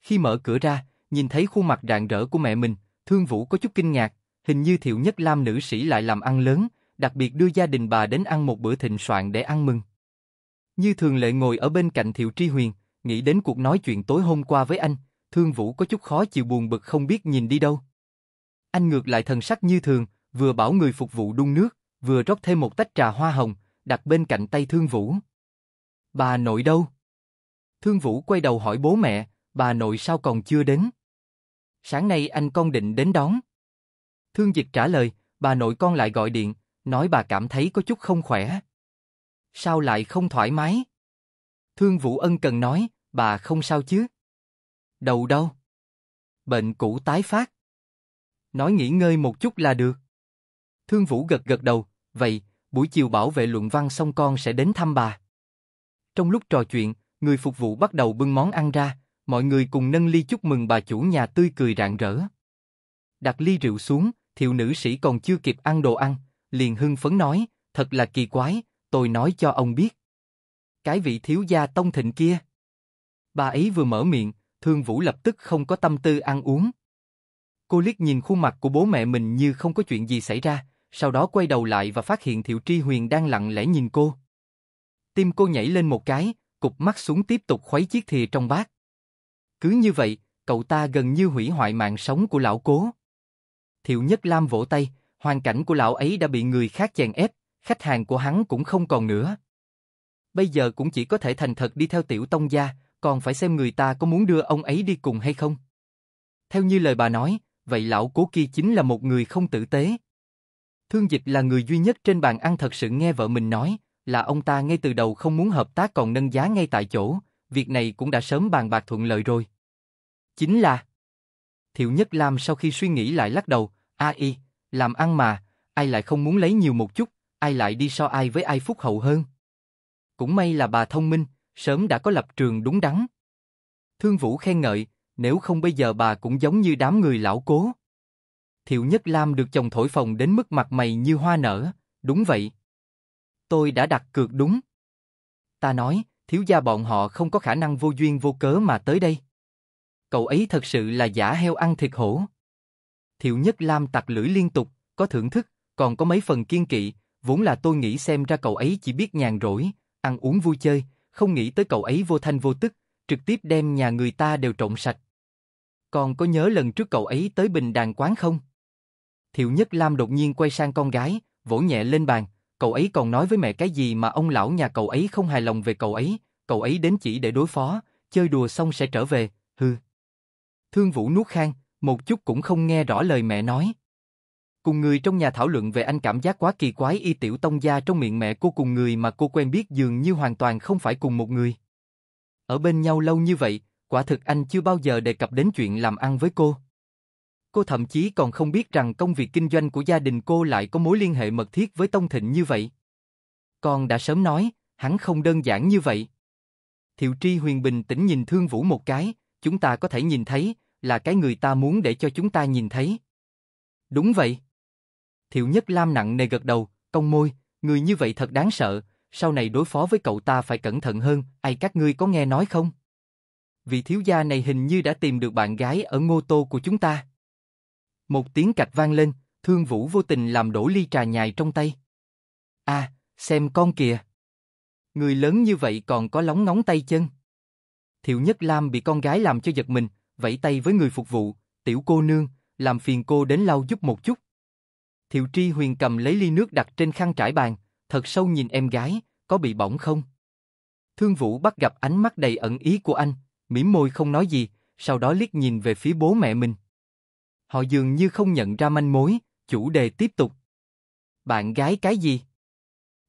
Khi mở cửa ra, nhìn thấy khuôn mặt rạng rỡ của mẹ mình, Thương Vũ có chút kinh ngạc, hình như Thiệu Nhất Lam nữ sĩ lại làm ăn lớn, đặc biệt đưa gia đình bà đến ăn một bữa thịnh soạn để ăn mừng. Như thường lệ ngồi ở bên cạnh Thiệu Tri Huyền, nghĩ đến cuộc nói chuyện tối hôm qua với anh, Thương Vũ có chút khó chịu buồn bực không biết nhìn đi đâu. Anh ngược lại thần sắc như thường, vừa bảo người phục vụ đun nước, vừa rót thêm một tách trà hoa hồng, đặt bên cạnh tay Thương Vũ. Bà nội đâu? Thương Vũ quay đầu hỏi bố mẹ, bà nội sao còn chưa đến? Sáng nay anh con định đến đón. Thương Dịch trả lời, bà nội con lại gọi điện, nói bà cảm thấy có chút không khỏe. Sao lại không thoải mái? Thương Vũ ân cần nói, bà không sao chứ? Đầu đau. Bệnh cũ tái phát. Nói nghỉ ngơi một chút là được. Thương Vũ gật gật đầu, vậy, buổi chiều bảo vệ luận văn xong con sẽ đến thăm bà. Trong lúc trò chuyện, người phục vụ bắt đầu bưng món ăn ra, mọi người cùng nâng ly chúc mừng bà chủ nhà tươi cười rạng rỡ. Đặt ly rượu xuống, Thiệu nữ sĩ còn chưa kịp ăn đồ ăn, liền hưng phấn nói, thật là kỳ quái, tôi nói cho ông biết. Cái vị thiếu gia Tông Thịnh kia. Bà ấy vừa mở miệng, Thương Vũ lập tức không có tâm tư ăn uống. Cô liếc nhìn khuôn mặt của bố mẹ mình như không có chuyện gì xảy ra, sau đó quay đầu lại và phát hiện Thiệu Tri Huyền đang lặng lẽ nhìn cô. Tim cô nhảy lên một cái, cụp mắt xuống tiếp tục khuấy chiếc thìa trong bát. Cứ như vậy, cậu ta gần như hủy hoại mạng sống của lão Cố. Thiệu Nhất Lam vỗ tay, hoàn cảnh của lão ấy đã bị người khác chèn ép, khách hàng của hắn cũng không còn nữa. Bây giờ cũng chỉ có thể thành thật đi theo Tiểu Tông gia, còn phải xem người ta có muốn đưa ông ấy đi cùng hay không. Theo như lời bà nói, vậy lão cố kia chính là một người không tử tế. Thương Dịch là người duy nhất trên bàn ăn thật sự nghe vợ mình nói, là ông ta ngay từ đầu không muốn hợp tác còn nâng giá ngay tại chỗ, việc này cũng đã sớm bàn bạc thuận lợi rồi. Chính là... Thiệu Nhất Lam sau khi suy nghĩ lại lắc đầu, ai, làm ăn mà, ai lại không muốn lấy nhiều một chút, ai lại đi so ai với ai phúc hậu hơn. Cũng may là bà thông minh, sớm đã có lập trường đúng đắn. Thương Vũ khen ngợi, nếu không bây giờ bà cũng giống như đám người lão cố. Thiệu Nhất Lam được chồng thổi phồng đến mức mặt mày như hoa nở, đúng vậy. Tôi đã đặt cược đúng. Ta nói, thiếu gia bọn họ không có khả năng vô duyên vô cớ mà tới đây. Cậu ấy thật sự là giả heo ăn thịt hổ. Thiệu Nhất Lam tặc lưỡi liên tục, có thưởng thức, còn có mấy phần kiên kỵ, vốn là tôi nghĩ xem ra cậu ấy chỉ biết nhàn rỗi, ăn uống vui chơi, không nghĩ tới cậu ấy vô thanh vô tức, trực tiếp đem nhà người ta đều trộm sạch. Còn có nhớ lần trước cậu ấy tới Bình Đàn Quán không? Thiệu Nhất Lam đột nhiên quay sang con gái, vỗ nhẹ lên bàn, cậu ấy còn nói với mẹ cái gì mà ông lão nhà cậu ấy không hài lòng về cậu ấy đến chỉ để đối phó, chơi đùa xong sẽ trở về, hừ. Thương Vũ nuốt khan, một chút cũng không nghe rõ lời mẹ nói. Cùng người trong nhà thảo luận về anh cảm giác quá kỳ quái, y tiểu tông gia trong miệng mẹ cô cùng người mà cô quen biết dường như hoàn toàn không phải cùng một người. Ở bên nhau lâu như vậy, quả thực anh chưa bao giờ đề cập đến chuyện làm ăn với cô. Cô thậm chí còn không biết rằng công việc kinh doanh của gia đình cô lại có mối liên hệ mật thiết với Tông Thịnh như vậy. Con đã sớm nói, hắn không đơn giản như vậy. Thiệu Tri Huyền bình tĩnh nhìn Thương Vũ một cái, chúng ta có thể nhìn thấy, là cái người ta muốn để cho chúng ta nhìn thấy. Đúng vậy. Thiệu Nhất Lam nặng nề gật đầu, cong môi, người như vậy thật đáng sợ, sau này đối phó với cậu ta phải cẩn thận hơn, ai các ngươi có nghe nói không? Vị thiếu gia này hình như đã tìm được bạn gái ở Ngô Tô của chúng ta. Một tiếng cạch vang lên, Thương Vũ vô tình làm đổ ly trà nhài trong tay. À, xem con kìa. Người lớn như vậy còn có lóng ngóng tay chân. Thiệu Nhất Lam bị con gái làm cho giật mình, vẫy tay với người phục vụ, tiểu cô nương, làm phiền cô đến lau giúp một chút. Thiệu Tri Huyền cầm lấy ly nước đặt trên khăn trải bàn, thật sâu nhìn em gái, có bị bỏng không? Thương Vũ bắt gặp ánh mắt đầy ẩn ý của anh, mỉm môi không nói gì, sau đó liếc nhìn về phía bố mẹ mình. Họ dường như không nhận ra manh mối, chủ đề tiếp tục. Bạn gái cái gì?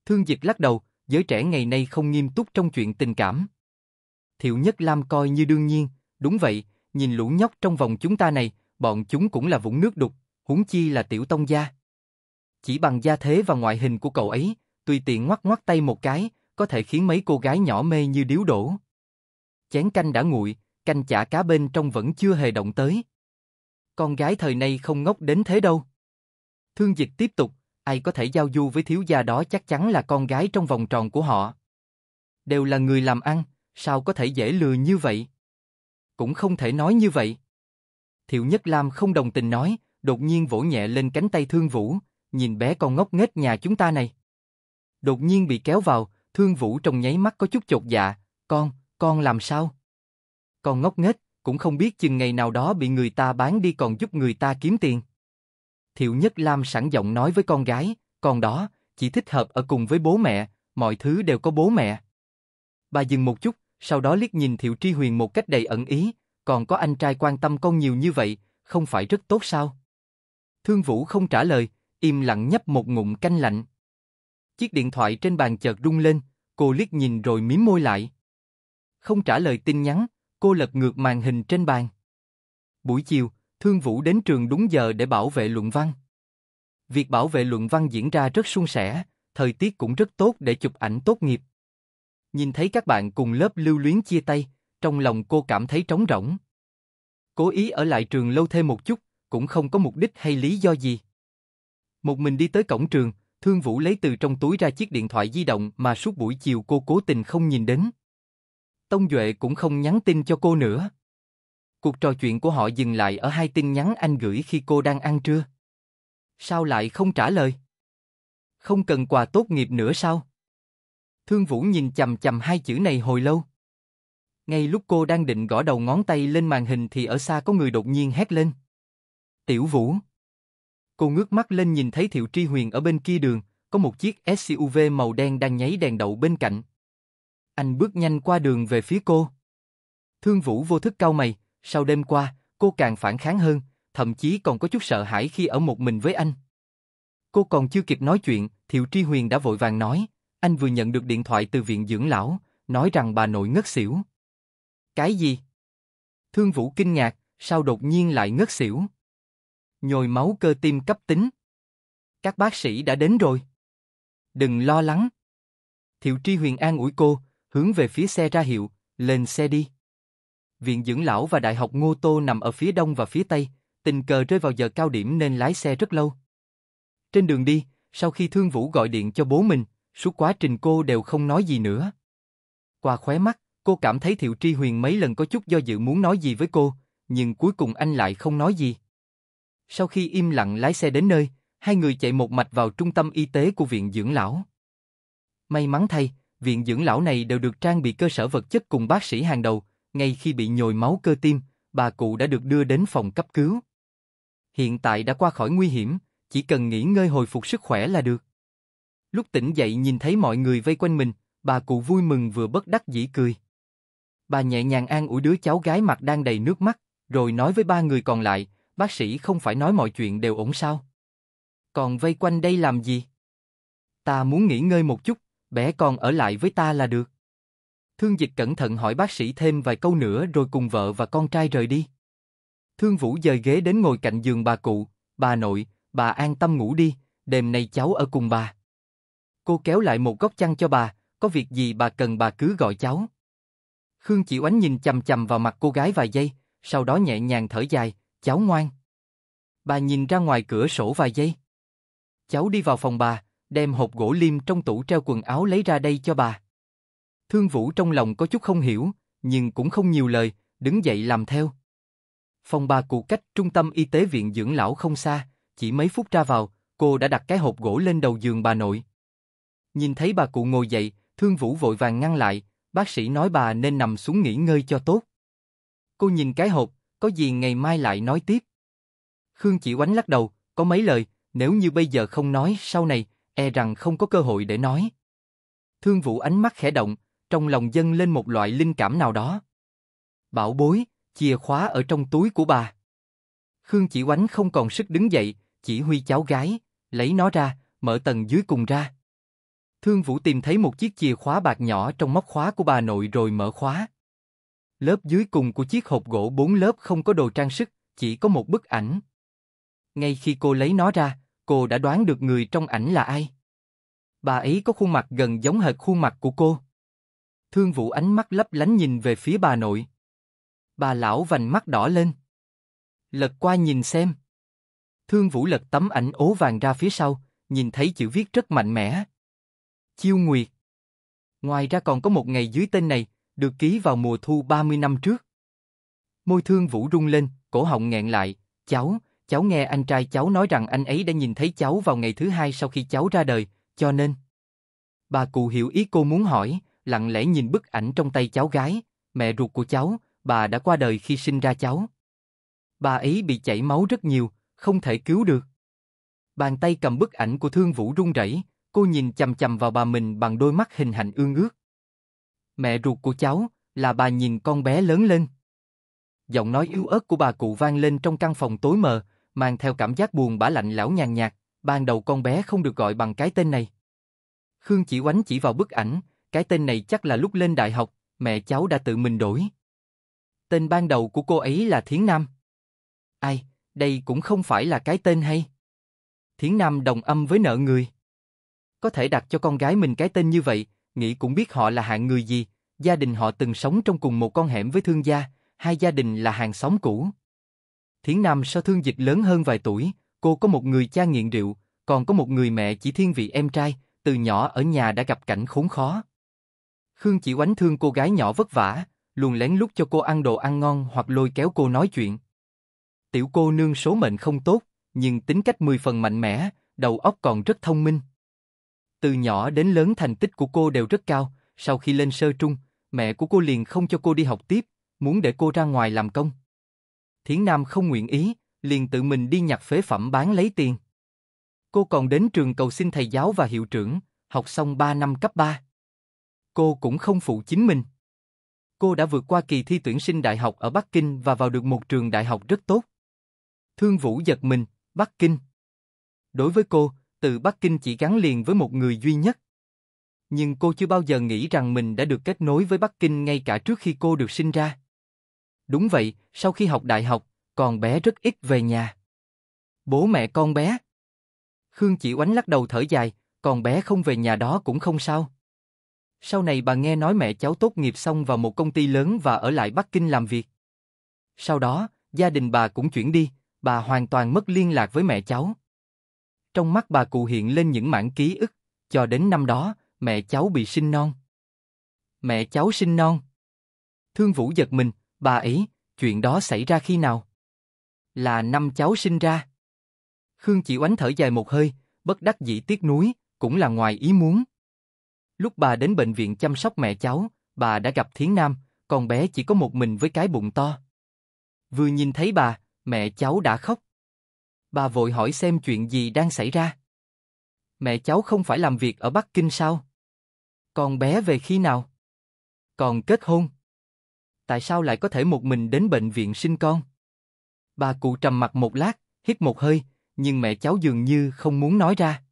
Thương Dịch lắc đầu, giới trẻ ngày nay không nghiêm túc trong chuyện tình cảm. Thiệu Nhất Lam coi như đương nhiên, đúng vậy, nhìn lũ nhóc trong vòng chúng ta này, bọn chúng cũng là vũng nước đục, huống chi là tiểu tông gia. Chỉ bằng gia thế và ngoại hình của cậu ấy, tùy tiện ngoắc tay một cái, có thể khiến mấy cô gái nhỏ mê như điếu đổ. Chén canh đã nguội, canh chả cá bên trong vẫn chưa hề động tới. Con gái thời nay không ngốc đến thế đâu. Thương Dịch tiếp tục, ai có thể giao du với thiếu gia đó chắc chắn là con gái trong vòng tròn của họ. Đều là người làm ăn, sao có thể dễ lừa như vậy? Cũng không thể nói như vậy. Thiệu Nhất Lam không đồng tình nói, đột nhiên vỗ nhẹ lên cánh tay Thương Vũ, nhìn bé con ngốc nghếch nhà chúng ta này. Đột nhiên bị kéo vào, Thương Vũ trong nháy mắt có chút chột dạ, con làm sao? Con ngốc nghếch, cũng không biết chừng ngày nào đó bị người ta bán đi còn giúp người ta kiếm tiền. Thiệu Nhất Lam sẵn giọng nói với con gái, con đó, chỉ thích hợp ở cùng với bố mẹ, mọi thứ đều có bố mẹ. Bà dừng một chút, sau đó liếc nhìn Thiệu Tri Huyền một cách đầy ẩn ý, còn có anh trai quan tâm con nhiều như vậy, không phải rất tốt sao? Thương Vũ không trả lời, im lặng nhấp một ngụm canh lạnh. Chiếc điện thoại trên bàn chợt rung lên, cô liếc nhìn rồi mím môi lại. Không trả lời tin nhắn, cô lật ngược màn hình trên bàn. Buổi chiều, Thương Vũ đến trường đúng giờ để bảo vệ luận văn. Việc bảo vệ luận văn diễn ra rất suôn sẻ, thời tiết cũng rất tốt để chụp ảnh tốt nghiệp. Nhìn thấy các bạn cùng lớp lưu luyến chia tay, trong lòng cô cảm thấy trống rỗng. Cố ý ở lại trường lâu thêm một chút, cũng không có mục đích hay lý do gì. Một mình đi tới cổng trường, Thương Vũ lấy từ trong túi ra chiếc điện thoại di động mà suốt buổi chiều cô cố tình không nhìn đến. Tông Duệ cũng không nhắn tin cho cô nữa. Cuộc trò chuyện của họ dừng lại ở hai tin nhắn anh gửi khi cô đang ăn trưa. Sao lại không trả lời? Không cần quà tốt nghiệp nữa sao? Thương Vũ nhìn chằm chằm hai chữ này hồi lâu. Ngay lúc cô đang định gõ đầu ngón tay lên màn hình thì ở xa có người đột nhiên hét lên. Tiểu Vũ. Cô ngước mắt lên nhìn thấy Thiệu Tri Huyền ở bên kia đường, có một chiếc SUV màu đen đang nháy đèn đậu bên cạnh. Anh bước nhanh qua đường về phía cô. Thương Vũ vô thức cau mày, sau đêm qua, cô càng phản kháng hơn, thậm chí còn có chút sợ hãi khi ở một mình với anh. Cô còn chưa kịp nói chuyện, Thiệu Tri Huyền đã vội vàng nói, anh vừa nhận được điện thoại từ viện dưỡng lão, nói rằng bà nội ngất xỉu. Cái gì? Thương Vũ kinh ngạc, sao đột nhiên lại ngất xỉu? Nhồi máu cơ tim cấp tính. Các bác sĩ đã đến rồi. Đừng lo lắng. Thiệu Tri Huyền an ủi cô, hướng về phía xe ra hiệu, lên xe đi. Viện dưỡng lão và Đại học Ngô Tô nằm ở phía đông và phía tây, tình cờ rơi vào giờ cao điểm nên lái xe rất lâu. Trên đường đi, sau khi Thương Vũ gọi điện cho bố mình, suốt quá trình cô đều không nói gì nữa. Qua khóe mắt, cô cảm thấy Thiệu Tri Huyền mấy lần có chút do dự muốn nói gì với cô, nhưng cuối cùng anh lại không nói gì. Sau khi im lặng lái xe đến nơi, hai người chạy một mạch vào trung tâm y tế của viện dưỡng lão. May mắn thay, viện dưỡng lão này đều được trang bị cơ sở vật chất cùng bác sĩ hàng đầu, ngay khi bị nhồi máu cơ tim, bà cụ đã được đưa đến phòng cấp cứu. Hiện tại đã qua khỏi nguy hiểm, chỉ cần nghỉ ngơi hồi phục sức khỏe là được. Lúc tỉnh dậy nhìn thấy mọi người vây quanh mình, bà cụ vui mừng vừa bất đắc dĩ cười. Bà nhẹ nhàng an ủi đứa cháu gái mặt đang đầy nước mắt, rồi nói với ba người còn lại, bác sĩ không phải nói mọi chuyện đều ổn sao? Còn vây quanh đây làm gì? Ta muốn nghỉ ngơi một chút, bé con ở lại với ta là được. Thương Dịch cẩn thận hỏi bác sĩ thêm vài câu nữa rồi cùng vợ và con trai rời đi. Thương Vũ dời ghế đến ngồi cạnh giường bà cụ, bà nội, bà an tâm ngủ đi, đêm nay cháu ở cùng bà. Cô kéo lại một góc chăn cho bà, có việc gì bà cần bà cứ gọi cháu. Khương Chỉ Oánh nhìn chằm chằm vào mặt cô gái vài giây, sau đó nhẹ nhàng thở dài, cháu ngoan. Bà nhìn ra ngoài cửa sổ vài giây. Cháu đi vào phòng bà, đem hộp gỗ lim trong tủ treo quần áo lấy ra đây cho bà. Thương Vũ trong lòng có chút không hiểu, nhưng cũng không nhiều lời, đứng dậy làm theo. Phòng bà cụ cách trung tâm y tế viện dưỡng lão không xa, chỉ mấy phút ra vào, cô đã đặt cái hộp gỗ lên đầu giường bà nội. Nhìn thấy bà cụ ngồi dậy, Thương Vũ vội vàng ngăn lại, bác sĩ nói bà nên nằm xuống nghỉ ngơi cho tốt. Cô nhìn cái hộp, có gì ngày mai lại nói tiếp. Khương Chỉ Oánh lắc đầu, có mấy lời, nếu như bây giờ không nói sau này, e rằng không có cơ hội để nói. Thương Vũ ánh mắt khẽ động, trong lòng dâng lên một loại linh cảm nào đó. Bảo bối, chìa khóa ở trong túi của bà. Khương Chỉ Oánh không còn sức đứng dậy, chỉ huy cháu gái, lấy nó ra, mở tầng dưới cùng ra. Thương Vũ tìm thấy một chiếc chìa khóa bạc nhỏ trong móc khóa của bà nội rồi mở khóa. Lớp dưới cùng của chiếc hộp gỗ 4 lớp không có đồ trang sức, chỉ có một bức ảnh. Ngay khi cô lấy nó ra, cô đã đoán được người trong ảnh là ai. Bà ấy có khuôn mặt gần giống hệt khuôn mặt của cô. Thương Vũ ánh mắt lấp lánh nhìn về phía bà nội. Bà lão vành mắt đỏ lên. Lật qua nhìn xem. Thương Vũ lật tấm ảnh ố vàng ra phía sau, nhìn thấy chữ viết rất mạnh mẽ. Chiêu Nguyệt. Ngoài ra còn có một ngày dưới tên này, được ký vào mùa thu 30 năm trước. Môi Thương Vũ rung lên, cổ họng nghẹn lại. Cháu nghe anh trai cháu nói rằng anh ấy đã nhìn thấy cháu vào ngày thứ 2 sau khi cháu ra đời, cho nên... Bà cụ hiểu ý cô muốn hỏi, lặng lẽ nhìn bức ảnh trong tay cháu gái, mẹ ruột của cháu, bà đã qua đời khi sinh ra cháu. Bà ấy bị chảy máu rất nhiều, không thể cứu được. Bàn tay cầm bức ảnh của Thương Vũ run rẩy, cô nhìn chằm chằm vào bà mình bằng đôi mắt hình hạnh ương ước. Mẹ ruột của cháu, là bà nhìn con bé lớn lên. Giọng nói yếu ớt của bà cụ vang lên trong căn phòng tối mờ, mang theo cảm giác buồn bã lạnh lẽo nhàn nhạt, ban đầu con bé không được gọi bằng cái tên này. Khương Chỉ Oánh chỉ vào bức ảnh, cái tên này chắc là lúc lên đại học, mẹ cháu đã tự mình đổi. Tên ban đầu của cô ấy là Thiến Nam. Ai, đây cũng không phải là cái tên hay. Thiến Nam đồng âm với nợ người. Có thể đặt cho con gái mình cái tên như vậy, nghĩ cũng biết họ là hạng người gì, gia đình họ từng sống trong cùng một con hẻm với Thương gia, hai gia đình là hàng xóm cũ. Thiến Nam so Thương Dịch lớn hơn vài tuổi, cô có một người cha nghiện rượu, còn có một người mẹ chỉ thiên vị em trai, từ nhỏ ở nhà đã gặp cảnh khốn khó. Khương Chỉ Oánh thương cô gái nhỏ vất vả, luôn lén lút cho cô ăn đồ ăn ngon hoặc lôi kéo cô nói chuyện. Tiểu cô nương số mệnh không tốt, nhưng tính cách 10 phần mạnh mẽ, đầu óc còn rất thông minh. Từ nhỏ đến lớn thành tích của cô đều rất cao, sau khi lên sơ trung, mẹ của cô liền không cho cô đi học tiếp, muốn để cô ra ngoài làm công. Thiến Nam không nguyện ý, liền tự mình đi nhặt phế phẩm bán lấy tiền. Cô còn đến trường cầu xin thầy giáo và hiệu trưởng, học xong 3 năm cấp 3. Cô cũng không phụ chính mình. Cô đã vượt qua kỳ thi tuyển sinh đại học ở Bắc Kinh và vào được một trường đại học rất tốt. Thương Vũ giật mình, Bắc Kinh. Đối với cô, từ Bắc Kinh chỉ gắn liền với một người duy nhất. Nhưng cô chưa bao giờ nghĩ rằng mình đã được kết nối với Bắc Kinh ngay cả trước khi cô được sinh ra. Đúng vậy, sau khi học đại học, con bé rất ít về nhà. Bố mẹ con bé. Khương Chỉ Oánh lắc đầu thở dài, con bé không về nhà đó cũng không sao. Sau này bà nghe nói mẹ cháu tốt nghiệp xong vào một công ty lớn và ở lại Bắc Kinh làm việc. Sau đó, gia đình bà cũng chuyển đi, bà hoàn toàn mất liên lạc với mẹ cháu. Trong mắt bà cụ hiện lên những mảng ký ức, cho đến năm đó, mẹ cháu bị sinh non. Mẹ cháu sinh non. Thương Vũ giật mình, bà ấy, chuyện đó xảy ra khi nào? Là năm cháu sinh ra. Khương Chỉ Oánh thở dài một hơi, bất đắc dĩ tiếc nuối, cũng là ngoài ý muốn. Lúc bà đến bệnh viện chăm sóc mẹ cháu, bà đã gặp Thiến Nam, con bé chỉ có một mình với cái bụng to. Vừa nhìn thấy bà, mẹ cháu đã khóc. Bà vội hỏi xem chuyện gì đang xảy ra. Mẹ cháu không phải làm việc ở Bắc Kinh sao? Con bé về khi nào? Còn kết hôn? Tại sao lại có thể một mình đến bệnh viện sinh con? Bà cụ trầm mặt một lát, hít một hơi, nhưng mẹ cháu dường như không muốn nói ra.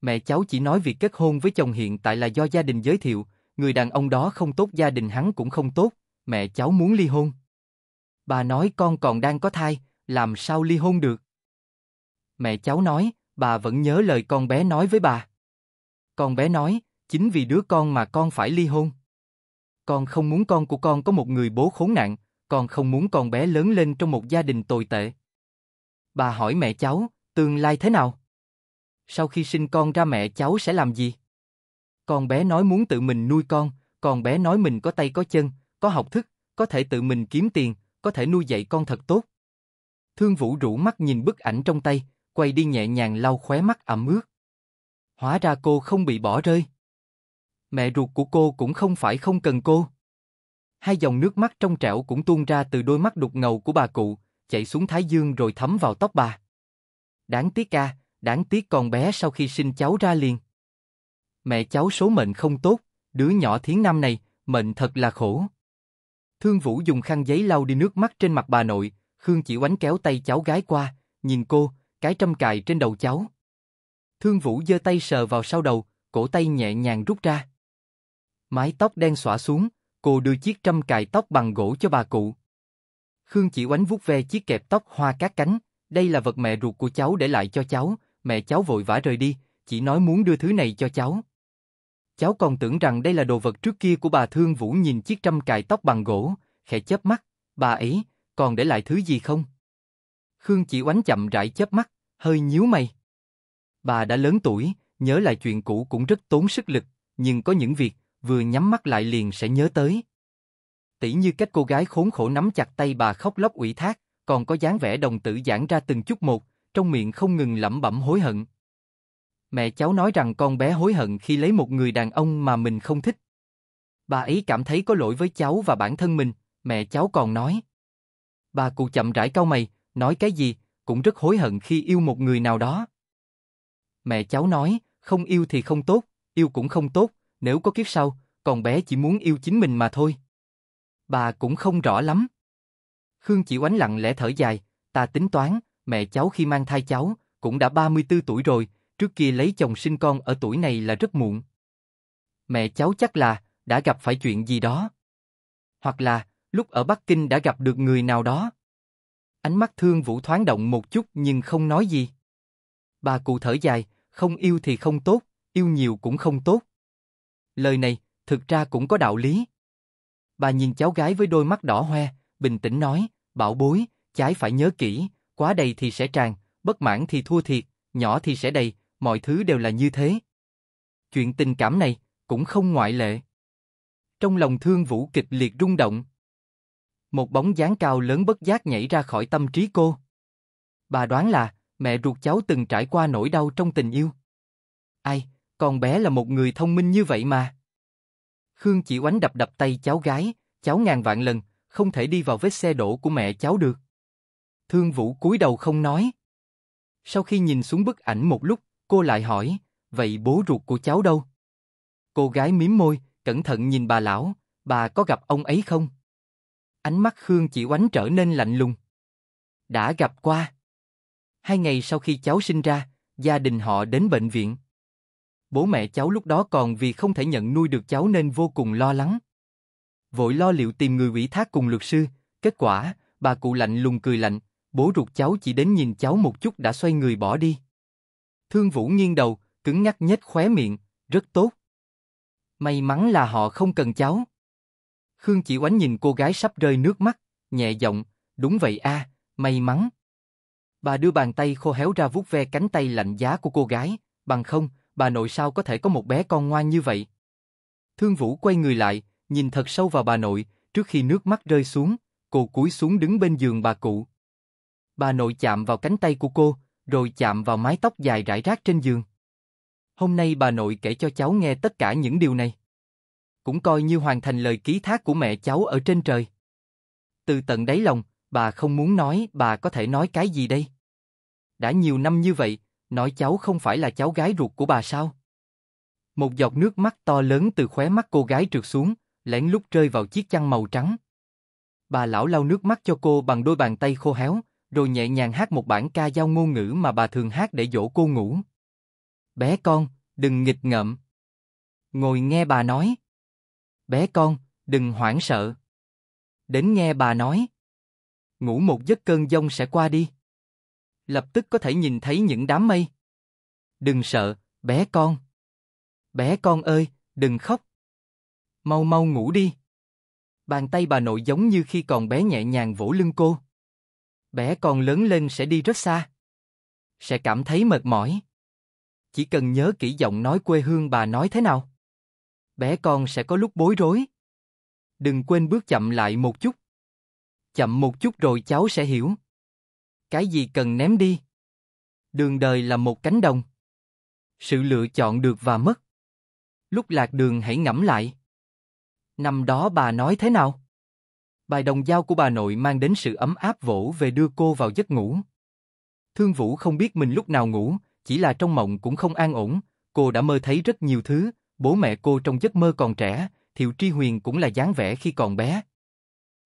Mẹ cháu chỉ nói việc kết hôn với chồng hiện tại là do gia đình giới thiệu, người đàn ông đó không tốt, gia đình hắn cũng không tốt, mẹ cháu muốn ly hôn. Bà nói con còn đang có thai, làm sao ly hôn được? Mẹ cháu nói, bà vẫn nhớ lời con bé nói với bà. Con bé nói, chính vì đứa con mà con phải ly hôn. Con không muốn con của con có một người bố khốn nạn, con không muốn con bé lớn lên trong một gia đình tồi tệ. Bà hỏi mẹ cháu, tương lai thế nào? Sau khi sinh con ra mẹ cháu sẽ làm gì? Con bé nói muốn tự mình nuôi con bé nói mình có tay có chân, có học thức, có thể tự mình kiếm tiền, có thể nuôi dạy con thật tốt. Thương Vũ rũ mắt nhìn bức ảnh trong tay, quay đi nhẹ nhàng lau khóe mắt ẩm ướt. Hóa ra cô không bị bỏ rơi. Mẹ ruột của cô cũng không phải không cần cô. Hai dòng nước mắt trong trẻo cũng tuôn ra từ đôi mắt đục ngầu của bà cụ, chạy xuống thái dương rồi thấm vào tóc bà. Đáng tiếc ca, đáng tiếc con bé sau khi sinh cháu ra liền. Mẹ cháu số mệnh không tốt, đứa nhỏ Thiến Nam này, mệnh thật là khổ. Thương Vũ dùng khăn giấy lau đi nước mắt trên mặt bà nội, Khương Chỉ Oánh kéo tay cháu gái qua, nhìn cô, cái trâm cài trên đầu cháu. Thương Vũ giơ tay sờ vào sau đầu, cổ tay nhẹ nhàng rút ra. Mái tóc đen xõa xuống, cô đưa chiếc trâm cài tóc bằng gỗ cho bà cụ. Khương Chỉ Oánh vuốt ve chiếc kẹp tóc hoa cát cánh, đây là vật mẹ ruột của cháu để lại cho cháu, mẹ cháu vội vã rời đi, chỉ nói muốn đưa thứ này cho cháu. Cháu còn tưởng rằng đây là đồ vật trước kia của bà. Thương Vũ nhìn chiếc trâm cài tóc bằng gỗ, khẽ chớp mắt, bà ấy, còn để lại thứ gì không? Khương Chỉ Oánh chậm rãi chớp mắt, hơi nhíu mày. Bà đã lớn tuổi, nhớ lại chuyện cũ cũng rất tốn sức lực, nhưng có những việc, vừa nhắm mắt lại liền sẽ nhớ tới. Tỉ như cách cô gái khốn khổ nắm chặt tay bà khóc lóc ủy thác, còn có dáng vẻ đồng tử giãn ra từng chút một, trong miệng không ngừng lẩm bẩm hối hận. Mẹ cháu nói rằng con bé hối hận khi lấy một người đàn ông mà mình không thích. Bà ấy cảm thấy có lỗi với cháu và bản thân mình, mẹ cháu còn nói. Bà cụ chậm rãi cau mày, nói cái gì, cũng rất hối hận khi yêu một người nào đó. Mẹ cháu nói, không yêu thì không tốt, yêu cũng không tốt, nếu có kiếp sau, con bé chỉ muốn yêu chính mình mà thôi. Bà cũng không rõ lắm. Khương Chỉ Oánh lặng lẽ thở dài, ta tính toán, mẹ cháu khi mang thai cháu, cũng đã 34 tuổi rồi, trước kia lấy chồng sinh con ở tuổi này là rất muộn. Mẹ cháu chắc là, đã gặp phải chuyện gì đó. Hoặc là, lúc ở Bắc Kinh đã gặp được người nào đó. Ánh mắt Thương Vũ thoáng động một chút nhưng không nói gì. Bà cụ thở dài, không yêu thì không tốt, yêu nhiều cũng không tốt. Lời này, thực ra cũng có đạo lý. Bà nhìn cháu gái với đôi mắt đỏ hoe, bình tĩnh nói, bảo bối, trái phải nhớ kỹ, quá đầy thì sẽ tràn, bất mãn thì thua thiệt, nhỏ thì sẽ đầy, mọi thứ đều là như thế. Chuyện tình cảm này, cũng không ngoại lệ. Trong lòng Thương Vũ kịch liệt rung động. Một bóng dáng cao lớn bất giác nhảy ra khỏi tâm trí cô. Bà đoán là, mẹ ruột cháu từng trải qua nỗi đau trong tình yêu. Ai, con bé là một người thông minh như vậy mà. Khương Chỉ Oánh đập đập tay cháu gái, cháu ngàn vạn lần, không thể đi vào vết xe đổ của mẹ cháu được. Thương Vũ cúi đầu không nói. Sau khi nhìn xuống bức ảnh một lúc, cô lại hỏi, vậy bố ruột của cháu đâu? Cô gái mím môi, cẩn thận nhìn bà lão, bà có gặp ông ấy không? Ánh mắt Khương Chỉ Oánh trở nên lạnh lùng. đã gặp qua. 2 ngày sau khi cháu sinh ra, gia đình họ đến bệnh viện. Bố mẹ cháu lúc đó còn vì không thể nhận nuôi được cháu nên vô cùng lo lắng. Vội lo liệu tìm người ủy thác cùng luật sư, kết quả, bà cụ lạnh lùng cười lạnh, bố ruột cháu chỉ đến nhìn cháu một chút đã xoay người bỏ đi. Thương Vũ nghiêng đầu, cứng ngắc nhếch khóe miệng, rất tốt. May mắn là họ không cần cháu. Khương Chỉ Oánh nhìn cô gái sắp rơi nước mắt, nhẹ giọng, đúng vậy a, may mắn. Bà đưa bàn tay khô héo ra vuốt ve cánh tay lạnh giá của cô gái, bằng không, bà nội sao có thể có một bé con ngoan như vậy. Thương Vũ quay người lại, nhìn thật sâu vào bà nội, trước khi nước mắt rơi xuống, cô cúi xuống đứng bên giường bà cụ. Bà nội chạm vào cánh tay của cô, rồi chạm vào mái tóc dài rải rác trên giường. Hôm nay bà nội kể cho cháu nghe tất cả những điều này. Cũng coi như hoàn thành lời ký thác của mẹ cháu ở trên trời. Từ tận đáy lòng, bà không muốn nói, bà có thể nói cái gì đây? Đã nhiều năm như vậy, nói cháu không phải là cháu gái ruột của bà sao? Một giọt nước mắt to lớn từ khóe mắt cô gái trượt xuống, lén lút rơi vào chiếc chăn màu trắng. Bà lão lau nước mắt cho cô bằng đôi bàn tay khô héo, rồi nhẹ nhàng hát một bản ca dao ngôn ngữ mà bà thường hát để dỗ cô ngủ. Bé con, đừng nghịch ngợm. Ngồi nghe bà nói. Bé con, đừng hoảng sợ. Đến nghe bà nói. Ngủ một giấc cơn giông sẽ qua đi. Lập tức có thể nhìn thấy những đám mây. Đừng sợ, bé con. Bé con ơi, đừng khóc. Mau mau ngủ đi. Bàn tay bà nội giống như khi còn bé nhẹ nhàng vỗ lưng cô. Bé con lớn lên sẽ đi rất xa. Sẽ cảm thấy mệt mỏi. Chỉ cần nhớ kỹ giọng nói quê hương bà nói thế nào. Bé con sẽ có lúc bối rối. Đừng quên bước chậm lại một chút. Chậm một chút rồi cháu sẽ hiểu. Cái gì cần ném đi? Đường đời là một cánh đồng. Sự lựa chọn được và mất. Lúc lạc đường hãy ngẫm lại. Năm đó bà nói thế nào? Bài đồng dao của bà nội mang đến sự ấm áp vỗ về đưa cô vào giấc ngủ. Thương Vũ không biết mình lúc nào ngủ, chỉ là trong mộng cũng không an ổn. Cô đã mơ thấy rất nhiều thứ, bố mẹ cô trong giấc mơ còn trẻ, Thiệu Tri Huyền cũng là dáng vẻ khi còn bé.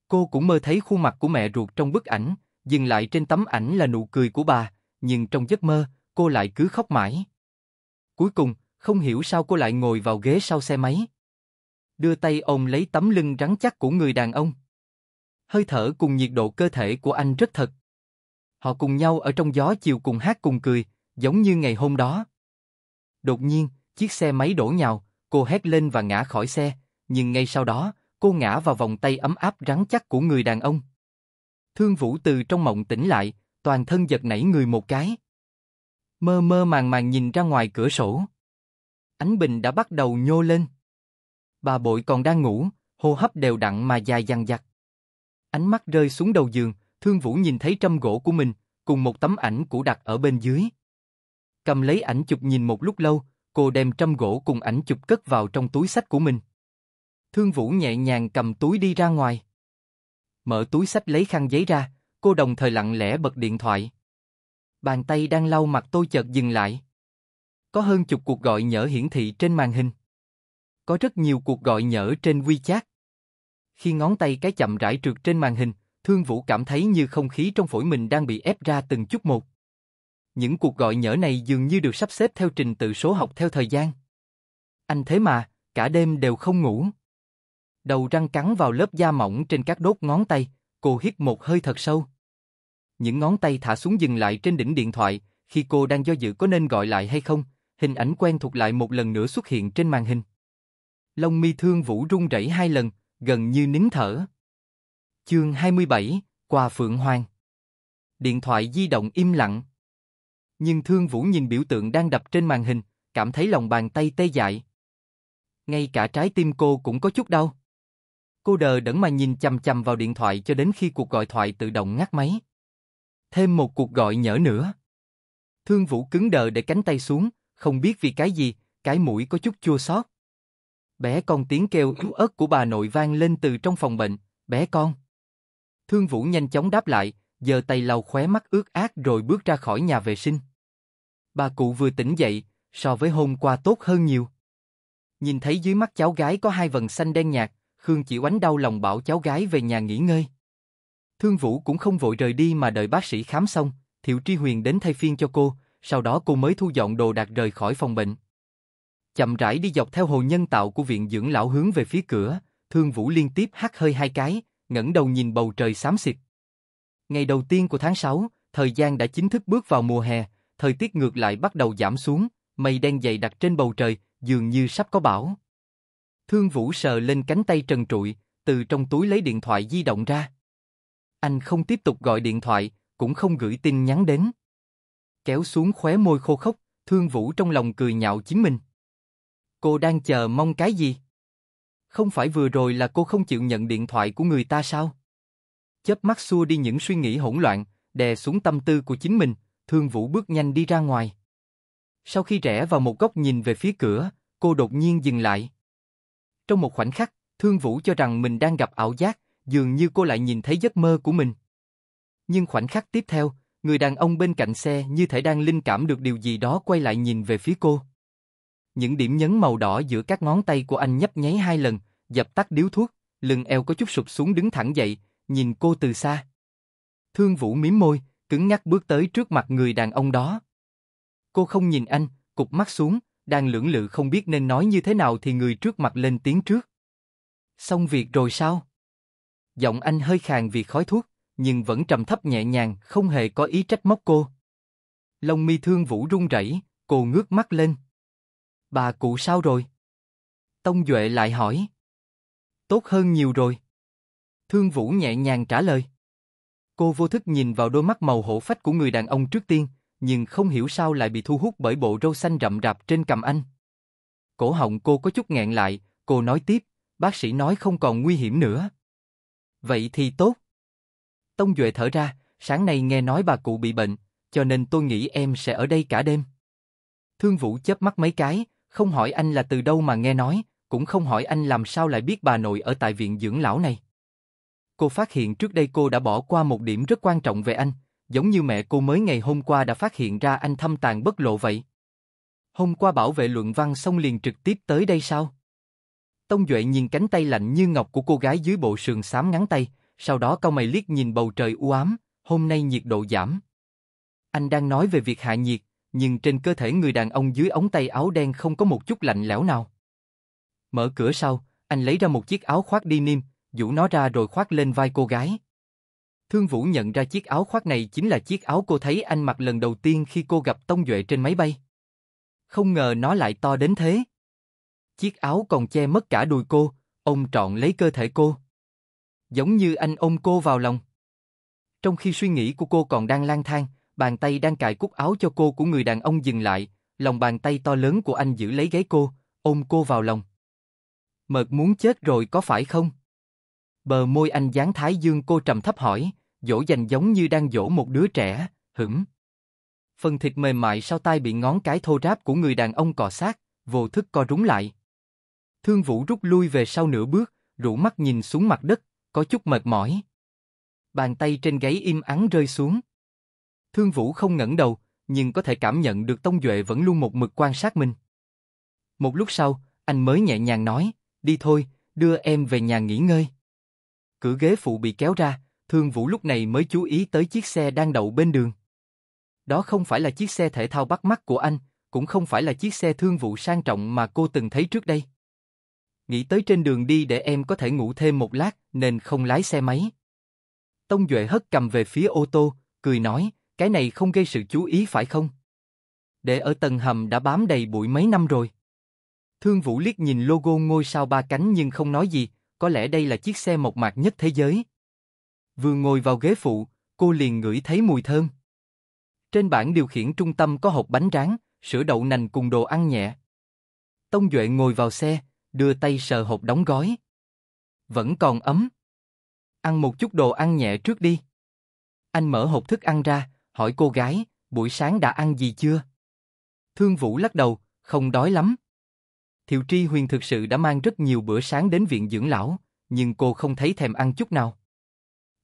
Cô cũng mơ thấy khuôn mặt của mẹ ruột trong bức ảnh, dừng lại trên tấm ảnh là nụ cười của bà, nhưng trong giấc mơ, cô lại cứ khóc mãi. Cuối cùng, không hiểu sao cô lại ngồi vào ghế sau xe máy. Đưa tay ôm lấy tấm lưng rắn chắc của người đàn ông. Hơi thở cùng nhiệt độ cơ thể của anh rất thật. Họ cùng nhau ở trong gió chiều cùng hát cùng cười, giống như ngày hôm đó. Đột nhiên, chiếc xe máy đổ nhào, cô hét lên và ngã khỏi xe, nhưng ngay sau đó, cô ngã vào vòng tay ấm áp rắn chắc của người đàn ông. Thương Vũ từ trong mộng tỉnh lại, toàn thân giật nảy người một cái. Mơ mơ màng màng nhìn ra ngoài cửa sổ. Ánh bình đã bắt đầu nhô lên. Bà bội còn đang ngủ, hô hấp đều đặn mà dài dằng dặc. Ánh mắt rơi xuống đầu giường, Thương Vũ nhìn thấy trâm gỗ của mình, cùng một tấm ảnh cũ đặt ở bên dưới. Cầm lấy ảnh chụp nhìn một lúc lâu, cô đem trâm gỗ cùng ảnh chụp cất vào trong túi xách của mình. Thương Vũ nhẹ nhàng cầm túi đi ra ngoài. Mở túi xách lấy khăn giấy ra, cô đồng thời lặng lẽ bật điện thoại. Bàn tay đang lau mặt tôi chợt dừng lại. Có hơn chục cuộc gọi nhỡ hiển thị trên màn hình. Có rất nhiều cuộc gọi nhỡ trên WeChat. Khi ngón tay cái chậm rãi trượt trên màn hình, Thương Vũ cảm thấy như không khí trong phổi mình đang bị ép ra từng chút một. Những cuộc gọi nhỡ này dường như được sắp xếp theo trình tự số học theo thời gian. Anh thế mà, cả đêm đều không ngủ. Đầu răng cắn vào lớp da mỏng trên các đốt ngón tay, cô hít một hơi thật sâu. Những ngón tay thả xuống dừng lại trên đỉnh điện thoại, khi cô đang do dự có nên gọi lại hay không, hình ảnh quen thuộc lại một lần nữa xuất hiện trên màn hình. Lông mi Thương Vũ run rẩy 2 lần, gần như nín thở. Chương 27, Quà Phượng Hoàng. Điện thoại di động im lặng. Nhưng Thương Vũ nhìn biểu tượng đang đập trên màn hình, cảm thấy lòng bàn tay tê dại. Ngay cả trái tim cô cũng có chút đau. Cô đờ đẫn mà nhìn chằm chằm vào điện thoại cho đến khi cuộc gọi thoại tự động ngắt máy. Thêm một cuộc gọi nhỡ nữa. Thương Vũ cứng đờ để cánh tay xuống, không biết vì cái gì, cái mũi có chút chua xót. Bé con, tiếng kêu yếu ớt của bà nội vang lên từ trong phòng bệnh. Bé con. Thương Vũ nhanh chóng đáp lại, giơ tay lau khóe mắt ướt át rồi bước ra khỏi nhà vệ sinh. Bà cụ vừa tỉnh dậy, so với hôm qua tốt hơn nhiều. Nhìn thấy dưới mắt cháu gái có 2 vầng xanh đen nhạt, Khương Chỉ Oánh đau lòng bảo cháu gái về nhà nghỉ ngơi. Thương Vũ cũng không vội rời đi mà đợi bác sĩ khám xong, Thiệu Tri Huyền đến thay phiên cho cô, sau đó cô mới thu dọn đồ đạc rời khỏi phòng bệnh. Chậm rãi đi dọc theo hồ nhân tạo của viện dưỡng lão hướng về phía cửa, Thương Vũ liên tiếp hắt hơi 2 cái, ngẩng đầu nhìn bầu trời xám xịt. Ngày đầu tiên của tháng 6, thời gian đã chính thức bước vào mùa hè, thời tiết ngược lại bắt đầu giảm xuống, mây đen dày đặc trên bầu trời, dường như sắp có bão. Thương Vũ sờ lên cánh tay trần trụi, từ trong túi lấy điện thoại di động ra. Anh không tiếp tục gọi điện thoại, cũng không gửi tin nhắn đến. Kéo xuống khóe môi khô khốc, Thương Vũ trong lòng cười nhạo chính mình. Cô đang chờ mong cái gì? Không phải vừa rồi là cô không chịu nhận điện thoại của người ta sao? Chớp mắt xua đi những suy nghĩ hỗn loạn, đè xuống tâm tư của chính mình, Thương Vũ bước nhanh đi ra ngoài. Sau khi rẽ vào một góc nhìn về phía cửa, cô đột nhiên dừng lại. Trong một khoảnh khắc, Thương Vũ cho rằng mình đang gặp ảo giác, dường như cô lại nhìn thấy giấc mơ của mình. Nhưng khoảnh khắc tiếp theo, người đàn ông bên cạnh xe như thể đang linh cảm được điều gì đó quay lại nhìn về phía cô. Những điểm nhấn màu đỏ giữa các ngón tay của anh nhấp nháy 2 lần, dập tắt điếu thuốc, lưng eo có chút sụp xuống đứng thẳng dậy, nhìn cô từ xa. Thương Vũ mím môi, cứng nhắc bước tới trước mặt người đàn ông đó. Cô không nhìn anh, cụp mắt xuống, đang lưỡng lự không biết nên nói như thế nào thì người trước mặt lên tiếng trước. Xong việc rồi sao? Giọng anh hơi khàn vì khói thuốc, nhưng vẫn trầm thấp nhẹ nhàng, không hề có ý trách móc cô. Lông mi Thương Vũ run rẩy, cô ngước mắt lên. Bà cụ sao rồi? Tông Duệ lại hỏi. Tốt hơn nhiều rồi. Thương Vũ nhẹ nhàng trả lời. Cô vô thức nhìn vào đôi mắt màu hổ phách của người đàn ông trước tiên, nhưng không hiểu sao lại bị thu hút bởi bộ râu xanh rậm rạp trên cằm anh. Cổ họng cô có chút nghẹn lại, cô nói tiếp, bác sĩ nói không còn nguy hiểm nữa. Vậy thì tốt. Tông Duệ thở ra, sáng nay nghe nói bà cụ bị bệnh, cho nên tôi nghĩ em sẽ ở đây cả đêm. Thương Vũ chớp mắt mấy cái, không hỏi anh là từ đâu mà nghe nói, cũng không hỏi anh làm sao lại biết bà nội ở tại viện dưỡng lão này. Cô phát hiện trước đây cô đã bỏ qua một điểm rất quan trọng về anh, giống như mẹ cô mới ngày hôm qua đã phát hiện ra anh thâm tàng bất lộ vậy. Hôm qua bảo vệ luận văn xong liền trực tiếp tới đây sao? Tông Duệ nhìn cánh tay lạnh như ngọc của cô gái dưới bộ sườn xám ngắn tay, sau đó cau mày liếc nhìn bầu trời u ám, hôm nay nhiệt độ giảm. Anh đang nói về việc hạ nhiệt, nhưng trên cơ thể người đàn ông dưới ống tay áo đen không có một chút lạnh lẽo nào. Mở cửa sau, anh lấy ra một chiếc áo khoác denim, vũ nó ra rồi khoác lên vai cô gái. Thương Vũ nhận ra chiếc áo khoác này chính là chiếc áo cô thấy anh mặc lần đầu tiên khi cô gặp Tông Duệ trên máy bay. Không ngờ nó lại to đến thế. Chiếc áo còn che mất cả đùi cô, ôm trọn lấy cơ thể cô. Giống như anh ôm cô vào lòng. Trong khi suy nghĩ của cô còn đang lang thang, bàn tay đang cài cúc áo cho cô của người đàn ông dừng lại, lòng bàn tay to lớn của anh giữ lấy gáy cô, ôm cô vào lòng. Mệt muốn chết rồi có phải không? Bờ môi anh dán thái dương cô trầm thấp hỏi, dỗ dành giống như đang dỗ một đứa trẻ, hửng. Phần thịt mềm mại sau tai bị ngón cái thô ráp của người đàn ông cọ sát, vô thức co rúm lại. Thương Vũ rút lui về sau nửa bước, rũ mắt nhìn xuống mặt đất, có chút mệt mỏi. Bàn tay trên gáy im ắng rơi xuống. Thương Vũ không ngẩng đầu, nhưng có thể cảm nhận được Tông Duệ vẫn luôn một mực quan sát mình. Một lúc sau, anh mới nhẹ nhàng nói, đi thôi, đưa em về nhà nghỉ ngơi. Cửa ghế phụ bị kéo ra, Thương Vũ lúc này mới chú ý tới chiếc xe đang đậu bên đường. Đó không phải là chiếc xe thể thao bắt mắt của anh, cũng không phải là chiếc xe Thương Vụ sang trọng mà cô từng thấy trước đây. Nghĩ tới trên đường đi để em có thể ngủ thêm một lát nên không lái xe máy. Tông Duệ hất cầm về phía ô tô, cười nói, cái này không gây sự chú ý phải không? Để ở tầng hầm đã bám đầy bụi mấy năm rồi. Thương Vũ liếc nhìn logo ngôi sao 3 cánh nhưng không nói gì, có lẽ đây là chiếc xe mộc mạc nhất thế giới. Vừa ngồi vào ghế phụ, cô liền ngửi thấy mùi thơm. Trên bảng điều khiển trung tâm có hộp bánh rán, sữa đậu nành cùng đồ ăn nhẹ. Tông Duệ ngồi vào xe, đưa tay sờ hộp đóng gói. Vẫn còn ấm. Ăn một chút đồ ăn nhẹ trước đi. Anh mở hộp thức ăn ra, hỏi cô gái, buổi sáng đã ăn gì chưa? Thương Vũ lắc đầu, không đói lắm. Thiệu Tri Huyền thực sự đã mang rất nhiều bữa sáng đến viện dưỡng lão, nhưng cô không thấy thèm ăn chút nào.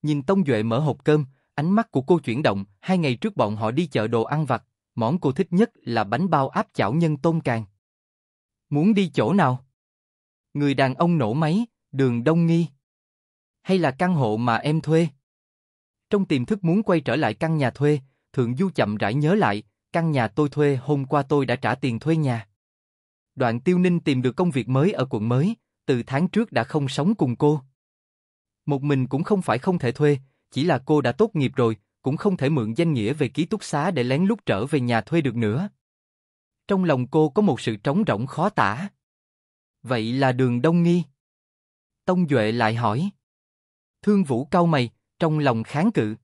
Nhìn Tông Duệ mở hộp cơm, ánh mắt của cô chuyển động, 2 ngày trước bọn họ đi chợ đồ ăn vặt, món cô thích nhất là bánh bao áp chảo nhân tôm càng. Muốn đi chỗ nào? Người đàn ông nổ máy, đường Đông Nghi. Hay là căn hộ mà em thuê? Trong tiềm thức muốn quay trở lại căn nhà thuê, Thượng Du chậm rãi nhớ lại, căn nhà tôi thuê hôm qua tôi đã trả tiền thuê nhà. Đoạn Tiêu Ninh tìm được công việc mới ở quận mới, từ tháng trước đã không sống cùng cô. Một mình cũng không phải không thể thuê, chỉ là cô đã tốt nghiệp rồi, cũng không thể mượn danh nghĩa về ký túc xá để lén lút trở về nhà thuê được nữa. Trong lòng cô có một sự trống rỗng khó tả. Vậy là đường Đông Nghi? Tông Duệ lại hỏi. Thương Vũ cau mày, trong lòng kháng cự.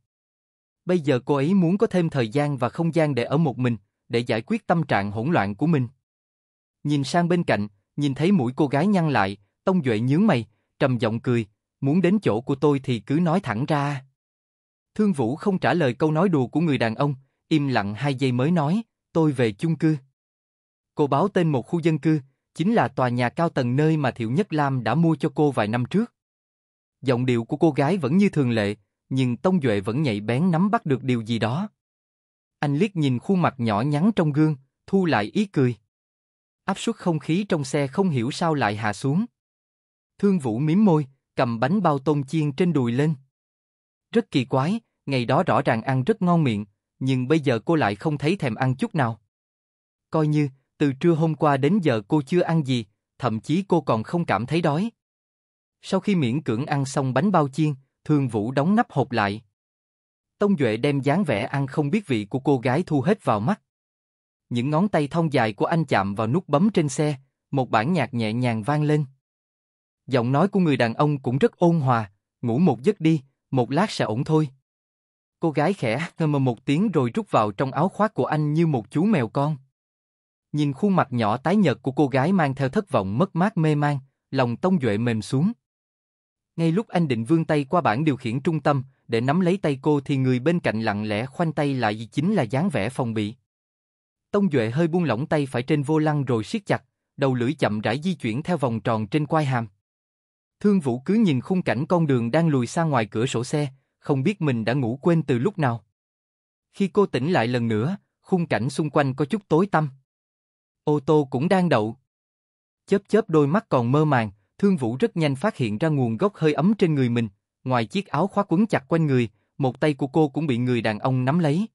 Bây giờ cô ấy muốn có thêm thời gian và không gian để ở một mình, để giải quyết tâm trạng hỗn loạn của mình. Nhìn sang bên cạnh, nhìn thấy mũi cô gái nhăn lại, Tông Duệ nhướng mày, trầm giọng cười, muốn đến chỗ của tôi thì cứ nói thẳng ra. Thương Vũ không trả lời câu nói đùa của người đàn ông, im lặng 2 giây mới nói, tôi về chung cư. Cô báo tên một khu dân cư, chính là tòa nhà cao tầng nơi mà Thiệu Nhất Lam đã mua cho cô vài năm trước. Giọng điệu của cô gái vẫn như thường lệ, nhưng Tông Duệ vẫn nhạy bén nắm bắt được điều gì đó. Anh liếc nhìn khuôn mặt nhỏ nhắn trong gương, thu lại ý cười. Áp suất không khí trong xe không hiểu sao lại hạ xuống. Thương Vũ mím môi, cầm bánh bao tôm chiên trên đùi lên. Rất kỳ quái, ngày đó rõ ràng ăn rất ngon miệng, nhưng bây giờ cô lại không thấy thèm ăn chút nào. Coi như, từ trưa hôm qua đến giờ cô chưa ăn gì, thậm chí cô còn không cảm thấy đói. Sau khi miễn cưỡng ăn xong bánh bao chiên, Thương Vũ đóng nắp hộp lại. Tông Duệ đem dáng vẻ ăn không biết vị của cô gái thu hết vào mắt. Những ngón tay thon dài của anh chạm vào nút bấm trên xe, một bản nhạc nhẹ nhàng vang lên. Giọng nói của người đàn ông cũng rất ôn hòa, ngủ một giấc đi, một lát sẽ ổn thôi. Cô gái khẽ ngâm một tiếng rồi rút vào trong áo khoác của anh như một chú mèo con. Nhìn khuôn mặt nhỏ tái nhợt của cô gái mang theo thất vọng mất mát mê man, lòng Tông Duệ mềm xuống. Ngay lúc anh định vươn tay qua bảng điều khiển trung tâm để nắm lấy tay cô thì người bên cạnh lặng lẽ khoanh tay lại, chính là dáng vẻ phòng bị. Tông Duệ hơi buông lỏng tay phải trên vô lăng rồi siết chặt, đầu lưỡi chậm rãi di chuyển theo vòng tròn trên quai hàm. Thương Vũ cứ nhìn khung cảnh con đường đang lùi xa ngoài cửa sổ xe, không biết mình đã ngủ quên từ lúc nào. Khi cô tỉnh lại lần nữa, khung cảnh xung quanh có chút tối tăm. Ô tô cũng đang đậu. Chớp đôi mắt còn mơ màng, Thương Vũ rất nhanh phát hiện ra nguồn gốc hơi ấm trên người mình. Ngoài chiếc áo khoác quấn chặt quanh người, một tay của cô cũng bị người đàn ông nắm lấy.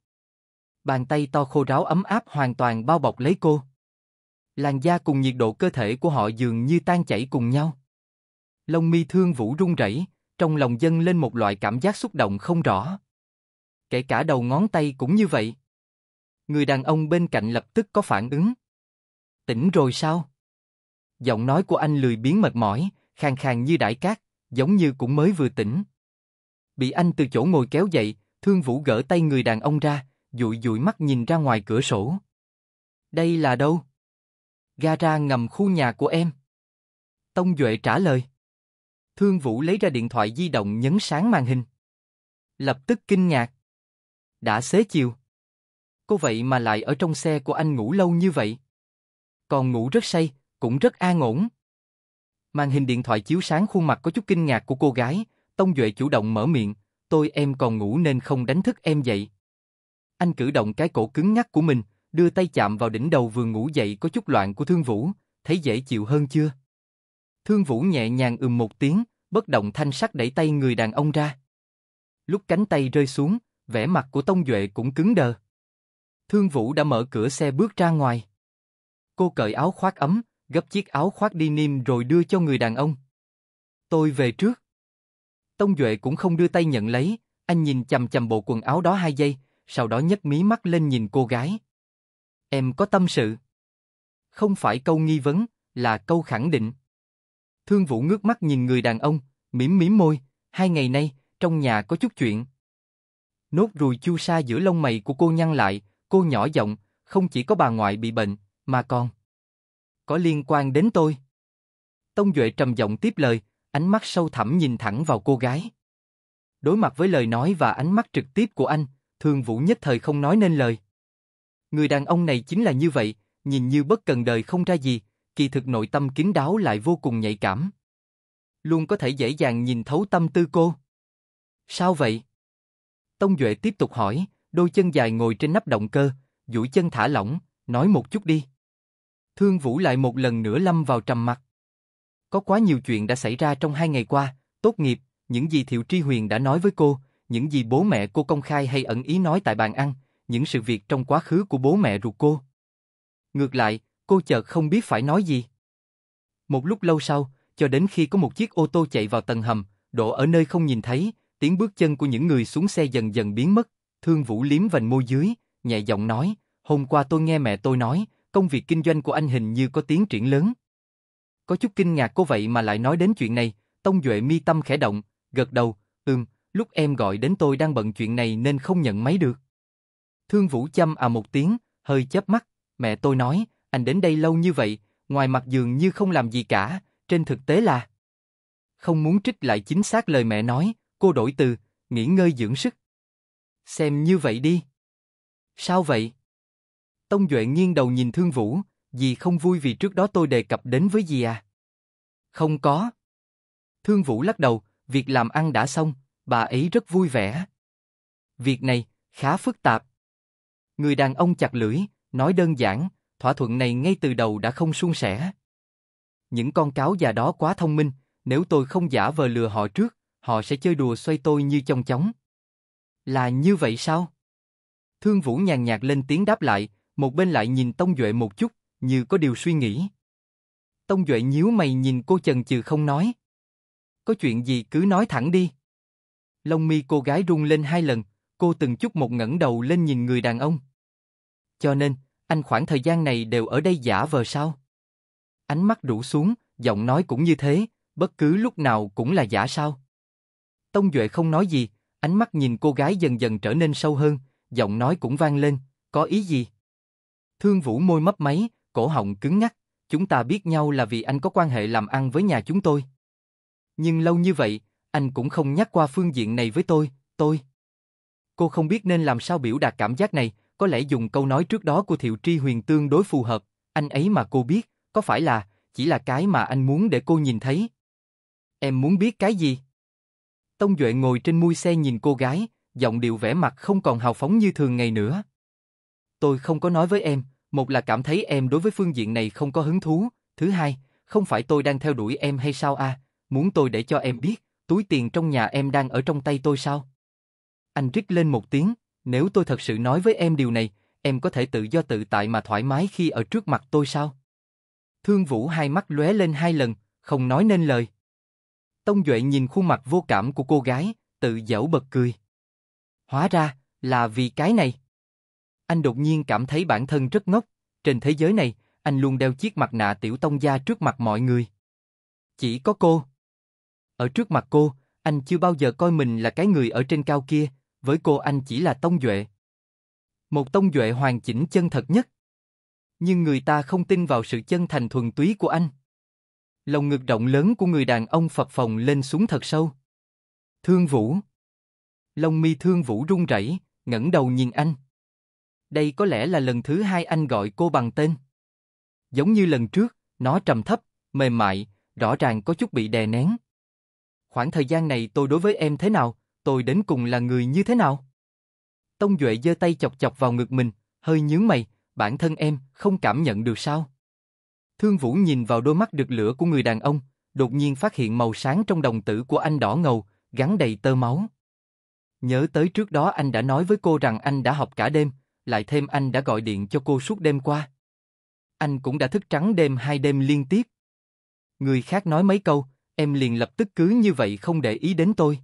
Bàn tay to khô ráo ấm áp hoàn toàn bao bọc lấy cô. Làn da cùng nhiệt độ cơ thể của họ dường như tan chảy cùng nhau. Lông mi Thương Vũ run rẩy, trong lòng dâng lên một loại cảm giác xúc động không rõ. Kể cả đầu ngón tay cũng như vậy. Người đàn ông bên cạnh lập tức có phản ứng. Tỉnh rồi sao? Giọng nói của anh lười biếng mệt mỏi, khàn khàn như đại cát, giống như cũng mới vừa tỉnh. Bị anh từ chỗ ngồi kéo dậy, Thương Vũ gỡ tay người đàn ông ra, dụi mắt nhìn ra ngoài cửa sổ. Đây là đâu? Gara ngầm khu nhà của em. Tông Duệ trả lời. Thương Vũ lấy ra điện thoại di động nhấn sáng màn hình. Lập tức kinh ngạc. Đã xế chiều. Cô vậy mà lại ở trong xe của anh ngủ lâu như vậy. Còn ngủ rất say, cũng rất an ổn. Màn hình điện thoại chiếu sáng khuôn mặt có chút kinh ngạc của cô gái, Tông Duệ chủ động mở miệng, em còn ngủ nên không đánh thức em dậy. Anh cử động cái cổ cứng ngắc của mình, đưa tay chạm vào đỉnh đầu vừa ngủ dậy có chút loạn của Thương Vũ, thấy dễ chịu hơn chưa? Thương Vũ nhẹ nhàng một tiếng, bất động thanh sắc đẩy tay người đàn ông ra. Lúc cánh tay rơi xuống, vẻ mặt của Tông Duệ cũng cứng đờ. Thương Vũ đã mở cửa xe bước ra ngoài. Cô cởi áo khoác ấm, gấp chiếc áo khoác denim rồi đưa cho người đàn ông. Tôi về trước. Tông Duệ cũng không đưa tay nhận lấy, anh nhìn chằm chằm bộ quần áo đó 2 giây, sau đó nhấc mí mắt lên nhìn cô gái. Em có tâm sự. Không phải câu nghi vấn, là câu khẳng định. Thương Vũ ngước mắt nhìn người đàn ông, mím môi, 2 ngày nay, trong nhà có chút chuyện. Nốt ruồi chu sa giữa lông mày của cô nhăn lại, cô nhỏ giọng, không chỉ có bà ngoại bị bệnh, mà còn có liên quan đến tôi. Tông Duệ trầm giọng tiếp lời, ánh mắt sâu thẳm nhìn thẳng vào cô gái. Đối mặt với lời nói và ánh mắt trực tiếp của anh, Thương Vũ nhất thời không nói nên lời. Người đàn ông này chính là như vậy, nhìn như bất cần đời không ra gì, kỳ thực nội tâm kín đáo lại vô cùng nhạy cảm. Luôn có thể dễ dàng nhìn thấu tâm tư cô. Sao vậy? Tông Duệ tiếp tục hỏi, đôi chân dài ngồi trên nắp động cơ, duỗi chân thả lỏng, nói một chút đi. Thương Vũ lại một lần nữa lâm vào trầm mặc. Có quá nhiều chuyện đã xảy ra trong 2 ngày qua, tốt nghiệp, những gì Thiệu Tri Huyền đã nói với cô, những gì bố mẹ cô công khai hay ẩn ý nói tại bàn ăn, những sự việc trong quá khứ của bố mẹ ruột cô. Ngược lại, cô chợt không biết phải nói gì. Một lúc lâu sau, cho đến khi có một chiếc ô tô chạy vào tầng hầm, đổ ở nơi không nhìn thấy, tiếng bước chân của những người xuống xe dần dần biến mất. Thương Vũ liếm vành môi dưới, nhẹ giọng nói, hôm qua tôi nghe mẹ tôi nói, công việc kinh doanh của anh hình như có tiến triển lớn. Có chút kinh ngạc cô vậy mà lại nói đến chuyện này, Tông Duệ mi tâm khẽ động, gật đầu, lúc em gọi đến tôi đang bận chuyện này nên không nhận máy được. Thương Vũ châm à một tiếng, hơi chớp mắt, mẹ tôi nói, anh đến đây lâu như vậy, ngoài mặt dường như không làm gì cả, trên thực tế là... Không muốn trích lại chính xác lời mẹ nói, cô đổi từ, nghỉ ngơi dưỡng sức. Xem như vậy đi. Sao vậy? Tông Duệ nghiêng đầu nhìn Thương Vũ, dì không vui vì trước đó tôi đề cập đến với dì à? Không có. Thương Vũ lắc đầu, việc làm ăn đã xong, bà ấy rất vui vẻ. Việc này khá phức tạp. Người đàn ông chặt lưỡi, nói đơn giản, thỏa thuận này ngay từ đầu đã không suôn sẻ. Những con cáo già đó quá thông minh, nếu tôi không giả vờ lừa họ trước, họ sẽ chơi đùa xoay tôi như chong chóng. Là như vậy sao? Thương Vũ nhàn nhạt lên tiếng đáp lại, một bên lại nhìn Tông Duệ một chút, như có điều suy nghĩ. Tông Duệ nhíu mày nhìn cô chần chừ không nói. Có chuyện gì cứ nói thẳng đi. Lông mi cô gái rung lên hai lần, cô từng chút một ngẩng đầu lên nhìn người đàn ông. Cho nên, anh khoảng thời gian này đều ở đây giả vờ sao? Ánh mắt rũ xuống, giọng nói cũng như thế, bất cứ lúc nào cũng là giả sao? Tông Duệ không nói gì, ánh mắt nhìn cô gái dần dần trở nên sâu hơn, giọng nói cũng vang lên, có ý gì? Thương Vũ môi mấp máy, cổ họng cứng ngắc, chúng ta biết nhau là vì anh có quan hệ làm ăn với nhà chúng tôi. Nhưng lâu như vậy, anh cũng không nhắc qua phương diện này với tôi. Cô không biết nên làm sao biểu đạt cảm giác này, có lẽ dùng câu nói trước đó của Thiệu Tri Huyền tương đối phù hợp, anh ấy mà cô biết, có phải là, chỉ là cái mà anh muốn để cô nhìn thấy. Em muốn biết cái gì? Tông Duệ ngồi trên mui xe nhìn cô gái, giọng điệu vẻ mặt không còn hào phóng như thường ngày nữa. Tôi không có nói với em, một là cảm thấy em đối với phương diện này không có hứng thú, thứ hai, không phải tôi đang theo đuổi em hay sao à, muốn tôi để cho em biết, túi tiền trong nhà em đang ở trong tay tôi sao? Anh rít lên một tiếng, nếu tôi thật sự nói với em điều này, em có thể tự do tự tại mà thoải mái khi ở trước mặt tôi sao? Thương Vũ hai mắt lóe lên hai lần, không nói nên lời. Tông Duệ nhìn khuôn mặt vô cảm của cô gái, tự dẫu bật cười. Hóa ra, là vì cái này. Anh đột nhiên cảm thấy bản thân rất ngốc, trên thế giới này, anh luôn đeo chiếc mặt nạ tiểu tông gia trước mặt mọi người. Chỉ có cô. Ở trước mặt cô, anh chưa bao giờ coi mình là cái người ở trên cao kia, với cô anh chỉ là Tông Duệ. Một Tông Duệ hoàn chỉnh chân thật nhất. Nhưng người ta không tin vào sự chân thành thuần túy của anh. Lồng ngực rộng lớn của người đàn ông phập phồng lên xuống thật sâu. Thương Vũ. Lông mi Thương Vũ run rẩy, ngẩng đầu nhìn anh. Đây có lẽ là lần thứ hai anh gọi cô bằng tên. Giống như lần trước, nó trầm thấp, mềm mại, rõ ràng có chút bị đè nén. Khoảng thời gian này tôi đối với em thế nào, tôi đến cùng là người như thế nào? Tông Duệ giơ tay chọc chọc vào ngực mình, hơi nhướng mày, bản thân em không cảm nhận được sao? Thương Vũ nhìn vào đôi mắt rực lửa của người đàn ông, đột nhiên phát hiện màu sáng trong đồng tử của anh đỏ ngầu, gắn đầy tơ máu. Nhớ tới trước đó anh đã nói với cô rằng anh đã học cả đêm, lại thêm anh đã gọi điện cho cô suốt đêm qua. Anh cũng đã thức trắng đêm hai đêm liên tiếp. Người khác nói mấy câu, em liền lập tức cứ như vậy không để ý đến tôi.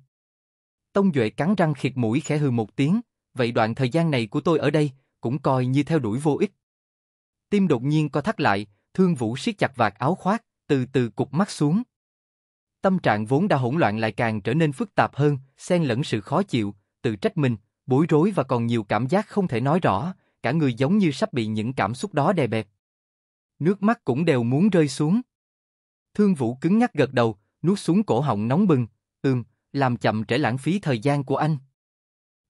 Tông Duệ cắn răng khịt mũi khẽ hừ một tiếng, vậy đoạn thời gian này của tôi ở đây cũng coi như theo đuổi vô ích. Tim đột nhiên co thắt lại, Thương Vũ siết chặt vạt áo khoác, từ từ cụp mắt xuống. Tâm trạng vốn đã hỗn loạn lại càng trở nên phức tạp hơn, xen lẫn sự khó chịu, tự trách mình, bối rối và còn nhiều cảm giác không thể nói rõ, cả người giống như sắp bị những cảm xúc đó đè bẹp. Nước mắt cũng đều muốn rơi xuống. Thương Vũ cứng nhắc gật đầu, nuốt xuống cổ họng nóng bừng, làm chậm trễ lãng phí thời gian của anh.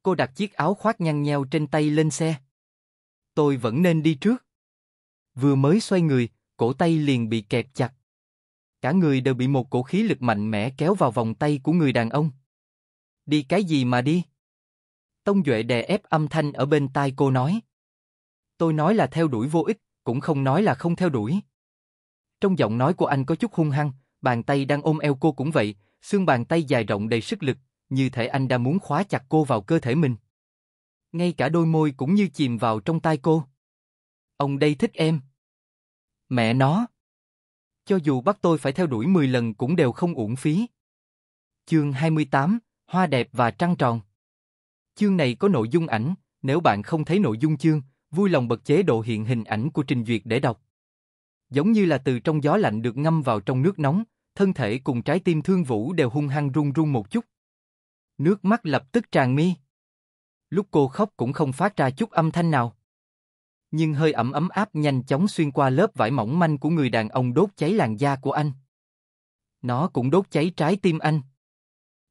Cô đặt chiếc áo khoác nhăn nheo trên tay lên xe. Tôi vẫn nên đi trước. Vừa mới xoay người, cổ tay liền bị kẹp chặt. Cả người đều bị một cổ khí lực mạnh mẽ kéo vào vòng tay của người đàn ông. Đi cái gì mà đi? Tông Duệ đè ép âm thanh ở bên tai cô nói. Tôi nói là theo đuổi vô ích, cũng không nói là không theo đuổi. Trong giọng nói của anh có chút hung hăng, bàn tay đang ôm eo cô cũng vậy, xương bàn tay dài rộng đầy sức lực, như thể anh đã muốn khóa chặt cô vào cơ thể mình. Ngay cả đôi môi cũng như chìm vào trong tai cô. Ông đây thích em. Mẹ nó. Cho dù bắt tôi phải theo đuổi 10 lần cũng đều không uổng phí. Chương 28, Hoa đẹp và trăng tròn. Chương này có nội dung ảnh, nếu bạn không thấy nội dung chương, vui lòng bật chế độ hiện hình ảnh của trình duyệt để đọc. Giống như là từ trong gió lạnh được ngâm vào trong nước nóng, thân thể cùng trái tim Thương Vũ đều hung hăng run run một chút. Nước mắt lập tức tràn mi. Lúc cô khóc cũng không phát ra chút âm thanh nào. Nhưng hơi ẩm ấm áp nhanh chóng xuyên qua lớp vải mỏng manh của người đàn ông đốt cháy làn da của anh. Nó cũng đốt cháy trái tim anh.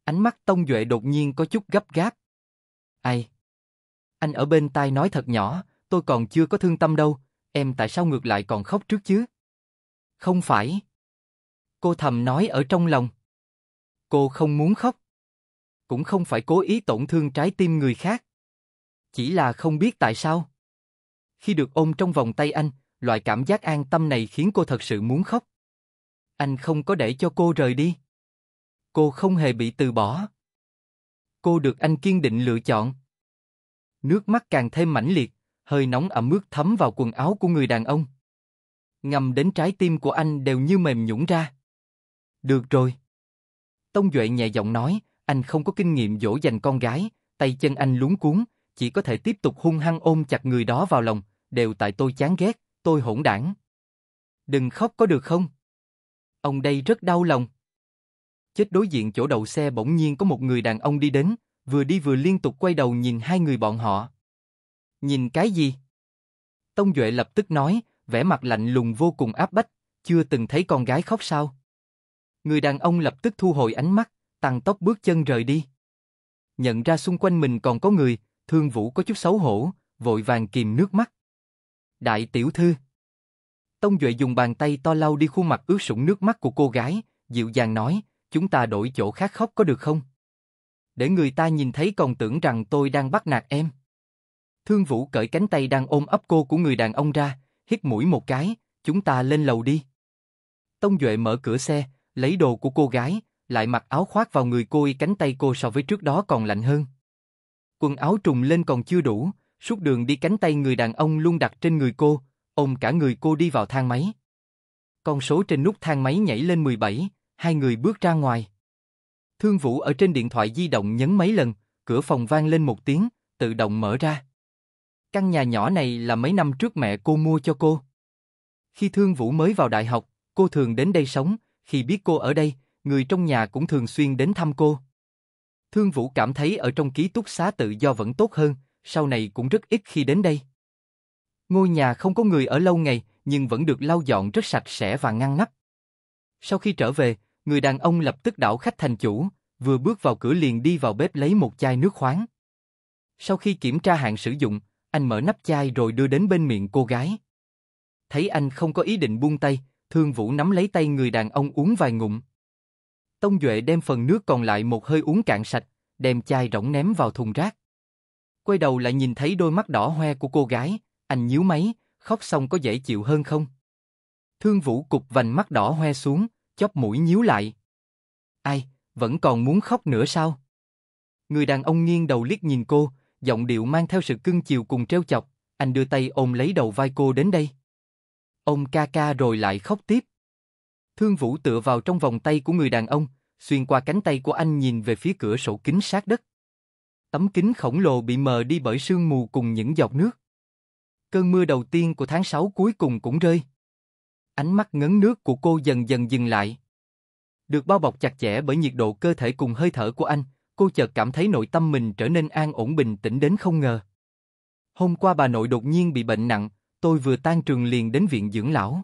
Ánh mắt Tông Duệ đột nhiên có chút gấp gáp. Ai? Anh ở bên tai nói thật nhỏ, tôi còn chưa có thương tâm đâu, em tại sao ngược lại còn khóc trước chứ? Không phải. Cô thầm nói ở trong lòng. Cô không muốn khóc. Cũng không phải cố ý tổn thương trái tim người khác. Chỉ là không biết tại sao. Khi được ôm trong vòng tay anh, loại cảm giác an tâm này khiến cô thật sự muốn khóc. Anh không có để cho cô rời đi. Cô không hề bị từ bỏ. Cô được anh kiên định lựa chọn. Nước mắt càng thêm mãnh liệt, hơi nóng ẩm ướt thấm vào quần áo của người đàn ông. Ngâm đến trái tim của anh đều như mềm nhũn ra. Được rồi. Tông Duệ nhẹ giọng nói, anh không có kinh nghiệm dỗ dành con gái, tay chân anh luống cuống, chỉ có thể tiếp tục hung hăng ôm chặt người đó vào lòng, đều tại tôi chán ghét, tôi hỗn đảng. Đừng khóc có được không? Ông đây rất đau lòng. Chết đối diện chỗ đậu xe bỗng nhiên có một người đàn ông đi đến, vừa đi vừa liên tục quay đầu nhìn hai người bọn họ. Nhìn cái gì? Tông Duệ lập tức nói, vẻ mặt lạnh lùng vô cùng áp bách, chưa từng thấy con gái khóc sao? Người đàn ông lập tức thu hồi ánh mắt, tăng tốc bước chân rời đi. Nhận ra xung quanh mình còn có người, Thương Vũ có chút xấu hổ, vội vàng kìm nước mắt. Đại tiểu thư. Tông Duệ dùng bàn tay to lau đi khuôn mặt ướt sũng nước mắt của cô gái, dịu dàng nói, chúng ta đổi chỗ khác khóc có được không? Để người ta nhìn thấy còn tưởng rằng tôi đang bắt nạt em. Thương Vũ cởi cánh tay đang ôm ấp cô của người đàn ông ra, hít mũi một cái, chúng ta lên lầu đi. Tông Duệ mở cửa xe, lấy đồ của cô gái, lại mặc áo khoác vào người cô, cánh tay cô so với trước đó còn lạnh hơn. Quần áo trùng lên còn chưa đủ, suốt đường đi cánh tay người đàn ông luôn đặt trên người cô, ôm cả người cô đi vào thang máy. Con số trên nút thang máy nhảy lên 17, hai người bước ra ngoài. Thương Vũ ở trên điện thoại di động nhấn mấy lần, cửa phòng vang lên một tiếng, tự động mở ra. Căn nhà nhỏ này là mấy năm trước mẹ cô mua cho cô. Khi Thương Vũ mới vào đại học, cô thường đến đây sống, khi biết cô ở đây, người trong nhà cũng thường xuyên đến thăm cô. Thương Vũ cảm thấy ở trong ký túc xá tự do vẫn tốt hơn, sau này cũng rất ít khi đến đây. Ngôi nhà không có người ở lâu ngày, nhưng vẫn được lau dọn rất sạch sẽ và ngăn nắp. Sau khi trở về, người đàn ông lập tức đảo khách thành chủ, vừa bước vào cửa liền đi vào bếp lấy một chai nước khoáng. Sau khi kiểm tra hạn sử dụng, anh mở nắp chai rồi đưa đến bên miệng cô gái. Thấy anh không có ý định buông tay, Thương Vũ nắm lấy tay người đàn ông uống vài ngụm. Tông Duệ đem phần nước còn lại một hơi uống cạn sạch, đem chai rỗng ném vào thùng rác. Quay đầu lại nhìn thấy đôi mắt đỏ hoe của cô gái, anh nhíu mày, khóc xong có dễ chịu hơn không? Thương Vũ cụp vành mắt đỏ hoe xuống, chóp mũi nhíu lại. Ai, vẫn còn muốn khóc nữa sao? Người đàn ông nghiêng đầu liếc nhìn cô, giọng điệu mang theo sự cưng chiều cùng trêu chọc, anh đưa tay ôm lấy đầu vai cô đến đây. Ôm ca ca rồi lại khóc tiếp. Thương Vũ tựa vào trong vòng tay của người đàn ông, xuyên qua cánh tay của anh nhìn về phía cửa sổ kính sát đất. Tấm kính khổng lồ bị mờ đi bởi sương mù cùng những giọt nước. Cơn mưa đầu tiên của tháng 6 cuối cùng cũng rơi. Ánh mắt ngấn nước của cô dần dần dừng lại. Được bao bọc chặt chẽ bởi nhiệt độ cơ thể cùng hơi thở của anh, cô chợt cảm thấy nội tâm mình trở nên an ổn bình tĩnh đến không ngờ. Hôm qua bà nội đột nhiên bị bệnh nặng, tôi vừa tan trường liền đến viện dưỡng lão.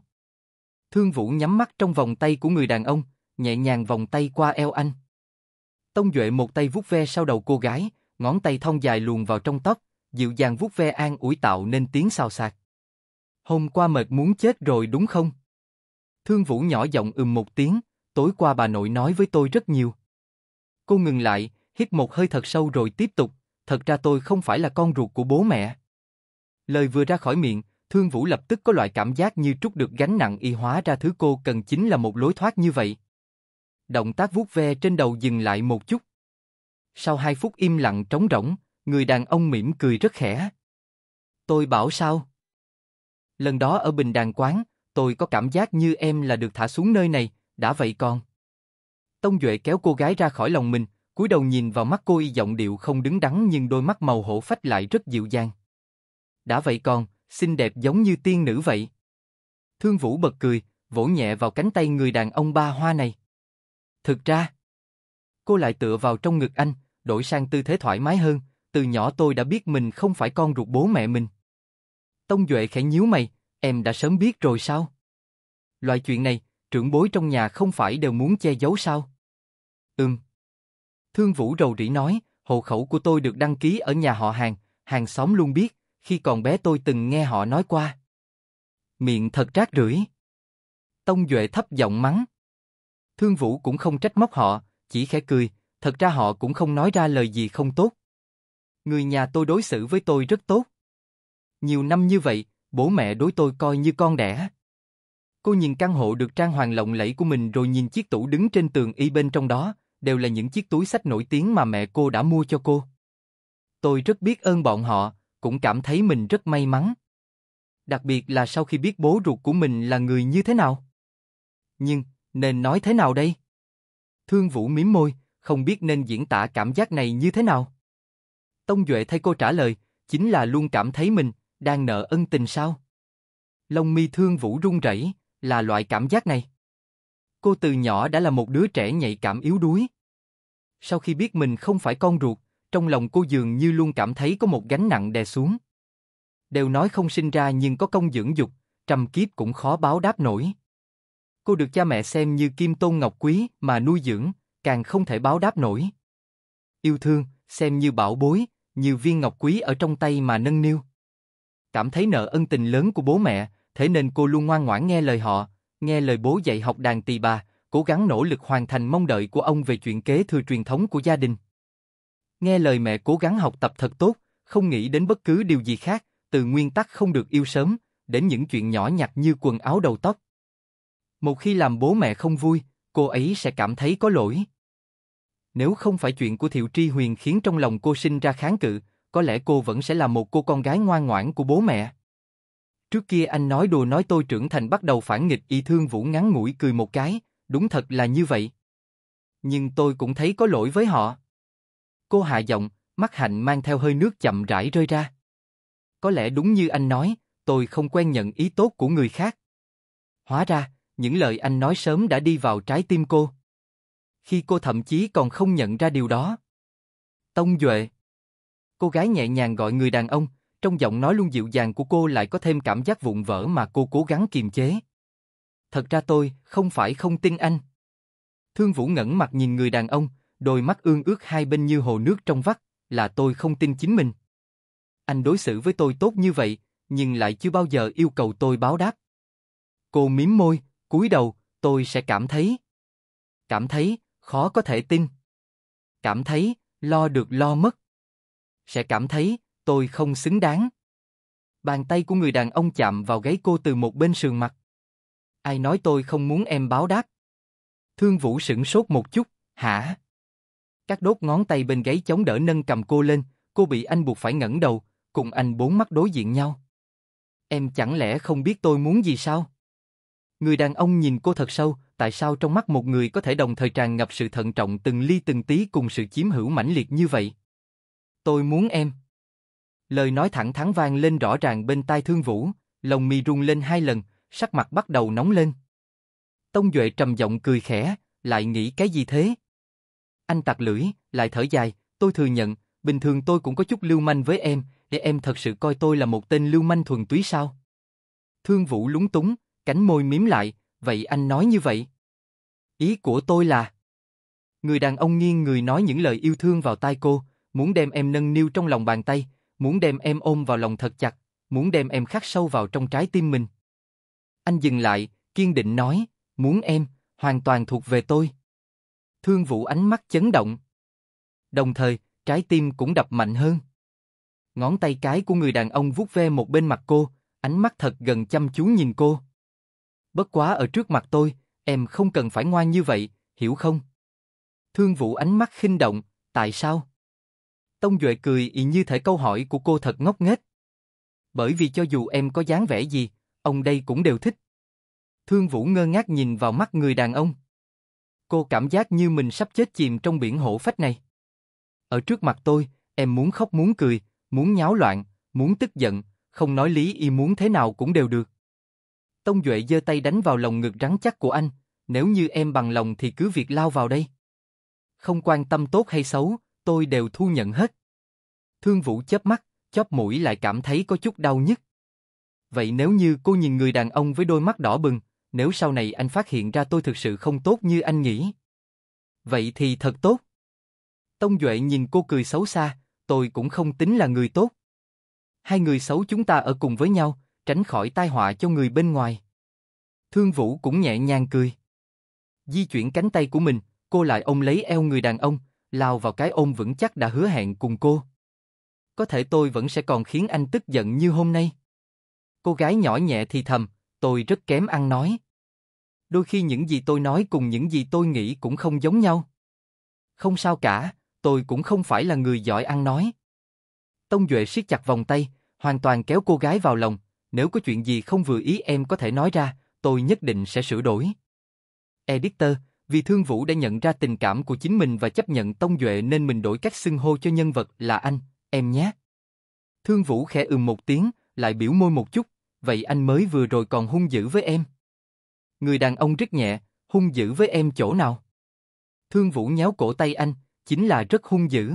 Thương Vũ nhắm mắt trong vòng tay của người đàn ông, nhẹ nhàng vòng tay qua eo anh. Tông Duệ một tay vuốt ve sau đầu cô gái, ngón tay thon dài luồn vào trong tóc, dịu dàng vuốt ve an ủi tạo nên tiếng xào xạc. Hôm qua mệt muốn chết rồi đúng không? Thương Vũ nhỏ giọng một tiếng, tối qua bà nội nói với tôi rất nhiều. Cô ngừng lại, hít một hơi thật sâu rồi tiếp tục, thật ra tôi không phải là con ruột của bố mẹ. Lời vừa ra khỏi miệng, Thương Vũ lập tức có loại cảm giác như trút được gánh nặng y, hóa ra thứ cô cần chính là một lối thoát như vậy. Động tác vuốt ve trên đầu dừng lại một chút. Sau 2 phút im lặng trống rỗng, người đàn ông mỉm cười rất khẽ. Tôi bảo sao? Lần đó ở Bình Đàn Quán, tôi có cảm giác như em là được thả xuống nơi này, đã vậy còn. Tông Duệ kéo cô gái ra khỏi lòng mình, cúi đầu nhìn vào mắt cô, y giọng điệu không đứng đắn nhưng đôi mắt màu hổ phách lại rất dịu dàng. Đã vậy còn, xinh đẹp giống như tiên nữ vậy. Thương Vũ bật cười, vỗ nhẹ vào cánh tay người đàn ông ba hoa này. Thực ra, cô lại tựa vào trong ngực anh, đổi sang tư thế thoải mái hơn, từ nhỏ tôi đã biết mình không phải con ruột bố mẹ mình. Tông Duệ khẽ nhíu mày, em đã sớm biết rồi sao? Loại chuyện này, trưởng bối trong nhà không phải đều muốn che giấu sao? Thương Vũ rầu rĩ nói, hộ khẩu của tôi được đăng ký ở nhà họ hàng, hàng xóm luôn biết, khi còn bé tôi từng nghe họ nói qua. Miệng thật rác rưởi. Tông Duệ thấp giọng mắng. Thương Vũ cũng không trách móc họ, chỉ khẽ cười, thật ra họ cũng không nói ra lời gì không tốt. Người nhà tôi đối xử với tôi rất tốt. Nhiều năm như vậy, bố mẹ đối tôi coi như con đẻ. Cô nhìn căn hộ được trang hoàng lộng lẫy của mình rồi nhìn chiếc tủ đứng trên tường y bên trong đó, đều là những chiếc túi xách nổi tiếng mà mẹ cô đã mua cho cô. Tôi rất biết ơn bọn họ, cũng cảm thấy mình rất may mắn. Đặc biệt là sau khi biết bố ruột của mình là người như thế nào. Nhưng, nên nói thế nào đây? Thương Vũ mím môi, không biết nên diễn tả cảm giác này như thế nào. Tông Duệ thay cô trả lời, chính là luôn cảm thấy mình đang nợ ân tình sao? Lông mi Thương Vũ run rẩy, là loại cảm giác này. Cô từ nhỏ đã là một đứa trẻ nhạy cảm yếu đuối. Sau khi biết mình không phải con ruột, trong lòng cô dường như luôn cảm thấy có một gánh nặng đè xuống. Đều nói không sinh ra nhưng có công dưỡng dục, trăm kiếp cũng khó báo đáp nổi. Cô được cha mẹ xem như kim tôn ngọc quý mà nuôi dưỡng, càng không thể báo đáp nổi. Yêu thương, xem như bảo bối, như viên ngọc quý ở trong tay mà nâng niu. Cảm thấy nợ ân tình lớn của bố mẹ, thế nên cô luôn ngoan ngoãn nghe lời họ, nghe lời bố dạy học đàn tỳ bà, cố gắng nỗ lực hoàn thành mong đợi của ông về chuyện kế thừa truyền thống của gia đình. Nghe lời mẹ cố gắng học tập thật tốt, không nghĩ đến bất cứ điều gì khác, từ nguyên tắc không được yêu sớm, đến những chuyện nhỏ nhặt như quần áo đầu tóc. Một khi làm bố mẹ không vui, cô ấy sẽ cảm thấy có lỗi. Nếu không phải chuyện của Thiệu Tri Huyền khiến trong lòng cô sinh ra kháng cự, có lẽ cô vẫn sẽ là một cô con gái ngoan ngoãn của bố mẹ. Trước kia anh nói đùa nói tôi trưởng thành bắt đầu phản nghịch, y Thương Vũ ngắn ngủi cười một cái, đúng thật là như vậy. Nhưng tôi cũng thấy có lỗi với họ. Cô hạ giọng, mắt hạnh mang theo hơi nước chậm rãi rơi ra. Có lẽ đúng như anh nói, tôi không quen nhận ý tốt của người khác. Hóa ra, những lời anh nói sớm đã đi vào trái tim cô. Khi cô thậm chí còn không nhận ra điều đó. Tông Duệ. Cô gái nhẹ nhàng gọi người đàn ông, trong giọng nói luôn dịu dàng của cô lại có thêm cảm giác vụn vỡ mà cô cố gắng kiềm chế. Thật ra tôi không phải không tin anh. Thương Vũ ngẩng mặt nhìn người đàn ông, đôi mắt ương ướt hai bên như hồ nước trong vắt, là tôi không tin chính mình. Anh đối xử với tôi tốt như vậy, nhưng lại chưa bao giờ yêu cầu tôi báo đáp. Cô mím môi, cúi đầu, tôi sẽ cảm thấy khó có thể tin. Cảm thấy lo được lo mất. Sẽ cảm thấy tôi không xứng đáng. Bàn tay của người đàn ông chạm vào gáy cô từ một bên sườn mặt. Ai nói tôi không muốn em báo đáp? Thương Vũ sửng sốt một chút, hả? Các đốt ngón tay bên gáy chống đỡ nâng cầm cô lên, cô bị anh buộc phải ngẩng đầu, cùng anh bốn mắt đối diện nhau. Em chẳng lẽ không biết tôi muốn gì sao? Người đàn ông nhìn cô thật sâu, tại sao trong mắt một người có thể đồng thời tràn ngập sự thận trọng từng ly từng tí cùng sự chiếm hữu mãnh liệt như vậy? Tôi muốn em. Lời nói thẳng thắn vang lên rõ ràng bên tai Thương Vũ, lông mi rung lên 2 lần, sắc mặt bắt đầu nóng lên. Tông Duệ trầm giọng cười khẽ, lại nghĩ cái gì thế? Anh tặc lưỡi, lại thở dài, tôi thừa nhận, bình thường tôi cũng có chút lưu manh với em, để em thật sự coi tôi là một tên lưu manh thuần túy sao? Thương Vũ lúng túng, cánh môi mím lại, vậy anh nói như vậy. Ý của tôi là... Người đàn ông nghiêng người nói những lời yêu thương vào tai cô, muốn đem em nâng niu trong lòng bàn tay, muốn đem em ôm vào lòng thật chặt, muốn đem em khắc sâu vào trong trái tim mình. Anh dừng lại, kiên định nói, muốn em, hoàn toàn thuộc về tôi. Thương Vũ ánh mắt chấn động. Đồng thời, trái tim cũng đập mạnh hơn. Ngón tay cái của người đàn ông vuốt ve một bên mặt cô, ánh mắt thật gần chăm chú nhìn cô. Bất quá ở trước mặt tôi, em không cần phải ngoan như vậy, hiểu không? Thương Vũ ánh mắt khinh động, Tại sao? Tông Duệ cười ị như thể câu hỏi của cô thật ngốc nghếch. Bởi vì cho dù em có dáng vẻ gì, ông đây cũng đều thích. Thương Vũ ngơ ngác nhìn vào mắt người đàn ông. Cô cảm giác như mình sắp chết chìm trong biển hổ phách này. Ở trước mặt tôi, em muốn khóc muốn cười, muốn nháo loạn, muốn tức giận, không nói lý y muốn thế nào cũng đều được. Tông Duệ giơ tay đánh vào lồng ngực rắn chắc của anh, nếu như em bằng lòng thì cứ việc lao vào đây. Không quan tâm tốt hay xấu, tôi đều thu nhận hết. Thương Vũ chớp mắt, chóp mũi lại cảm thấy có chút đau nhức. Vậy nếu như cô nhìn người đàn ông với đôi mắt đỏ bừng, nếu sau này anh phát hiện ra tôi thực sự không tốt như anh nghĩ. Vậy thì thật tốt. Tông Duệ nhìn cô cười xấu xa, tôi cũng không tính là người tốt. Hai người xấu chúng ta ở cùng với nhau, tránh khỏi tai họa cho người bên ngoài. Thương Vũ cũng nhẹ nhàng cười. Di chuyển cánh tay của mình, cô lại ôm lấy eo người đàn ông, lao vào cái ôm vững chắc đã hứa hẹn cùng cô. Có thể tôi vẫn sẽ còn khiến anh tức giận như hôm nay. Cô gái nhỏ nhẹ thì thầm, tôi rất kém ăn nói. Đôi khi những gì tôi nói cùng những gì tôi nghĩ cũng không giống nhau. Không sao cả, tôi cũng không phải là người giỏi ăn nói. Tông Duệ siết chặt vòng tay, hoàn toàn kéo cô gái vào lòng. Nếu có chuyện gì không vừa ý em có thể nói ra, tôi nhất định sẽ sửa đổi. Editor, vì Thương Vũ đã nhận ra tình cảm của chính mình và chấp nhận Tông Duệ nên mình đổi cách xưng hô cho nhân vật là anh, em nhé. Thương Vũ khẽ một tiếng, lại biểu môi một chút, vậy anh mới vừa rồi còn hung dữ với em. Người đàn ông rất nhẹ, hung dữ với em chỗ nào? Thương Vũ nhéo cổ tay anh, chính là rất hung dữ.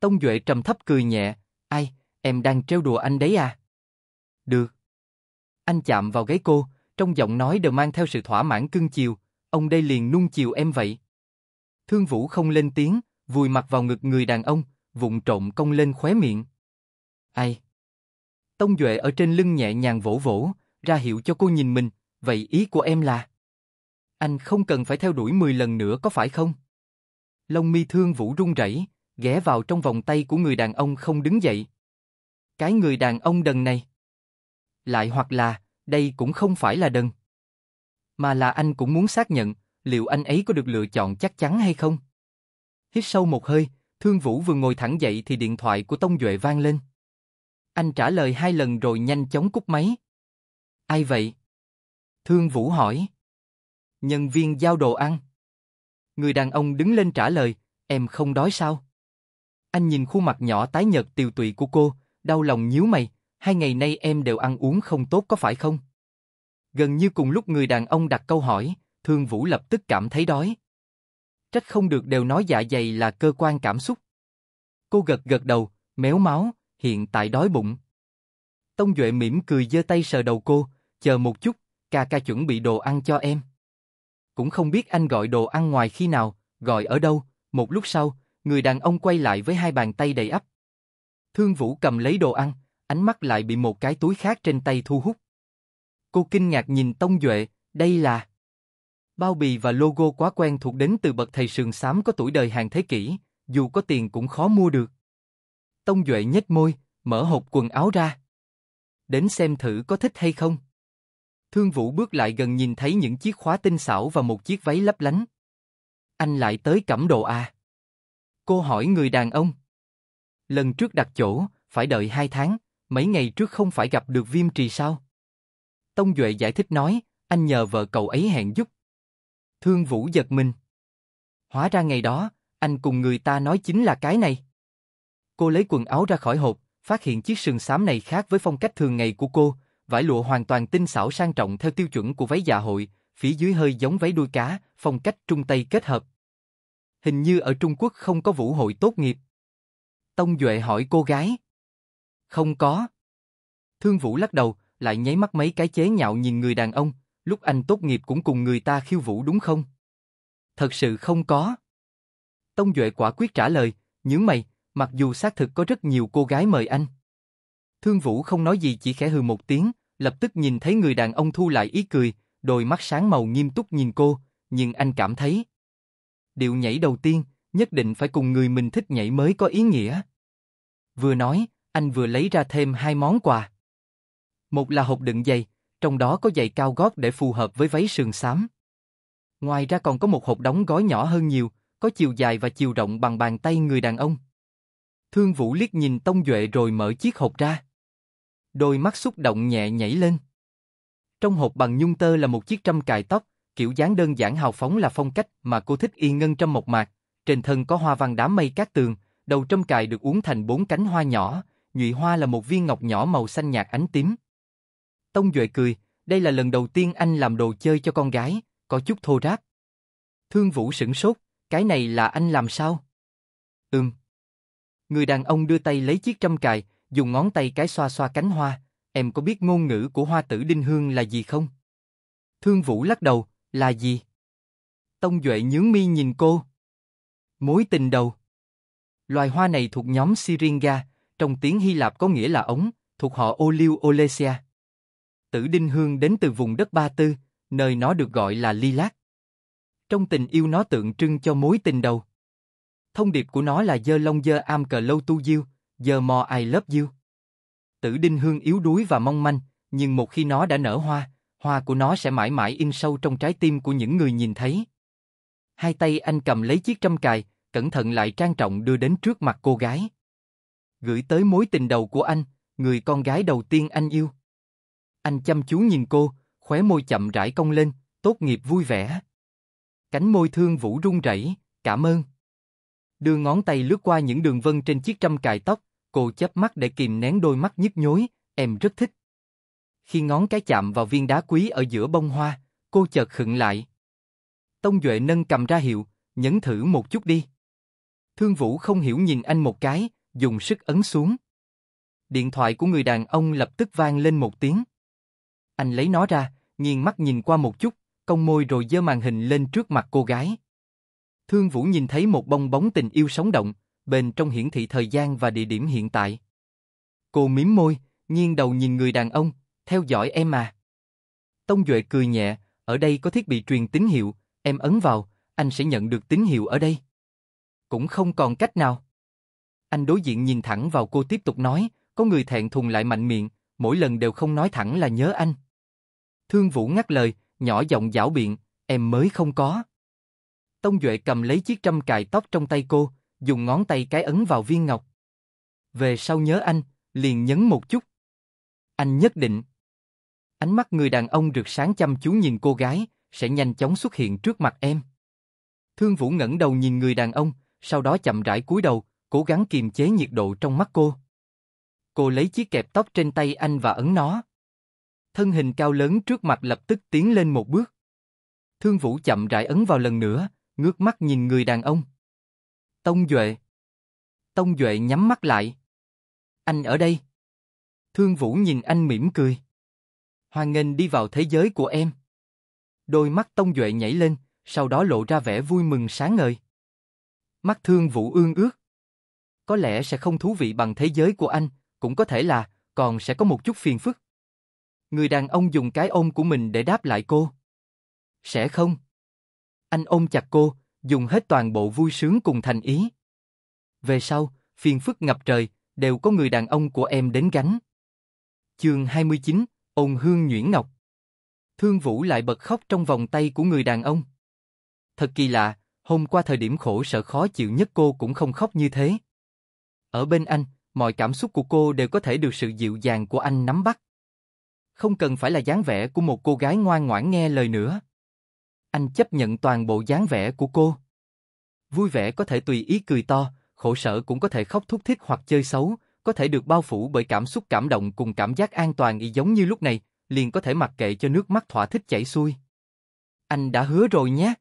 Tông Duệ trầm thấp cười nhẹ, ai, em đang trêu đùa anh đấy à? Được. Anh chạm vào gáy cô, trong giọng nói đều mang theo sự thỏa mãn cưng chiều, ông đây liền nuông chiều em vậy. Thương Vũ không lên tiếng, vùi mặt vào ngực người đàn ông, vụng trộm cong lên khóe miệng. Ai? Tông Duệ ở trên lưng nhẹ nhàng vỗ vỗ, ra hiệu cho cô nhìn mình, vậy ý của em là? Anh không cần phải theo đuổi 10 lần nữa có phải không? Lông mi Thương Vũ run rẩy, ghé vào trong vòng tay của người đàn ông không đứng dậy. Cái người đàn ông đần này. Lại hoặc là, đây cũng không phải là đần. Mà là anh cũng muốn xác nhận, liệu anh ấy có được lựa chọn chắc chắn hay không? Hít sâu một hơi, Thương Vũ vừa ngồi thẳng dậy thì điện thoại của Tông Duệ vang lên. Anh trả lời 2 lần rồi nhanh chóng cúp máy. Ai vậy? Thương Vũ hỏi. Nhân viên giao đồ ăn. Người đàn ông đứng lên trả lời, em không đói sao? Anh nhìn khuôn mặt nhỏ tái nhợt tiều tụy của cô, đau lòng nhíu mày. 2 ngày nay em đều ăn uống không tốt có phải không? Gần như cùng lúc người đàn ông đặt câu hỏi, Thương Vũ lập tức cảm thấy đói. Trách không được đều nói dạ dày là cơ quan cảm xúc. Cô gật gật đầu, méo máu, hiện tại đói bụng. Tông Duệ mỉm cười giơ tay sờ đầu cô, chờ một chút, ca ca chuẩn bị đồ ăn cho em. Cũng không biết anh gọi đồ ăn ngoài khi nào, gọi ở đâu, một lúc sau, người đàn ông quay lại với 2 bàn tay đầy ắp. Thương Vũ cầm lấy đồ ăn, ánh mắt lại bị một cái túi khác trên tay thu hút. Cô kinh ngạc nhìn Tông Duệ, đây là bao bì và logo quá quen thuộc đến từ bậc thầy sườn xám có tuổi đời hàng thế kỷ, dù có tiền cũng khó mua được. Tông Duệ nhếch môi, mở hộp quần áo ra. Đến xem thử có thích hay không. Thương Vũ bước lại gần nhìn thấy những chiếc khóa tinh xảo và một chiếc váy lấp lánh. Anh lại tới Cẩm Độ à? Cô hỏi người đàn ông. Lần trước đặt chỗ, phải đợi 2 tháng, mấy ngày trước không phải gặp được Viêm Trì sao? Tông Duệ giải thích nói, anh nhờ vợ cậu ấy hẹn giúp. Thương Vũ giật mình. Hóa ra ngày đó, anh cùng người ta nói chính là cái này. Cô lấy quần áo ra khỏi hộp, phát hiện chiếc sườn xám này khác với phong cách thường ngày của cô, vải lụa hoàn toàn tinh xảo sang trọng theo tiêu chuẩn của váy dạ hội, phía dưới hơi giống váy đuôi cá, phong cách Trung Tây kết hợp. Hình như ở Trung Quốc không có vũ hội tốt nghiệp. Tông Duệ hỏi cô gái. Không có. Thương Vũ lắc đầu, lại nháy mắt mấy cái chế nhạo nhìn người đàn ông, lúc anh tốt nghiệp cũng cùng người ta khiêu vũ đúng không? Thật sự không có. Tông Duệ quả quyết trả lời, nhướng mày, mặc dù xác thực có rất nhiều cô gái mời anh. Thương Vũ không nói gì chỉ khẽ hừ một tiếng, lập tức nhìn thấy người đàn ông thu lại ý cười, đôi mắt sáng màu nghiêm túc nhìn cô, nhưng anh cảm thấy. Điệu nhảy đầu tiên, nhất định phải cùng người mình thích nhảy mới có ý nghĩa. Vừa nói, anh vừa lấy ra thêm 2 món quà. Một là hộp đựng giày, trong đó có giày cao gót để phù hợp với váy sườn xám. Ngoài ra còn có một hộp đóng gói nhỏ hơn nhiều, có chiều dài và chiều rộng bằng bàn tay người đàn ông. Thương Vũ liếc nhìn Tông Duệ rồi mở chiếc hộp ra. Đôi mắt xúc động nhẹ nhảy lên. Trong hộp bằng nhung tơ là một chiếc trâm cài tóc, kiểu dáng đơn giản hào phóng là phong cách mà cô thích. Y ngân trâm mộc mạc, trên thân có hoa văn đám mây cát tường, đầu trâm cài được uốn thành 4 cánh hoa nhỏ, nhụy hoa là một viên ngọc nhỏ màu xanh nhạt ánh tím. Tông Duệ cười, đây là lần đầu tiên anh làm đồ chơi cho con gái, có chút thô ráp. Thương Vũ sửng sốt, cái này là anh làm sao? Người đàn ông đưa tay lấy chiếc trâm cài, dùng ngón tay cái xoa xoa cánh hoa. Em có biết ngôn ngữ của hoa tử đinh hương là gì không? Thương Vũ lắc đầu, là gì? Tông Duệ nhướng mi nhìn cô. Mối tình đầu. Loài hoa này thuộc nhóm Syringa, trong tiếng Hy Lạp có nghĩa là ống, thuộc họ ô liu Olesia. Tử đinh hương đến từ vùng đất Ba Tư, nơi nó được gọi là lilac. Trong tình yêu nó tượng trưng cho mối tình đầu. Thông điệp của nó là dơ long dơ am cờ lâu tu diêu, dơ mò I love you. Tử đinh hương yếu đuối và mong manh, nhưng một khi nó đã nở hoa của nó sẽ mãi mãi in sâu trong trái tim của những người nhìn thấy. Hai tay anh cầm lấy chiếc trâm cài, cẩn thận lại trang trọng đưa đến trước mặt cô gái. Gửi tới mối tình đầu của anh, người con gái đầu tiên anh yêu. Anh chăm chú nhìn cô, khóe môi chậm rãi cong lên, tốt nghiệp vui vẻ. Cánh môi Thương Vũ run rẩy, cảm ơn. Đưa ngón tay lướt qua những đường vân trên chiếc trâm cài tóc, cô chớp mắt để kìm nén đôi mắt nhức nhối, em rất thích. Khi ngón cái chạm vào viên đá quý ở giữa bông hoa, cô chợt khựng lại. Tông Duệ nâng cầm ra hiệu, nhấn thử một chút đi. Thương Vũ không hiểu nhìn anh một cái, dùng sức ấn xuống. Điện thoại của người đàn ông lập tức vang lên một tiếng. Anh lấy nó ra, nghiêng mắt nhìn qua một chút, cong môi rồi giơ màn hình lên trước mặt cô gái. Thương Vũ nhìn thấy một bong bóng tình yêu sống động, bên trong hiển thị thời gian và địa điểm hiện tại. Cô mím môi, nghiêng đầu nhìn người đàn ông, theo dõi em à. Tông Duệ cười nhẹ, ở đây có thiết bị truyền tín hiệu, em ấn vào, anh sẽ nhận được tín hiệu ở đây. Cũng không còn cách nào. Anh đối diện nhìn thẳng vào cô tiếp tục nói, có người thẹn thùng lại mạnh miệng, mỗi lần đều không nói thẳng là nhớ anh. Thương Vũ ngắt lời, nhỏ giọng giảo biện, em mới không có. Tông Duệ cầm lấy chiếc trâm cài tóc trong tay cô, dùng ngón tay cái ấn vào viên ngọc. Về sau nhớ anh, liền nhấn một chút. Anh nhất định. Ánh mắt người đàn ông rực sáng chăm chú nhìn cô gái, sẽ nhanh chóng xuất hiện trước mặt em. Thương Vũ ngẩng đầu nhìn người đàn ông, sau đó chậm rãi cúi đầu, cố gắng kiềm chế nhiệt độ trong mắt cô. Cô lấy chiếc kẹp tóc trên tay anh và ấn nó. Thân hình cao lớn trước mặt lập tức tiến lên một bước. Thương Vũ chậm rãi ấn vào lần nữa, ngước mắt nhìn người đàn ông. Tông Duệ. Tông Duệ nhắm mắt lại. Anh ở đây. Thương Vũ nhìn anh mỉm cười. Hoan nghênh đi vào thế giới của em. Đôi mắt Tông Duệ nhảy lên, sau đó lộ ra vẻ vui mừng sáng ngời. Mắt Thương Vũ ương ước. Có lẽ sẽ không thú vị bằng thế giới của anh, cũng có thể là, còn sẽ có một chút phiền phức. Người đàn ông dùng cái ôm của mình để đáp lại cô. Sẽ không. Anh ôm chặt cô, dùng hết toàn bộ vui sướng cùng thành ý. Về sau, phiền phức ngập trời, đều có người đàn ông của em đến gánh. Chương 29, ôn hương nhuyễn ngọc. Thương Vũ lại bật khóc trong vòng tay của người đàn ông. Thật kỳ lạ, hôm qua thời điểm khổ sở khó chịu nhất cô cũng không khóc như thế. Ở bên anh, mọi cảm xúc của cô đều có thể được sự dịu dàng của anh nắm bắt. Không cần phải là dáng vẻ của một cô gái ngoan ngoãn nghe lời nữa. Anh chấp nhận toàn bộ dáng vẻ của cô. Vui vẻ có thể tùy ý cười to, khổ sở cũng có thể khóc thúc thích hoặc chơi xấu, có thể được bao phủ bởi cảm xúc cảm động cùng cảm giác an toàn y giống như lúc này, liền có thể mặc kệ cho nước mắt thỏa thích chảy xuôi. Anh đã hứa rồi nhé.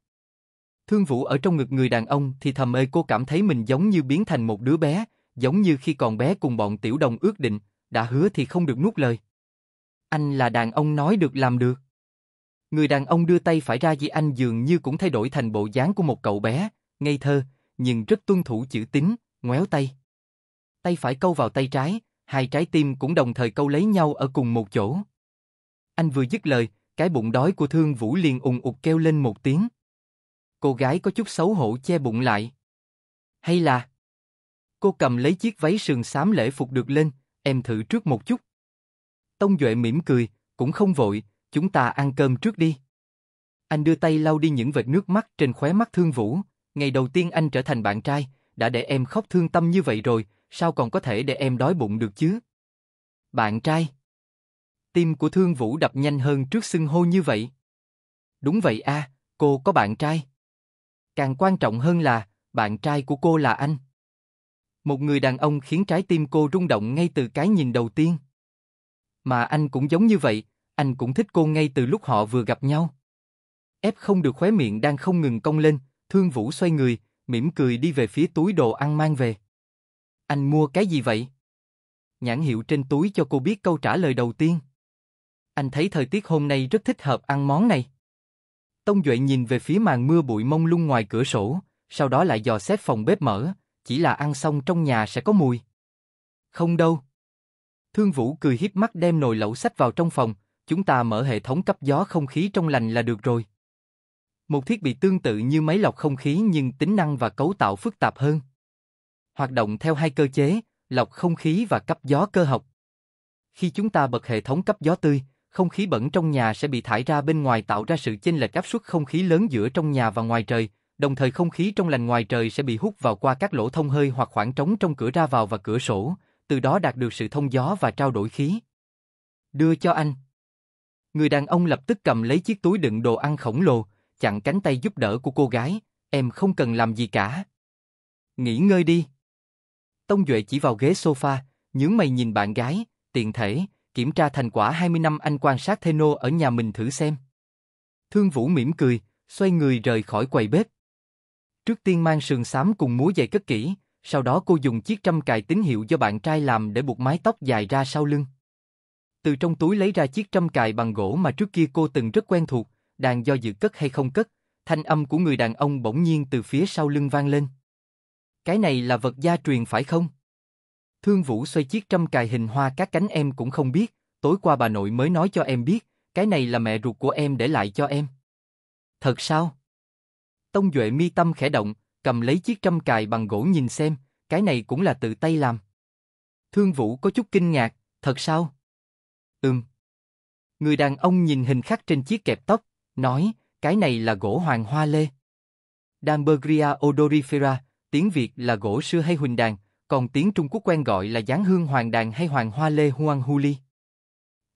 Thương Vũ ở trong ngực người đàn ông thì thầm ơi, cô cảm thấy mình giống như biến thành một đứa bé, giống như khi còn bé cùng bọn tiểu đồng ước định, đã hứa thì không được nuốt lời. Anh là đàn ông nói được làm được. Người đàn ông đưa tay phải ra vì anh dường như cũng thay đổi thành bộ dáng của một cậu bé, ngây thơ, nhưng rất tuân thủ chữ tín, ngoéo tay. Tay phải câu vào tay trái, hai trái tim cũng đồng thời câu lấy nhau ở cùng một chỗ. Anh vừa dứt lời, cái bụng đói của Thương Vũ liền ùng ục kêu lên một tiếng. Cô gái có chút xấu hổ che bụng lại. Hay là... Cô cầm lấy chiếc váy sườn xám lễ phục được lên, em thử trước một chút. Tông Duệ mỉm cười, cũng không vội, chúng ta ăn cơm trước đi. Anh đưa tay lau đi những vệt nước mắt trên khóe mắt Thương Vũ, Ngày đầu tiên anh trở thành bạn trai, đã để em khóc thương tâm như vậy rồi, sao còn có thể để em đói bụng được chứ? Bạn trai? Tim của Thương Vũ đập nhanh hơn trước xưng hô như vậy. Đúng vậy à, cô có bạn trai. Càng quan trọng hơn là, bạn trai của cô là anh. Một người đàn ông khiến trái tim cô rung động ngay từ cái nhìn đầu tiên. Mà anh cũng giống như vậy, anh cũng thích cô ngay từ lúc họ vừa gặp nhau. Ép không được khóe miệng đang không ngừng cong lên, Thương Vũ xoay người, mỉm cười đi về phía túi đồ ăn mang về. Anh mua cái gì vậy? Nhãn hiệu trên túi cho cô biết câu trả lời đầu tiên. Anh thấy thời tiết hôm nay rất thích hợp ăn món này. Tông Duệ nhìn về phía màn mưa bụi mông lung ngoài cửa sổ, sau đó lại dò xét phòng bếp mở, chỉ là ăn xong trong nhà sẽ có mùi. Không đâu. Thương Vũ cười híp mắt đem nồi lẩu xách vào trong phòng, chúng ta mở hệ thống cấp gió không khí trong lành là được rồi. Một thiết bị tương tự như máy lọc không khí nhưng tính năng và cấu tạo phức tạp hơn. Hoạt động theo hai cơ chế, lọc không khí và cấp gió cơ học. Khi chúng ta bật hệ thống cấp gió tươi, không khí bẩn trong nhà sẽ bị thải ra bên ngoài tạo ra sự chênh lệch áp suất không khí lớn giữa trong nhà và ngoài trời, đồng thời không khí trong lành ngoài trời sẽ bị hút vào qua các lỗ thông hơi hoặc khoảng trống trong cửa ra vào và cửa sổ, từ đó đạt được sự thông gió và trao đổi khí. Đưa cho anh. Người đàn ông lập tức cầm lấy chiếc túi đựng đồ ăn khổng lồ, chặn cánh tay giúp đỡ của cô gái, em không cần làm gì cả. Nghỉ ngơi đi. Tông Duệ chỉ vào ghế sofa, nhướng mày nhìn bạn gái, tiện thể, kiểm tra thành quả 20 năm anh quan sát Theno ở nhà mình thử xem. Thương Vũ mỉm cười, xoay người rời khỏi quầy bếp. Trước tiên mang sườn xám cùng múa giày cất kỹ, sau đó cô dùng chiếc trâm cài tín hiệu do bạn trai làm để buộc mái tóc dài ra sau lưng. Từ trong túi lấy ra chiếc trâm cài bằng gỗ mà trước kia cô từng rất quen thuộc, đang do dự cất hay không cất, thanh âm của người đàn ông bỗng nhiên từ phía sau lưng vang lên. Cái này là vật gia truyền phải không? Thương Vũ xoay chiếc trâm cài hình hoa các cánh em cũng không biết, tối qua bà nội mới nói cho em biết, cái này là mẹ ruột của em để lại cho em. Thật sao? Tông Duệ mi tâm khẽ động, cầm lấy chiếc trâm cài bằng gỗ nhìn xem, cái này cũng là tự tay làm. Thương Vũ có chút kinh ngạc, thật sao? Người đàn ông nhìn hình khắc trên chiếc kẹp tóc, nói, cái này là gỗ hoàng hoa lê. Dalbergia odorifera, tiếng Việt là gỗ sưa hay huỳnh đàn, còn tiếng Trung Quốc quen gọi là giáng hương hoàng đàn hay hoàng hoa lê huang huli.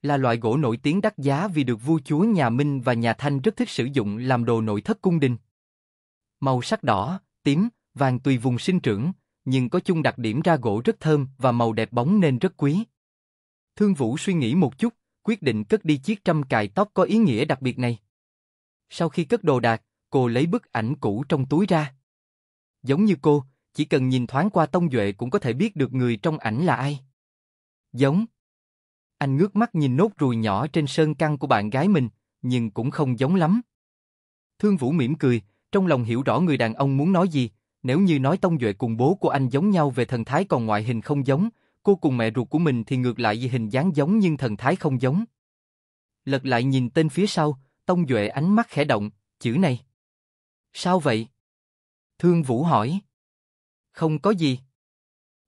Là loại gỗ nổi tiếng đắt giá vì được vua chúa nhà Minh và nhà Thanh rất thích sử dụng làm đồ nội thất cung đình. Màu sắc đỏ, tím, vàng tùy vùng sinh trưởng, nhưng có chung đặc điểm ra gỗ rất thơm và màu đẹp bóng nên rất quý. Thương Vũ suy nghĩ một chút, quyết định cất đi chiếc trâm cài tóc có ý nghĩa đặc biệt này. Sau khi cất đồ đạc, cô lấy bức ảnh cũ trong túi ra. Giống như cô, chỉ cần nhìn thoáng qua Tông Duệ cũng có thể biết được người trong ảnh là ai. Giống. Anh ngước mắt nhìn nốt ruồi nhỏ trên sơn căn của bạn gái mình, nhưng cũng không giống lắm. Thương Vũ mỉm cười, trong lòng hiểu rõ người đàn ông muốn nói gì. Nếu như nói Tông Duệ cùng bố của anh giống nhau về thần thái còn ngoại hình không giống, cô cùng mẹ ruột của mình thì ngược lại vì hình dáng giống nhưng thần thái không giống. Lật lại nhìn tên phía sau, Tông Duệ ánh mắt khẽ động, chữ này. Sao vậy? Thương Vũ hỏi. Không có gì.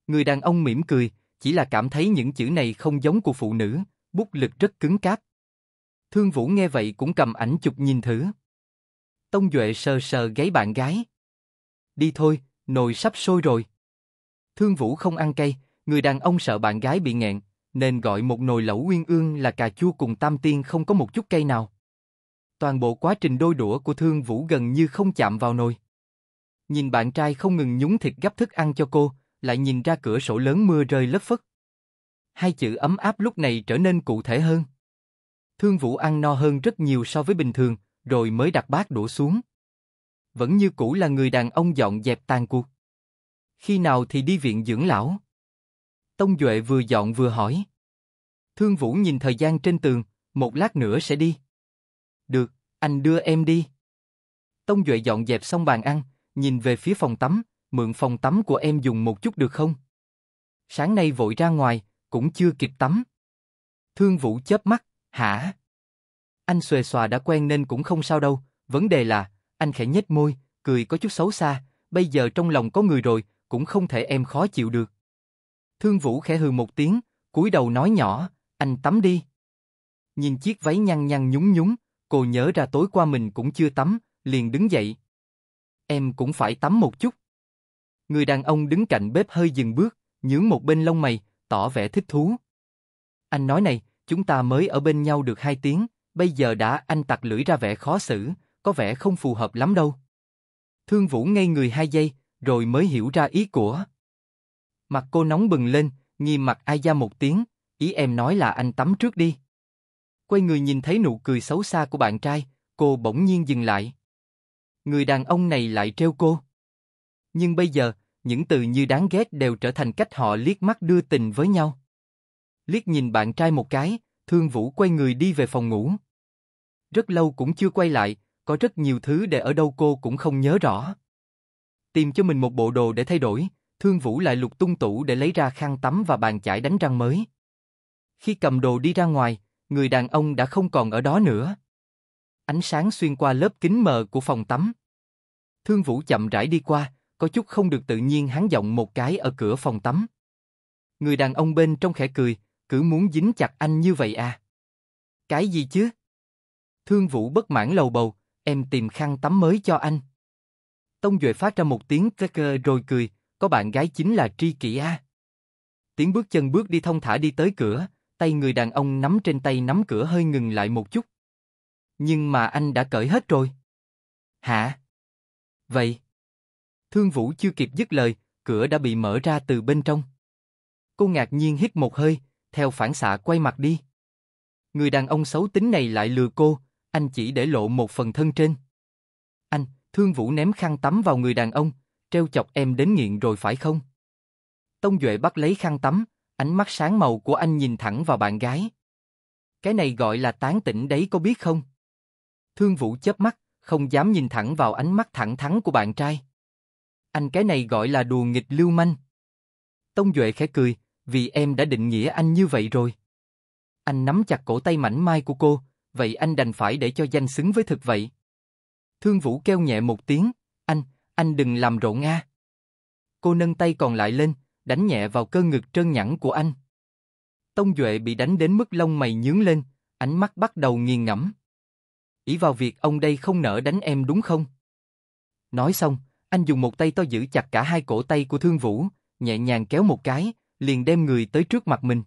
Người đàn ông mỉm cười, chỉ là cảm thấy những chữ này không giống của phụ nữ, bút lực rất cứng cáp. Thương Vũ nghe vậy cũng cầm ảnh chụp nhìn thử. Tông Duệ sờ sờ gáy bạn gái. Đi thôi, nồi sắp sôi rồi. Thương Vũ không ăn cay, người đàn ông sợ bạn gái bị nghẹn, nên gọi một nồi lẩu uyên ương là cà chua cùng tam tiên không có một chút cay nào. Toàn bộ quá trình đôi đũa của Thương Vũ gần như không chạm vào nồi. Nhìn bạn trai không ngừng nhúng thịt gắp thức ăn cho cô, lại nhìn ra cửa sổ lớn mưa rơi lất phất. Hai chữ ấm áp lúc này trở nên cụ thể hơn. Thương Vũ ăn no hơn rất nhiều so với bình thường, rồi mới đặt bát đũa xuống. Vẫn như cũ là người đàn ông dọn dẹp tàn cuộc. Khi nào thì đi viện dưỡng lão? Tông Duệ vừa dọn vừa hỏi. Thương Vũ nhìn thời gian trên tường, một lát nữa sẽ đi. Được, anh đưa em đi. Tông Duệ dọn dẹp xong bàn ăn, nhìn về phía phòng tắm, mượn phòng tắm của em dùng một chút được không? Sáng nay vội ra ngoài, cũng chưa kịp tắm. Thương Vũ chớp mắt, hả? Anh xuề xòa đã quen nên cũng không sao đâu, vấn đề là, anh khẽ nhếch môi, cười có chút xấu xa, bây giờ trong lòng có người rồi, cũng không thể em khó chịu được. Thương Vũ khẽ hừ một tiếng, cúi đầu nói nhỏ, anh tắm đi. Nhìn chiếc váy nhăn nhăn nhúng nhúng, cô nhớ ra tối qua mình cũng chưa tắm, liền đứng dậy. em cũng phải tắm một chút. Người đàn ông đứng cạnh bếp hơi dừng bước, nhướng một bên lông mày, tỏ vẻ thích thú. Anh nói này, chúng ta mới ở bên nhau được 2 tiếng, bây giờ đã anh tặc lưỡi ra vẻ khó xử, có vẻ không phù hợp lắm đâu. Thương Vũ ngây người 2 giây, rồi mới hiểu ra ý của. Mặt cô nóng bừng lên, nghiêm mặt ai ra một tiếng, ý em nói là anh tắm trước đi. Quay người nhìn thấy nụ cười xấu xa của bạn trai, cô bỗng nhiên dừng lại. Người đàn ông này lại trêu cô. Nhưng bây giờ, những từ như đáng ghét đều trở thành cách họ liếc mắt đưa tình với nhau. Liếc nhìn bạn trai một cái, Thương Vũ quay người đi về phòng ngủ. Rất lâu cũng chưa quay lại, có rất nhiều thứ để ở đâu cô cũng không nhớ rõ. Tìm cho mình một bộ đồ để thay đổi, Thương Vũ lại lục tung tủ để lấy ra khăn tắm và bàn chải đánh răng mới. Khi cầm đồ đi ra ngoài, người đàn ông đã không còn ở đó nữa. Ánh sáng xuyên qua lớp kính mờ của phòng tắm. Thương Vũ chậm rãi đi qua, có chút không được tự nhiên hắn giọng một cái ở cửa phòng tắm. Người đàn ông bên trong khẽ cười, cứ muốn dính chặt anh như vậy à? Cái gì chứ? Thương Vũ bất mãn lầu bầu, em tìm khăn tắm mới cho anh. Tông Duệ phát ra một tiếng cắc cơ rồi cười, có bạn gái chính là tri kỷ à? Tiếng bước chân bước đi thong thả đi tới cửa, tay người đàn ông nắm trên tay nắm cửa hơi ngừng lại một chút. Nhưng mà anh đã cởi hết rồi. Hả? Vậy? Thương Vũ chưa kịp dứt lời, cửa đã bị mở ra từ bên trong. Cô ngạc nhiên hít một hơi, theo phản xạ quay mặt đi. Người đàn ông xấu tính này lại lừa cô, anh chỉ để lộ một phần thân trên. Anh, Thương Vũ ném khăn tắm vào người đàn ông, trêu chọc em đến nghiện rồi phải không? Tông Duệ bắt lấy khăn tắm, ánh mắt sáng màu của anh nhìn thẳng vào bạn gái. Cái này gọi là tán tỉnh đấy có biết không? Thương Vũ chớp mắt, không dám nhìn thẳng vào ánh mắt thẳng thắn của bạn trai. Anh cái này gọi là đùa nghịch lưu manh. Tông Duệ khẽ cười, vì em đã định nghĩa anh như vậy rồi. Anh nắm chặt cổ tay mảnh mai của cô, vậy anh đành phải để cho danh xứng với thực vậy. Thương Vũ kêu nhẹ một tiếng, anh đừng làm rộn a. Cô nâng tay còn lại lên, đánh nhẹ vào cơ ngực trơn nhẵn của anh. Tông Duệ bị đánh đến mức lông mày nhướng lên, ánh mắt bắt đầu nghiền ngẫm. Ý vào việc ông đây không nỡ đánh em đúng không? Nói xong, anh dùng một tay to giữ chặt cả 2 cổ tay của Thương Vũ, nhẹ nhàng kéo một cái, liền đem người tới trước mặt mình.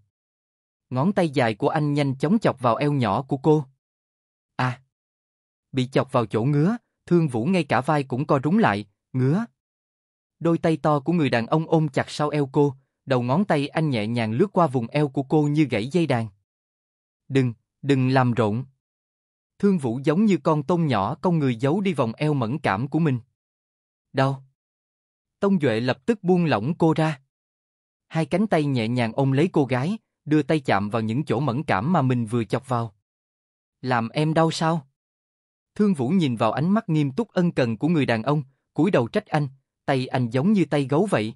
Ngón tay dài của anh nhanh chóng chọc vào eo nhỏ của cô. À! Bị chọc vào chỗ ngứa, Thương Vũ ngay cả vai cũng co rúm lại, ngứa. Đôi tay to của người đàn ông ôm chặt sau eo cô, đầu ngón tay anh nhẹ nhàng lướt qua vùng eo của cô như gãy dây đàn. Đừng làm rộn. Thương Vũ giống như con tôm nhỏ cong người giấu đi vòng eo mẫn cảm của mình. Đau. Tông Duệ lập tức buông lỏng cô ra. 2 cánh tay nhẹ nhàng ôm lấy cô gái, đưa tay chạm vào những chỗ mẫn cảm mà mình vừa chọc vào. Làm em đau sao? Thương Vũ nhìn vào ánh mắt nghiêm túc ân cần của người đàn ông, cúi đầu trách anh, tay anh giống như tay gấu vậy.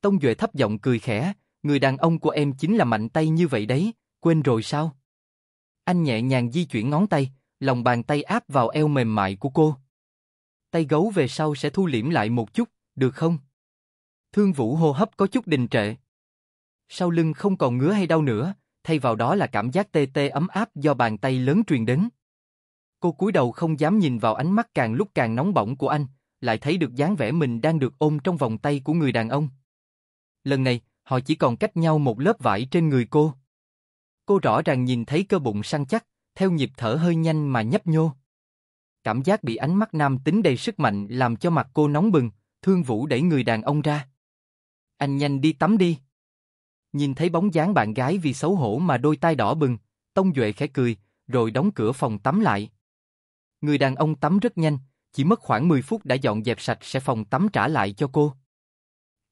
Tông Duệ thấp giọng cười khẽ, người đàn ông của em chính là mạnh tay như vậy đấy, quên rồi sao? Anh nhẹ nhàng di chuyển ngón tay, lòng bàn tay áp vào eo mềm mại của cô. Tay gấu về sau sẽ thu liễm lại một chút, được không? Thương Vũ hô hấp có chút đình trệ. Sau lưng không còn ngứa hay đau nữa, thay vào đó là cảm giác tê tê ấm áp do bàn tay lớn truyền đến. Cô cúi đầu không dám nhìn vào ánh mắt càng lúc càng nóng bỏng của anh, lại thấy được dáng vẻ mình đang được ôm trong vòng tay của người đàn ông. Lần này, họ chỉ còn cách nhau một lớp vải trên người cô. Cô rõ ràng nhìn thấy cơ bụng săn chắc, theo nhịp thở hơi nhanh mà nhấp nhô. Cảm giác bị ánh mắt nam tính đầy sức mạnh làm cho mặt cô nóng bừng, Thương Vũ đẩy người đàn ông ra. Anh nhanh đi tắm đi. Nhìn thấy bóng dáng bạn gái vì xấu hổ mà đôi tai đỏ bừng, Tông Duệ khẽ cười, rồi đóng cửa phòng tắm lại. Người đàn ông tắm rất nhanh, chỉ mất khoảng 10 phút đã dọn dẹp sạch sẽ phòng tắm trả lại cho cô.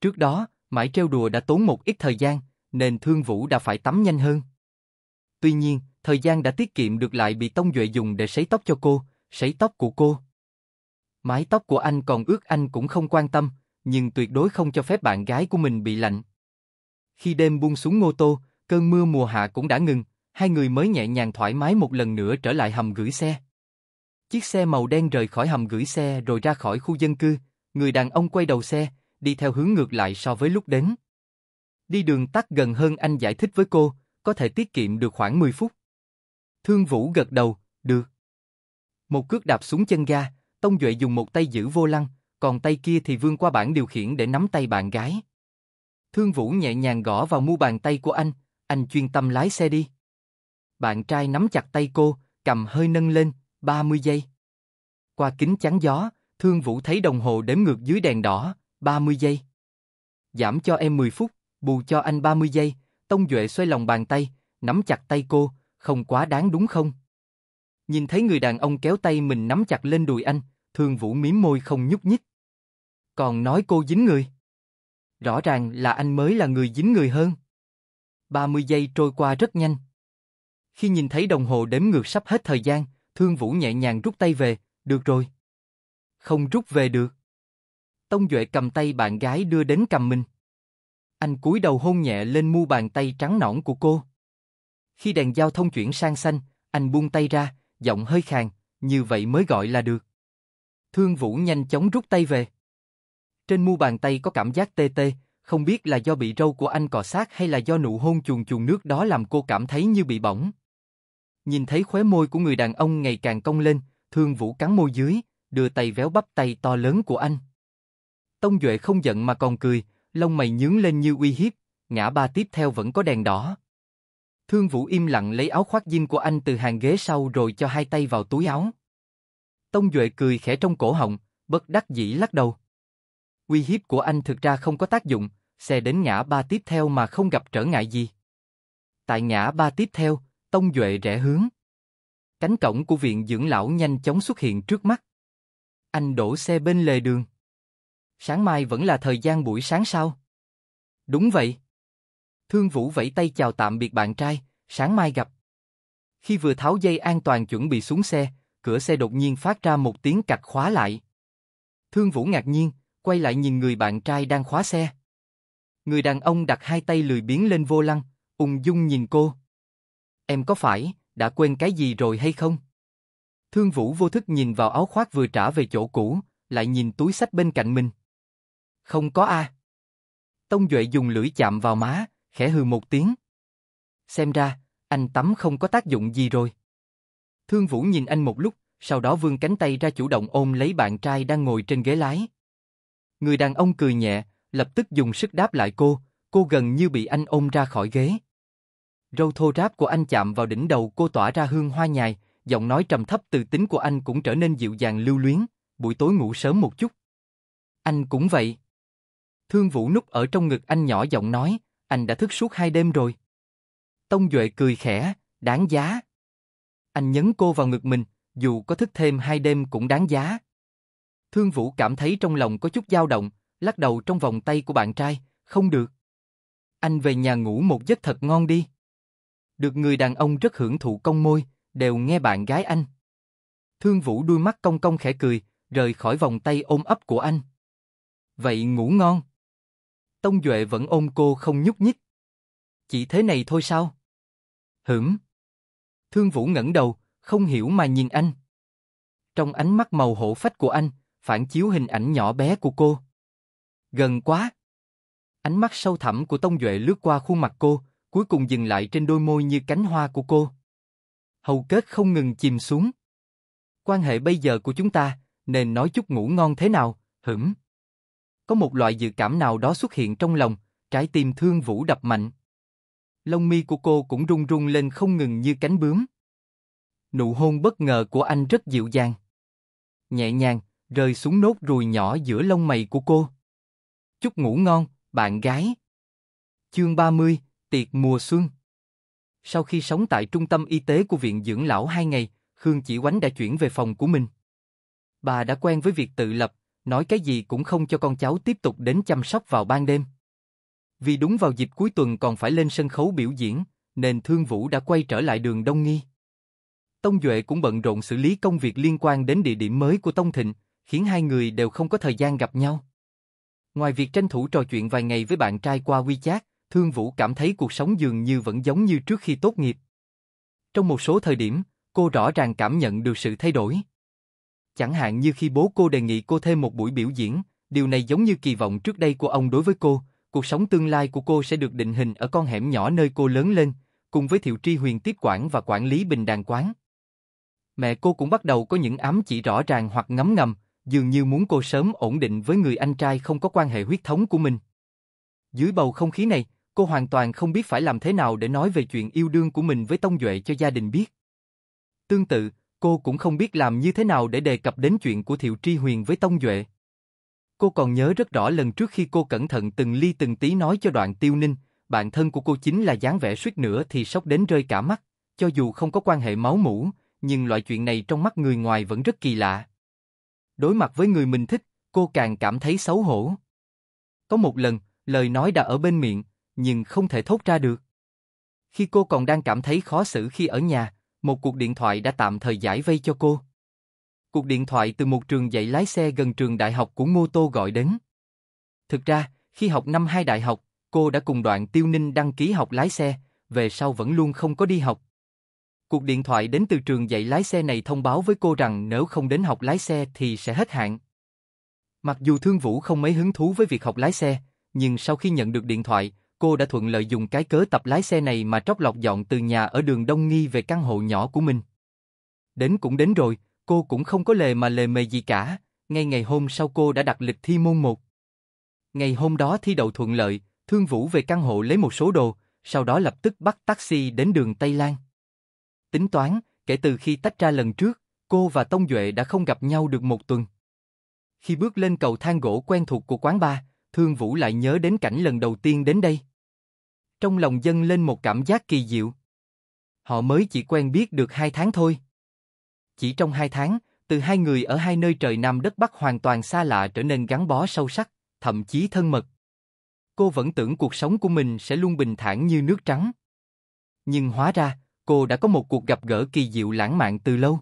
Trước đó, mãi trêu đùa đã tốn một ít thời gian, nên Thương Vũ đã phải tắm nhanh hơn. Tuy nhiên, thời gian đã tiết kiệm được lại bị Tông Duệ dùng để sấy tóc cho cô, sấy tóc của cô. Mái tóc của anh còn ướt anh cũng không quan tâm, nhưng tuyệt đối không cho phép bạn gái của mình bị lạnh. Khi đêm buông xuống Ngô Tô, cơn mưa mùa hạ cũng đã ngừng, 2 người mới nhẹ nhàng thoải mái một lần nữa trở lại hầm gửi xe. Chiếc xe màu đen rời khỏi hầm gửi xe rồi ra khỏi khu dân cư, người đàn ông quay đầu xe, đi theo hướng ngược lại so với lúc đến. Đi đường tắt gần hơn anh giải thích với cô, có thể tiết kiệm được khoảng 10 phút. Thương Vũ gật đầu, được. Một cước đạp xuống chân ga, Tông Duệ dùng một tay giữ vô lăng, còn tay kia thì vươn qua bảng điều khiển để nắm tay bạn gái. Thương Vũ nhẹ nhàng gõ vào mu bàn tay của anh chuyên tâm lái xe đi. Bạn trai nắm chặt tay cô, cầm hơi nâng lên, 30 giây. Qua kính chắn gió, Thương Vũ thấy đồng hồ đếm ngược dưới đèn đỏ, 30 giây. Giảm cho em 10 phút, bù cho anh 30 giây, Tông Duệ xoay lòng bàn tay, nắm chặt tay cô, không quá đáng đúng không? Nhìn thấy người đàn ông kéo tay mình nắm chặt lên đùi anh, Thương Vũ mím môi không nhúc nhích. Còn nói cô dính người. Rõ ràng là anh mới là người dính người hơn. 30 giây trôi qua rất nhanh. Khi nhìn thấy đồng hồ đếm ngược sắp hết thời gian, Thương Vũ nhẹ nhàng rút tay về, được rồi. Không rút về được. Tông Duệ cầm tay bạn gái đưa đến cầm mình. Anh cúi đầu hôn nhẹ lên mu bàn tay trắng nõn của cô. Khi đèn giao thông chuyển sang xanh, anh buông tay ra, giọng hơi khàn, như vậy mới gọi là được. Thương Vũ nhanh chóng rút tay về. Trên mu bàn tay có cảm giác tê tê, không biết là do bị râu của anh cọ sát hay là do nụ hôn chuồn chuồn nước đó làm cô cảm thấy như bị bỏng. Nhìn thấy khóe môi của người đàn ông ngày càng cong lên, Thương Vũ cắn môi dưới, đưa tay véo bắp tay to lớn của anh. Tông Duệ không giận mà còn cười, lông mày nhướng lên như uy hiếp, ngã ba tiếp theo vẫn có đèn đỏ. Thương Vũ im lặng lấy áo khoác jean của anh từ hàng ghế sau rồi cho hai tay vào túi áo. Tông Duệ cười khẽ trong cổ họng, bất đắc dĩ lắc đầu. Uy hiếp của anh thực ra không có tác dụng, xe đến ngã ba tiếp theo mà không gặp trở ngại gì. Tại ngã ba tiếp theo, Tông Duệ rẽ hướng. Cánh cổng của viện dưỡng lão nhanh chóng xuất hiện trước mắt. Anh đổ xe bên lề đường. Sáng mai vẫn là thời gian buổi sáng sao? Đúng vậy. Thương Vũ vẫy tay chào tạm biệt bạn trai, sáng mai gặp. Khi vừa tháo dây an toàn chuẩn bị xuống xe, cửa xe đột nhiên phát ra một tiếng cạch khóa lại. Thương Vũ ngạc nhiên, quay lại nhìn người bạn trai đang khóa xe. Người đàn ông đặt hai tay lười biếng lên vô lăng, ung dung nhìn cô. Em có phải đã quên cái gì rồi hay không? Thương Vũ vô thức nhìn vào áo khoác vừa trả về chỗ cũ, lại nhìn túi xách bên cạnh mình. Không có à. Tông Duệ dùng lưỡi chạm vào má, khẽ hừ một tiếng. Xem ra, anh tắm không có tác dụng gì rồi. Thương Vũ nhìn anh một lúc, sau đó vươn cánh tay ra chủ động ôm lấy bạn trai đang ngồi trên ghế lái. Người đàn ông cười nhẹ, lập tức dùng sức đáp lại cô gần như bị anh ôm ra khỏi ghế. Râu thô ráp của anh chạm vào đỉnh đầu cô tỏa ra hương hoa nhài, giọng nói trầm thấp từ tính của anh cũng trở nên dịu dàng lưu luyến, buổi tối ngủ sớm một chút. Anh cũng vậy. Thương Vũ núp ở trong ngực anh nhỏ giọng nói, anh đã thức suốt 2 đêm rồi. Tông Duệ cười khẽ, đáng giá. Anh nhấn cô vào ngực mình, dù có thức thêm 2 đêm cũng đáng giá. Thương Vũ cảm thấy trong lòng có chút dao động, lắc đầu trong vòng tay của bạn trai, không được. Anh về nhà ngủ một giấc thật ngon đi. Được người đàn ông rất hưởng thụ cong môi, đều nghe bạn gái anh. Thương Vũ đuôi mắt cong cong khẽ cười, rời khỏi vòng tay ôm ấp của anh. Vậy ngủ ngon. Tông Duệ vẫn ôm cô không nhúc nhích. Chỉ thế này thôi sao? Hửm. Thương Vũ ngẩng đầu, không hiểu mà nhìn anh. Trong ánh mắt màu hổ phách của anh, phản chiếu hình ảnh nhỏ bé của cô. Gần quá. Ánh mắt sâu thẳm của Tông Duệ lướt qua khuôn mặt cô, cuối cùng dừng lại trên đôi môi như cánh hoa của cô. Hầu kết không ngừng chìm xuống. Quan hệ bây giờ của chúng ta, nên nói chút ngủ ngon thế nào, hửm. Có một loại dự cảm nào đó xuất hiện trong lòng, trái tim Thương Vũ đập mạnh. Lông mi của cô cũng run run lên không ngừng như cánh bướm. Nụ hôn bất ngờ của anh rất dịu dàng. Nhẹ nhàng, rơi xuống nốt ruồi nhỏ giữa lông mày của cô. Chúc ngủ ngon, bạn gái. Chương 30, tiệc mùa xuân. Sau khi sống tại trung tâm y tế của viện dưỡng lão 2 ngày, Khương Chỉ Oánh đã chuyển về phòng của mình. Bà đã quen với việc tự lập, nói cái gì cũng không cho con cháu tiếp tục đến chăm sóc vào ban đêm. Vì đúng vào dịp cuối tuần còn phải lên sân khấu biểu diễn, nên Thương Vũ đã quay trở lại đường Đông Nghi. Tông Duệ cũng bận rộn xử lý công việc liên quan đến địa điểm mới của Tông Thịnh, khiến hai người đều không có thời gian gặp nhau. Ngoài việc tranh thủ trò chuyện vài ngày với bạn trai qua WeChat, Thương Vũ cảm thấy cuộc sống dường như vẫn giống như trước khi tốt nghiệp. Trong một số thời điểm, cô rõ ràng cảm nhận được sự thay đổi. Chẳng hạn như khi bố cô đề nghị cô thêm một buổi biểu diễn, điều này giống như kỳ vọng trước đây của ông đối với cô, cuộc sống tương lai của cô sẽ được định hình ở con hẻm nhỏ nơi cô lớn lên, cùng với Thiệu Tri Huyền tiếp quản và quản lý Bình Đàn Quán. mẹ cô cũng bắt đầu có những ám chỉ rõ ràng hoặc ngấm ngầm, dường như muốn cô sớm ổn định với người anh trai không có quan hệ huyết thống của mình. Dưới bầu không khí này, cô hoàn toàn không biết phải làm thế nào để nói về chuyện yêu đương của mình với Tông Duệ cho gia đình biết. Tương tự, cô cũng không biết làm như thế nào để đề cập đến chuyện của Thiệu Tri Huyền với Tông Duệ. Cô còn nhớ rất rõ lần trước khi cô cẩn thận từng ly từng tí nói cho Đoạn Tiêu Ninh, bạn thân của cô chính là dáng vẻ suýt nữa thì sốc đến rơi cả mắt, cho dù không có quan hệ máu mủ, nhưng loại chuyện này trong mắt người ngoài vẫn rất kỳ lạ. Đối mặt với người mình thích, cô càng cảm thấy xấu hổ. Có một lần, lời nói đã ở bên miệng, nhưng không thể thốt ra được. Khi cô còn đang cảm thấy khó xử khi ở nhà, một cuộc điện thoại đã tạm thời giải vây cho cô. Cuộc điện thoại từ một trường dạy lái xe gần trường đại học của Ngô Tô gọi đến. Thực ra, khi học năm 2 đại học, cô đã cùng Đoạn Tiêu Ninh đăng ký học lái xe, về sau vẫn luôn không có đi học. Cuộc điện thoại đến từ trường dạy lái xe này thông báo với cô rằng nếu không đến học lái xe thì sẽ hết hạn. Mặc dù Thương Vũ không mấy hứng thú với việc học lái xe, nhưng sau khi nhận được điện thoại, cô đã thuận lợi dùng cái cớ tập lái xe này mà trót lọt dọn từ nhà ở đường Đông Nghi về căn hộ nhỏ của mình. Đến cũng đến rồi, cô cũng không có lề mà lề mề gì cả, ngay ngày hôm sau cô đã đặt lịch thi môn 1. Ngày hôm đó thi đậu thuận lợi, Thương Vũ về căn hộ lấy một số đồ, sau đó lập tức bắt taxi đến đường Tây Lan. Tính toán, kể từ khi tách ra lần trước, cô và Tông Duệ đã không gặp nhau được một tuần. Khi bước lên cầu thang gỗ quen thuộc của quán bar, Thương Vũ lại nhớ đến cảnh lần đầu tiên đến đây. Trong lòng dâng lên một cảm giác kỳ diệu. Họ mới chỉ quen biết được 2 tháng thôi. Chỉ trong 2 tháng, từ hai người ở hai nơi trời Nam đất Bắc hoàn toàn xa lạ trở nên gắn bó sâu sắc, thậm chí thân mật. Cô vẫn tưởng cuộc sống của mình sẽ luôn bình thản như nước trắng. Nhưng hóa ra, cô đã có một cuộc gặp gỡ kỳ diệu lãng mạn từ lâu.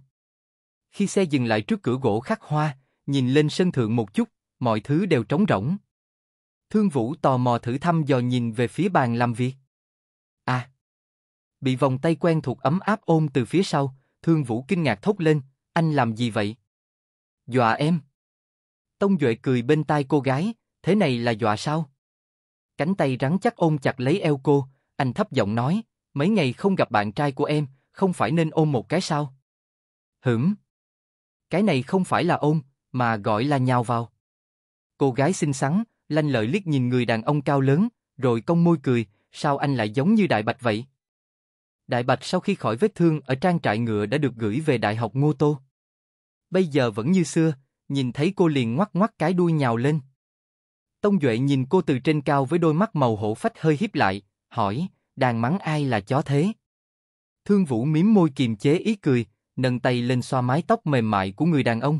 Khi xe dừng lại trước cửa gỗ khắc hoa, nhìn lên sân thượng một chút, mọi thứ đều trống rỗng. Thương Vũ tò mò thử thăm dò nhìn về phía bàn làm việc. À! Bị vòng tay quen thuộc ấm áp ôm từ phía sau, Thương Vũ kinh ngạc thốt lên, anh làm gì vậy? Dọa em! Tông Duệ cười bên tai cô gái, thế này là dọa sao? Cánh tay rắn chắc ôm chặt lấy eo cô, anh thấp giọng nói, mấy ngày không gặp bạn trai của em, không phải nên ôm một cái sao? Hửm! Cái này không phải là ôm, mà gọi là nhào vào. Cô gái xinh xắn, lanh lợi liếc nhìn người đàn ông cao lớn, rồi cong môi cười, sao anh lại giống như Đại Bạch vậy? Đại Bạch sau khi khỏi vết thương ở trang trại ngựa đã được gửi về Đại học Ngô Tô. Bây giờ vẫn như xưa, nhìn thấy cô liền ngoắc ngoắc cái đuôi nhào lên. Tông Duệ nhìn cô từ trên cao với đôi mắt màu hổ phách hơi híp lại, hỏi, đang mắng ai là chó thế? Thương Vũ mím môi kiềm chế ý cười, nâng tay lên xoa mái tóc mềm mại của người đàn ông.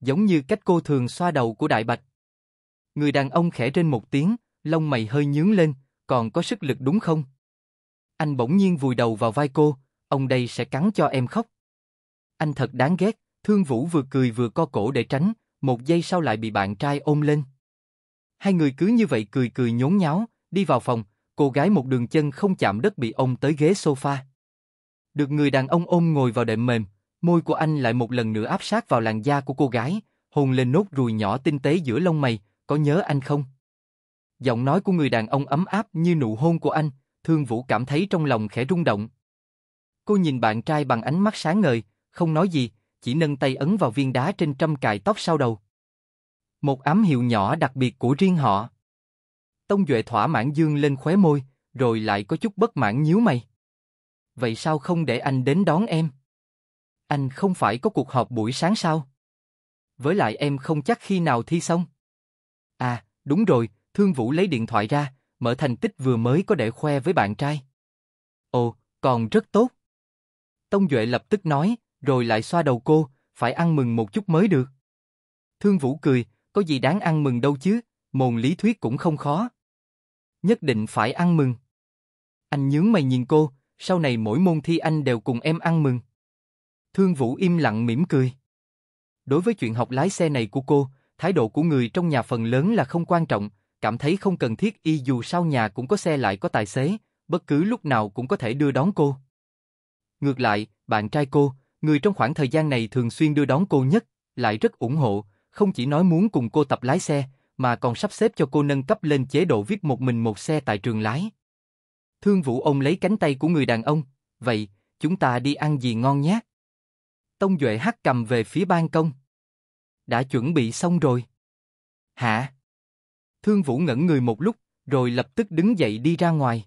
Giống như cách cô thường xoa đầu của Đại Bạch. Người đàn ông khẽ rên một tiếng, lông mày hơi nhướng lên, còn có sức lực đúng không? Anh bỗng nhiên vùi đầu vào vai cô, ông đây sẽ cắn cho em khóc. Anh thật đáng ghét, Thương Vũ vừa cười vừa co cổ để tránh, một giây sau lại bị bạn trai ôm lên. Hai người cứ như vậy cười cười nhốn nháo, đi vào phòng, cô gái một đường chân không chạm đất bị ôm tới ghế sofa. Được người đàn ông ôm ngồi vào đệm mềm, môi của anh lại một lần nữa áp sát vào làn da của cô gái, hôn lên nốt ruồi nhỏ tinh tế giữa lông mày. Có nhớ anh không? Giọng nói của người đàn ông ấm áp như nụ hôn của anh, Thương Vũ cảm thấy trong lòng khẽ rung động. Cô nhìn bạn trai bằng ánh mắt sáng ngời, không nói gì, chỉ nâng tay ấn vào viên đá trên trăm cài tóc sau đầu. Một ám hiệu nhỏ đặc biệt của riêng họ. Tông Duệ thỏa mãn dương lên khóe môi, rồi lại có chút bất mãn nhíu mày. Vậy sao không để anh đến đón em? Anh không phải có cuộc họp buổi sáng sao? Với lại em không chắc khi nào thi xong. À, đúng rồi, Thương Vũ lấy điện thoại ra, mở thành tích vừa mới có để khoe với bạn trai. Ồ, còn rất tốt. Tông Duệ lập tức nói, rồi lại xoa đầu cô, phải ăn mừng một chút mới được. Thương Vũ cười, có gì đáng ăn mừng đâu chứ, môn lý thuyết cũng không khó. Nhất định phải ăn mừng. Anh nhướng mày nhìn cô, sau này mỗi môn thi anh đều cùng em ăn mừng. Thương Vũ im lặng mỉm cười. Đối với chuyện học lái xe này của cô, thái độ của người trong nhà phần lớn là không quan trọng, cảm thấy không cần thiết y dù sao nhà cũng có xe lại có tài xế, bất cứ lúc nào cũng có thể đưa đón cô. Ngược lại, bạn trai cô, người trong khoảng thời gian này thường xuyên đưa đón cô nhất, lại rất ủng hộ, không chỉ nói muốn cùng cô tập lái xe, mà còn sắp xếp cho cô nâng cấp lên chế độ viết một mình một xe tại trường lái. Thương Vũ ôm lấy cánh tay của người đàn ông, vậy, chúng ta đi ăn gì ngon nhé? Tông Duệ hất cầm về phía ban công. Đã chuẩn bị xong rồi. Hả? Thương Vũ ngẩn người một lúc, rồi lập tức đứng dậy đi ra ngoài.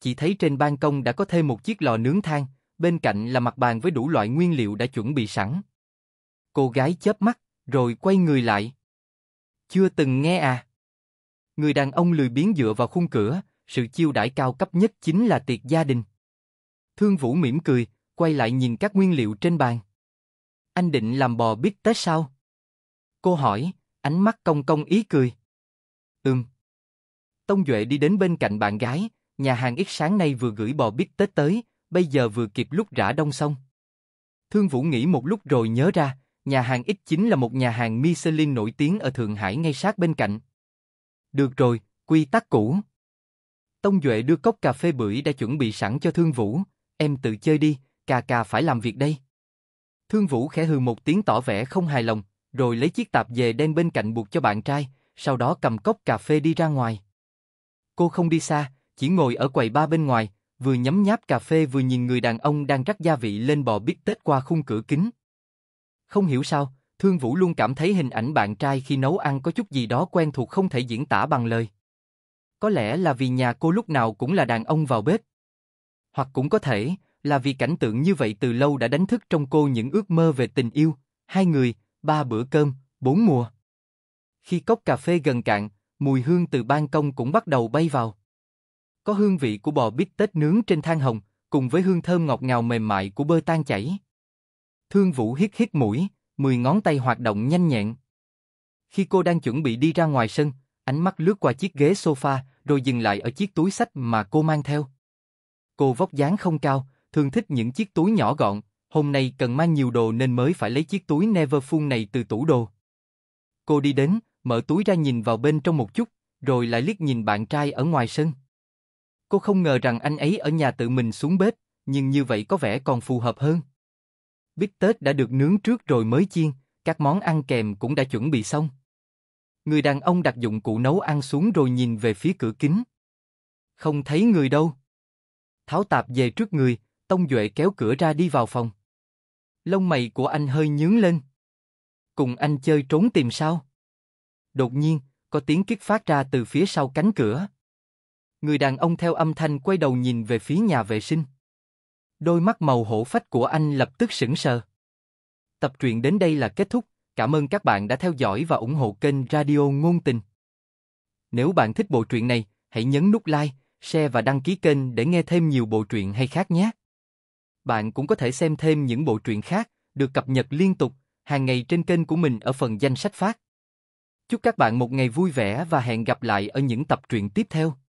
Chỉ thấy trên ban công đã có thêm một chiếc lò nướng than, bên cạnh là mặt bàn với đủ loại nguyên liệu đã chuẩn bị sẵn. Cô gái chớp mắt, rồi quay người lại. Chưa từng nghe à? Người đàn ông lười biếng dựa vào khung cửa, sự chiêu đãi cao cấp nhất chính là tiệc gia đình. Thương Vũ mỉm cười, quay lại nhìn các nguyên liệu trên bàn. Anh định làm bò bít tết sao? Cô hỏi, ánh mắt cong cong ý cười. Tông Duệ đi đến bên cạnh bạn gái, nhà hàng ít sáng nay vừa gửi bò bít tết tới, bây giờ vừa kịp lúc rã đông xong. Thương Vũ nghĩ một lúc rồi nhớ ra, nhà hàng ít chính là một nhà hàng Michelin nổi tiếng ở Thượng Hải ngay sát bên cạnh. Được rồi, quy tắc cũ. Tông Duệ đưa cốc cà phê bưởi đã chuẩn bị sẵn cho Thương Vũ. Em tự chơi đi, cà cà phải làm việc đây. Thương Vũ khẽ hừ một tiếng tỏ vẻ không hài lòng, rồi lấy chiếc tạp dề đen bên cạnh buộc cho bạn trai, sau đó cầm cốc cà phê đi ra ngoài. Cô không đi xa, chỉ ngồi ở quầy bar bên ngoài, vừa nhấm nháp cà phê vừa nhìn người đàn ông đang rắc gia vị lên bò bít tết qua khung cửa kính. Không hiểu sao, Thương Vũ luôn cảm thấy hình ảnh bạn trai khi nấu ăn có chút gì đó quen thuộc không thể diễn tả bằng lời. Có lẽ là vì nhà cô lúc nào cũng là đàn ông vào bếp. Hoặc cũng có thể là vì cảnh tượng như vậy từ lâu đã đánh thức trong cô những ước mơ về tình yêu, hai người, ba bữa cơm, bốn mùa. Khi cốc cà phê gần cạn, mùi hương từ ban công cũng bắt đầu bay vào. Có hương vị của bò bít tết nướng trên than hồng, cùng với hương thơm ngọt ngào mềm mại của bơ tan chảy. Thương Vũ hít mũi, 10 ngón tay hoạt động nhanh nhẹn. Khi cô đang chuẩn bị đi ra ngoài sân, ánh mắt lướt qua chiếc ghế sofa, rồi dừng lại ở chiếc túi xách mà cô mang theo. Cô vóc dáng không cao, thường thích những chiếc túi nhỏ gọn, hôm nay cần mang nhiều đồ nên mới phải lấy chiếc túi Neverfull này từ tủ đồ. Cô đi đến, mở túi ra nhìn vào bên trong một chút, rồi lại liếc nhìn bạn trai ở ngoài sân. Cô không ngờ rằng anh ấy ở nhà tự mình xuống bếp, nhưng như vậy có vẻ còn phù hợp hơn. Bít tết đã được nướng trước rồi mới chiên, các món ăn kèm cũng đã chuẩn bị xong. Người đàn ông đặt dụng cụ nấu ăn xuống rồi nhìn về phía cửa kính. Không thấy người đâu. Tháo tạp về trước người, Tông Duệ kéo cửa ra đi vào phòng. Lông mày của anh hơi nhướng lên. Cùng anh chơi trốn tìm sao? Đột nhiên, có tiếng kích phát ra từ phía sau cánh cửa. Người đàn ông theo âm thanh quay đầu nhìn về phía nhà vệ sinh. Đôi mắt màu hổ phách của anh lập tức sững sờ. Tập truyện đến đây là kết thúc. Cảm ơn các bạn đã theo dõi và ủng hộ kênh Radio Ngôn Tình. Nếu bạn thích bộ truyện này, hãy nhấn nút like, share và đăng ký kênh để nghe thêm nhiều bộ truyện hay khác nhé. Bạn cũng có thể xem thêm những bộ truyện khác được cập nhật liên tục hàng ngày trên kênh của mình ở phần danh sách phát. Chúc các bạn một ngày vui vẻ và hẹn gặp lại ở những tập truyện tiếp theo.